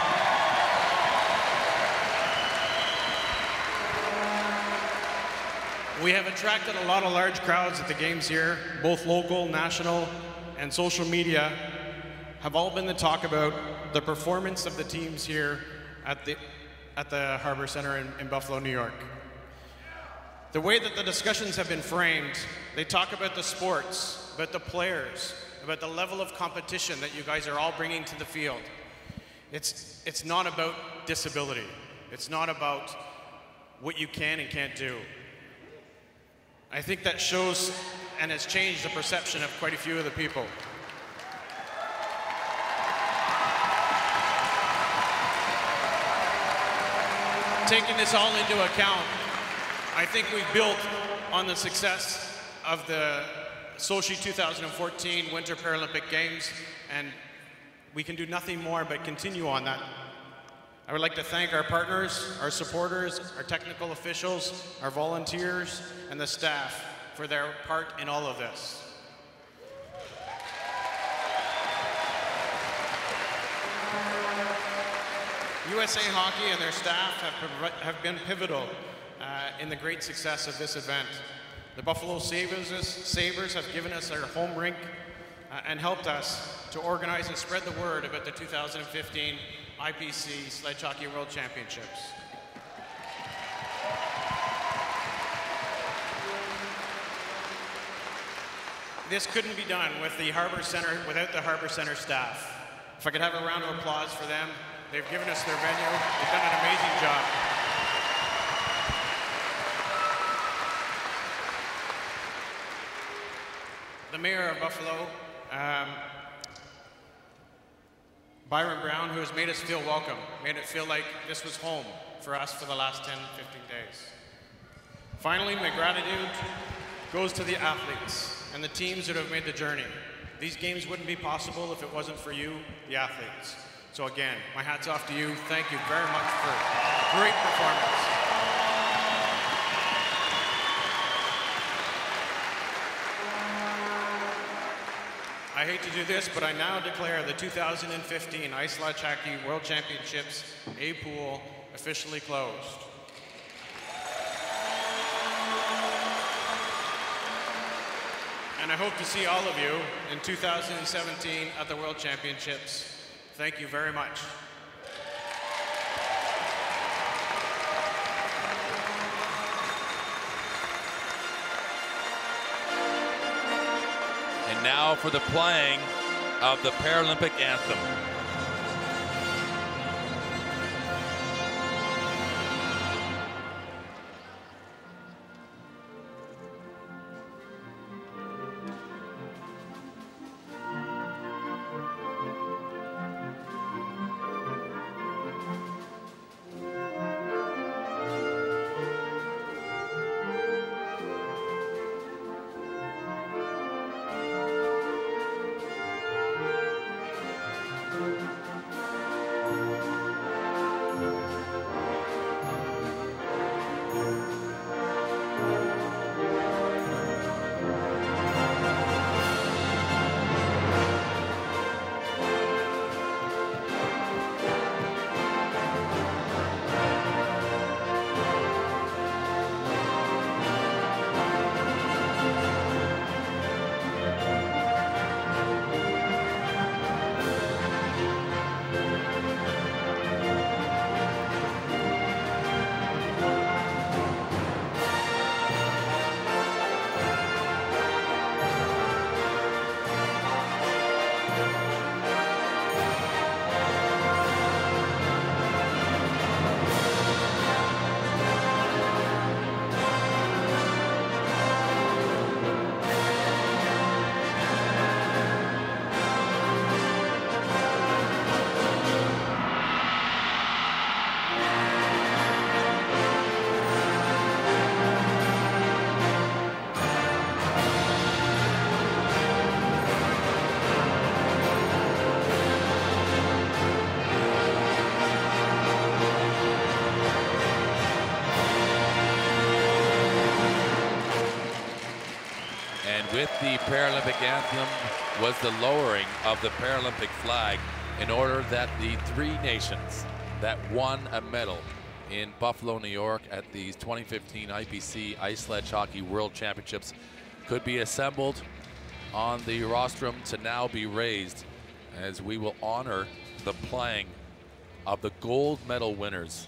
We have attracted a lot of large crowds at the games here, both local, national, and social media have all been the talk about the performance of the teams here at the, at the Harbor Center in, in Buffalo, New York. The way that the discussions have been framed, they talk about the sports, about the players, about the level of competition that you guys are all bringing to the field. It's, it's not about disability. It's not about what you can and can't do. I think that shows and has changed the perception of quite a few of the people. Taking this all into account, I think we've built on the success of the Sochi two thousand fourteen Winter Paralympic Games, and we can do nothing more but continue on that. I would like to thank our partners, our supporters, our technical officials, our volunteers, and the staff for their part in all of this. U S A Hockey and their staff have, have been pivotal uh, in the great success of this event. The Buffalo Sabres, Sabres have given us their home rink uh, and helped us to organize and spread the word about the two thousand fifteen I P C Sledge Hockey World Championships. This couldn't be done with the Harbor Center, without the Harbor Center staff. If I could have a round of applause for them. They've given us their venue. They've done an amazing job. The mayor of Buffalo, um, Byron Brown, who has made us feel welcome, made it feel like this was home for us for the last ten, fifteen days. Finally, my gratitude goes to the athletes and the teams that have made the journey. These games wouldn't be possible if it wasn't for you, the athletes. So again, my hat's off to you. Thank you very much for a great performance. I hate to do this, but I now declare the two thousand fifteen Ice Sledge Hockey World Championships A Pool officially closed. And I hope to see all of you in two thousand seventeen at the World Championships. Thank you very much. Now for the playing of the Paralympic anthem. With the Paralympic anthem was the lowering of the Paralympic flag in order that the three nations that won a medal in Buffalo, New York at the twenty fifteen I P C Ice Sledge Hockey World Championships could be assembled on the rostrum to now be raised as we will honor the playing of the gold medal winners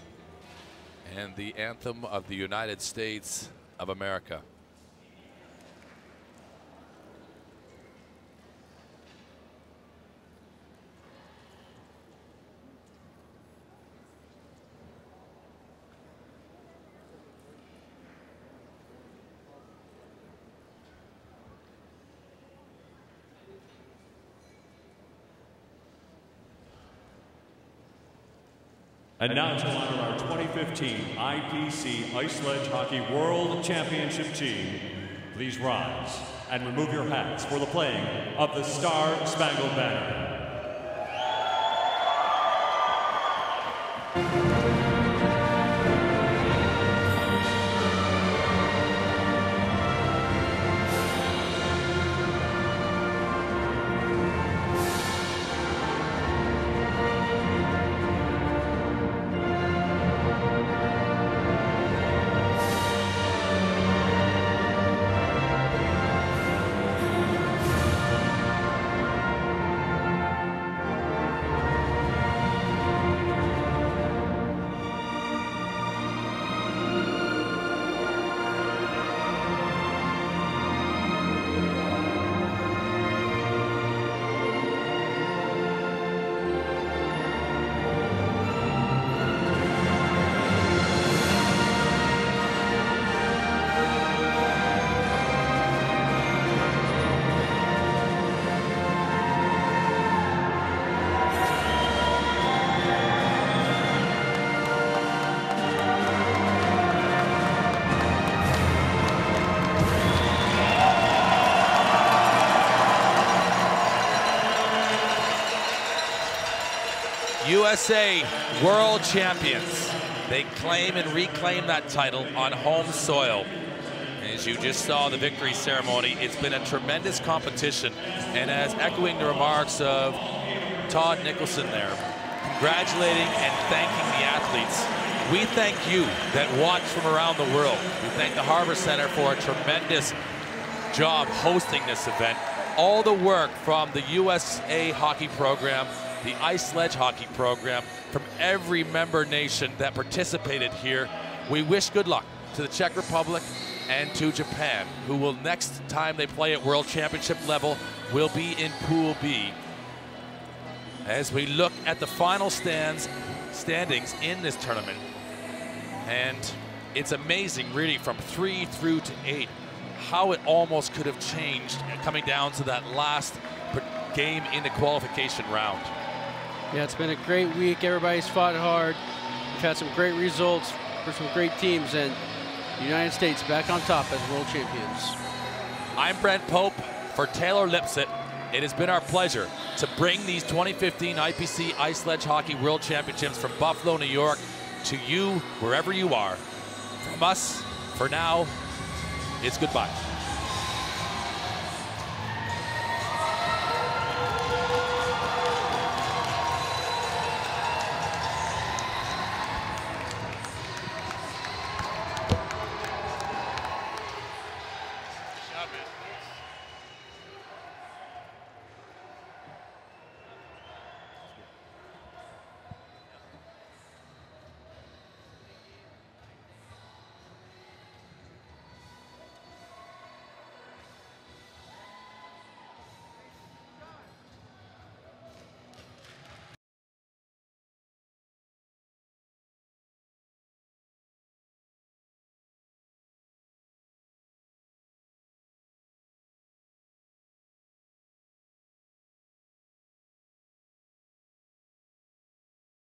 and the anthem of the United States of America. And now to honor our twenty fifteen I P C Ice Sledge Hockey World Championship team, please rise and remove your hats for the playing of the Star Spangled Banner. U S A world champions. They claim and reclaim that title on home soil. As you just saw the victory ceremony, it's been a tremendous competition. And as echoing the remarks of Todd Nicholson there, congratulating and thanking the athletes. We thank you that watch from around the world. We thank the Harbor Center for a tremendous job hosting this event. All the work from the U S A hockey program, the Ice Sledge Hockey Program, from every member nation that participated here. We wish good luck to the Czech Republic and to Japan, who will, next time they play at World Championship level, will be in Pool B. As we look at the final stands, standings in this tournament, and it's amazing, really, from three through to eight, how it almost could have changed coming down to that last game in the qualification round. Yeah, it's been a great week. Everybody's fought hard. We've had some great results for some great teams, and the United States back on top as world champions. I'm Brent Pope for Taylor Lipson. It has been our pleasure to bring these twenty fifteen I P C Ice Sledge Hockey World Championships from Buffalo, New York, to you wherever you are. From us, for now, it's goodbye.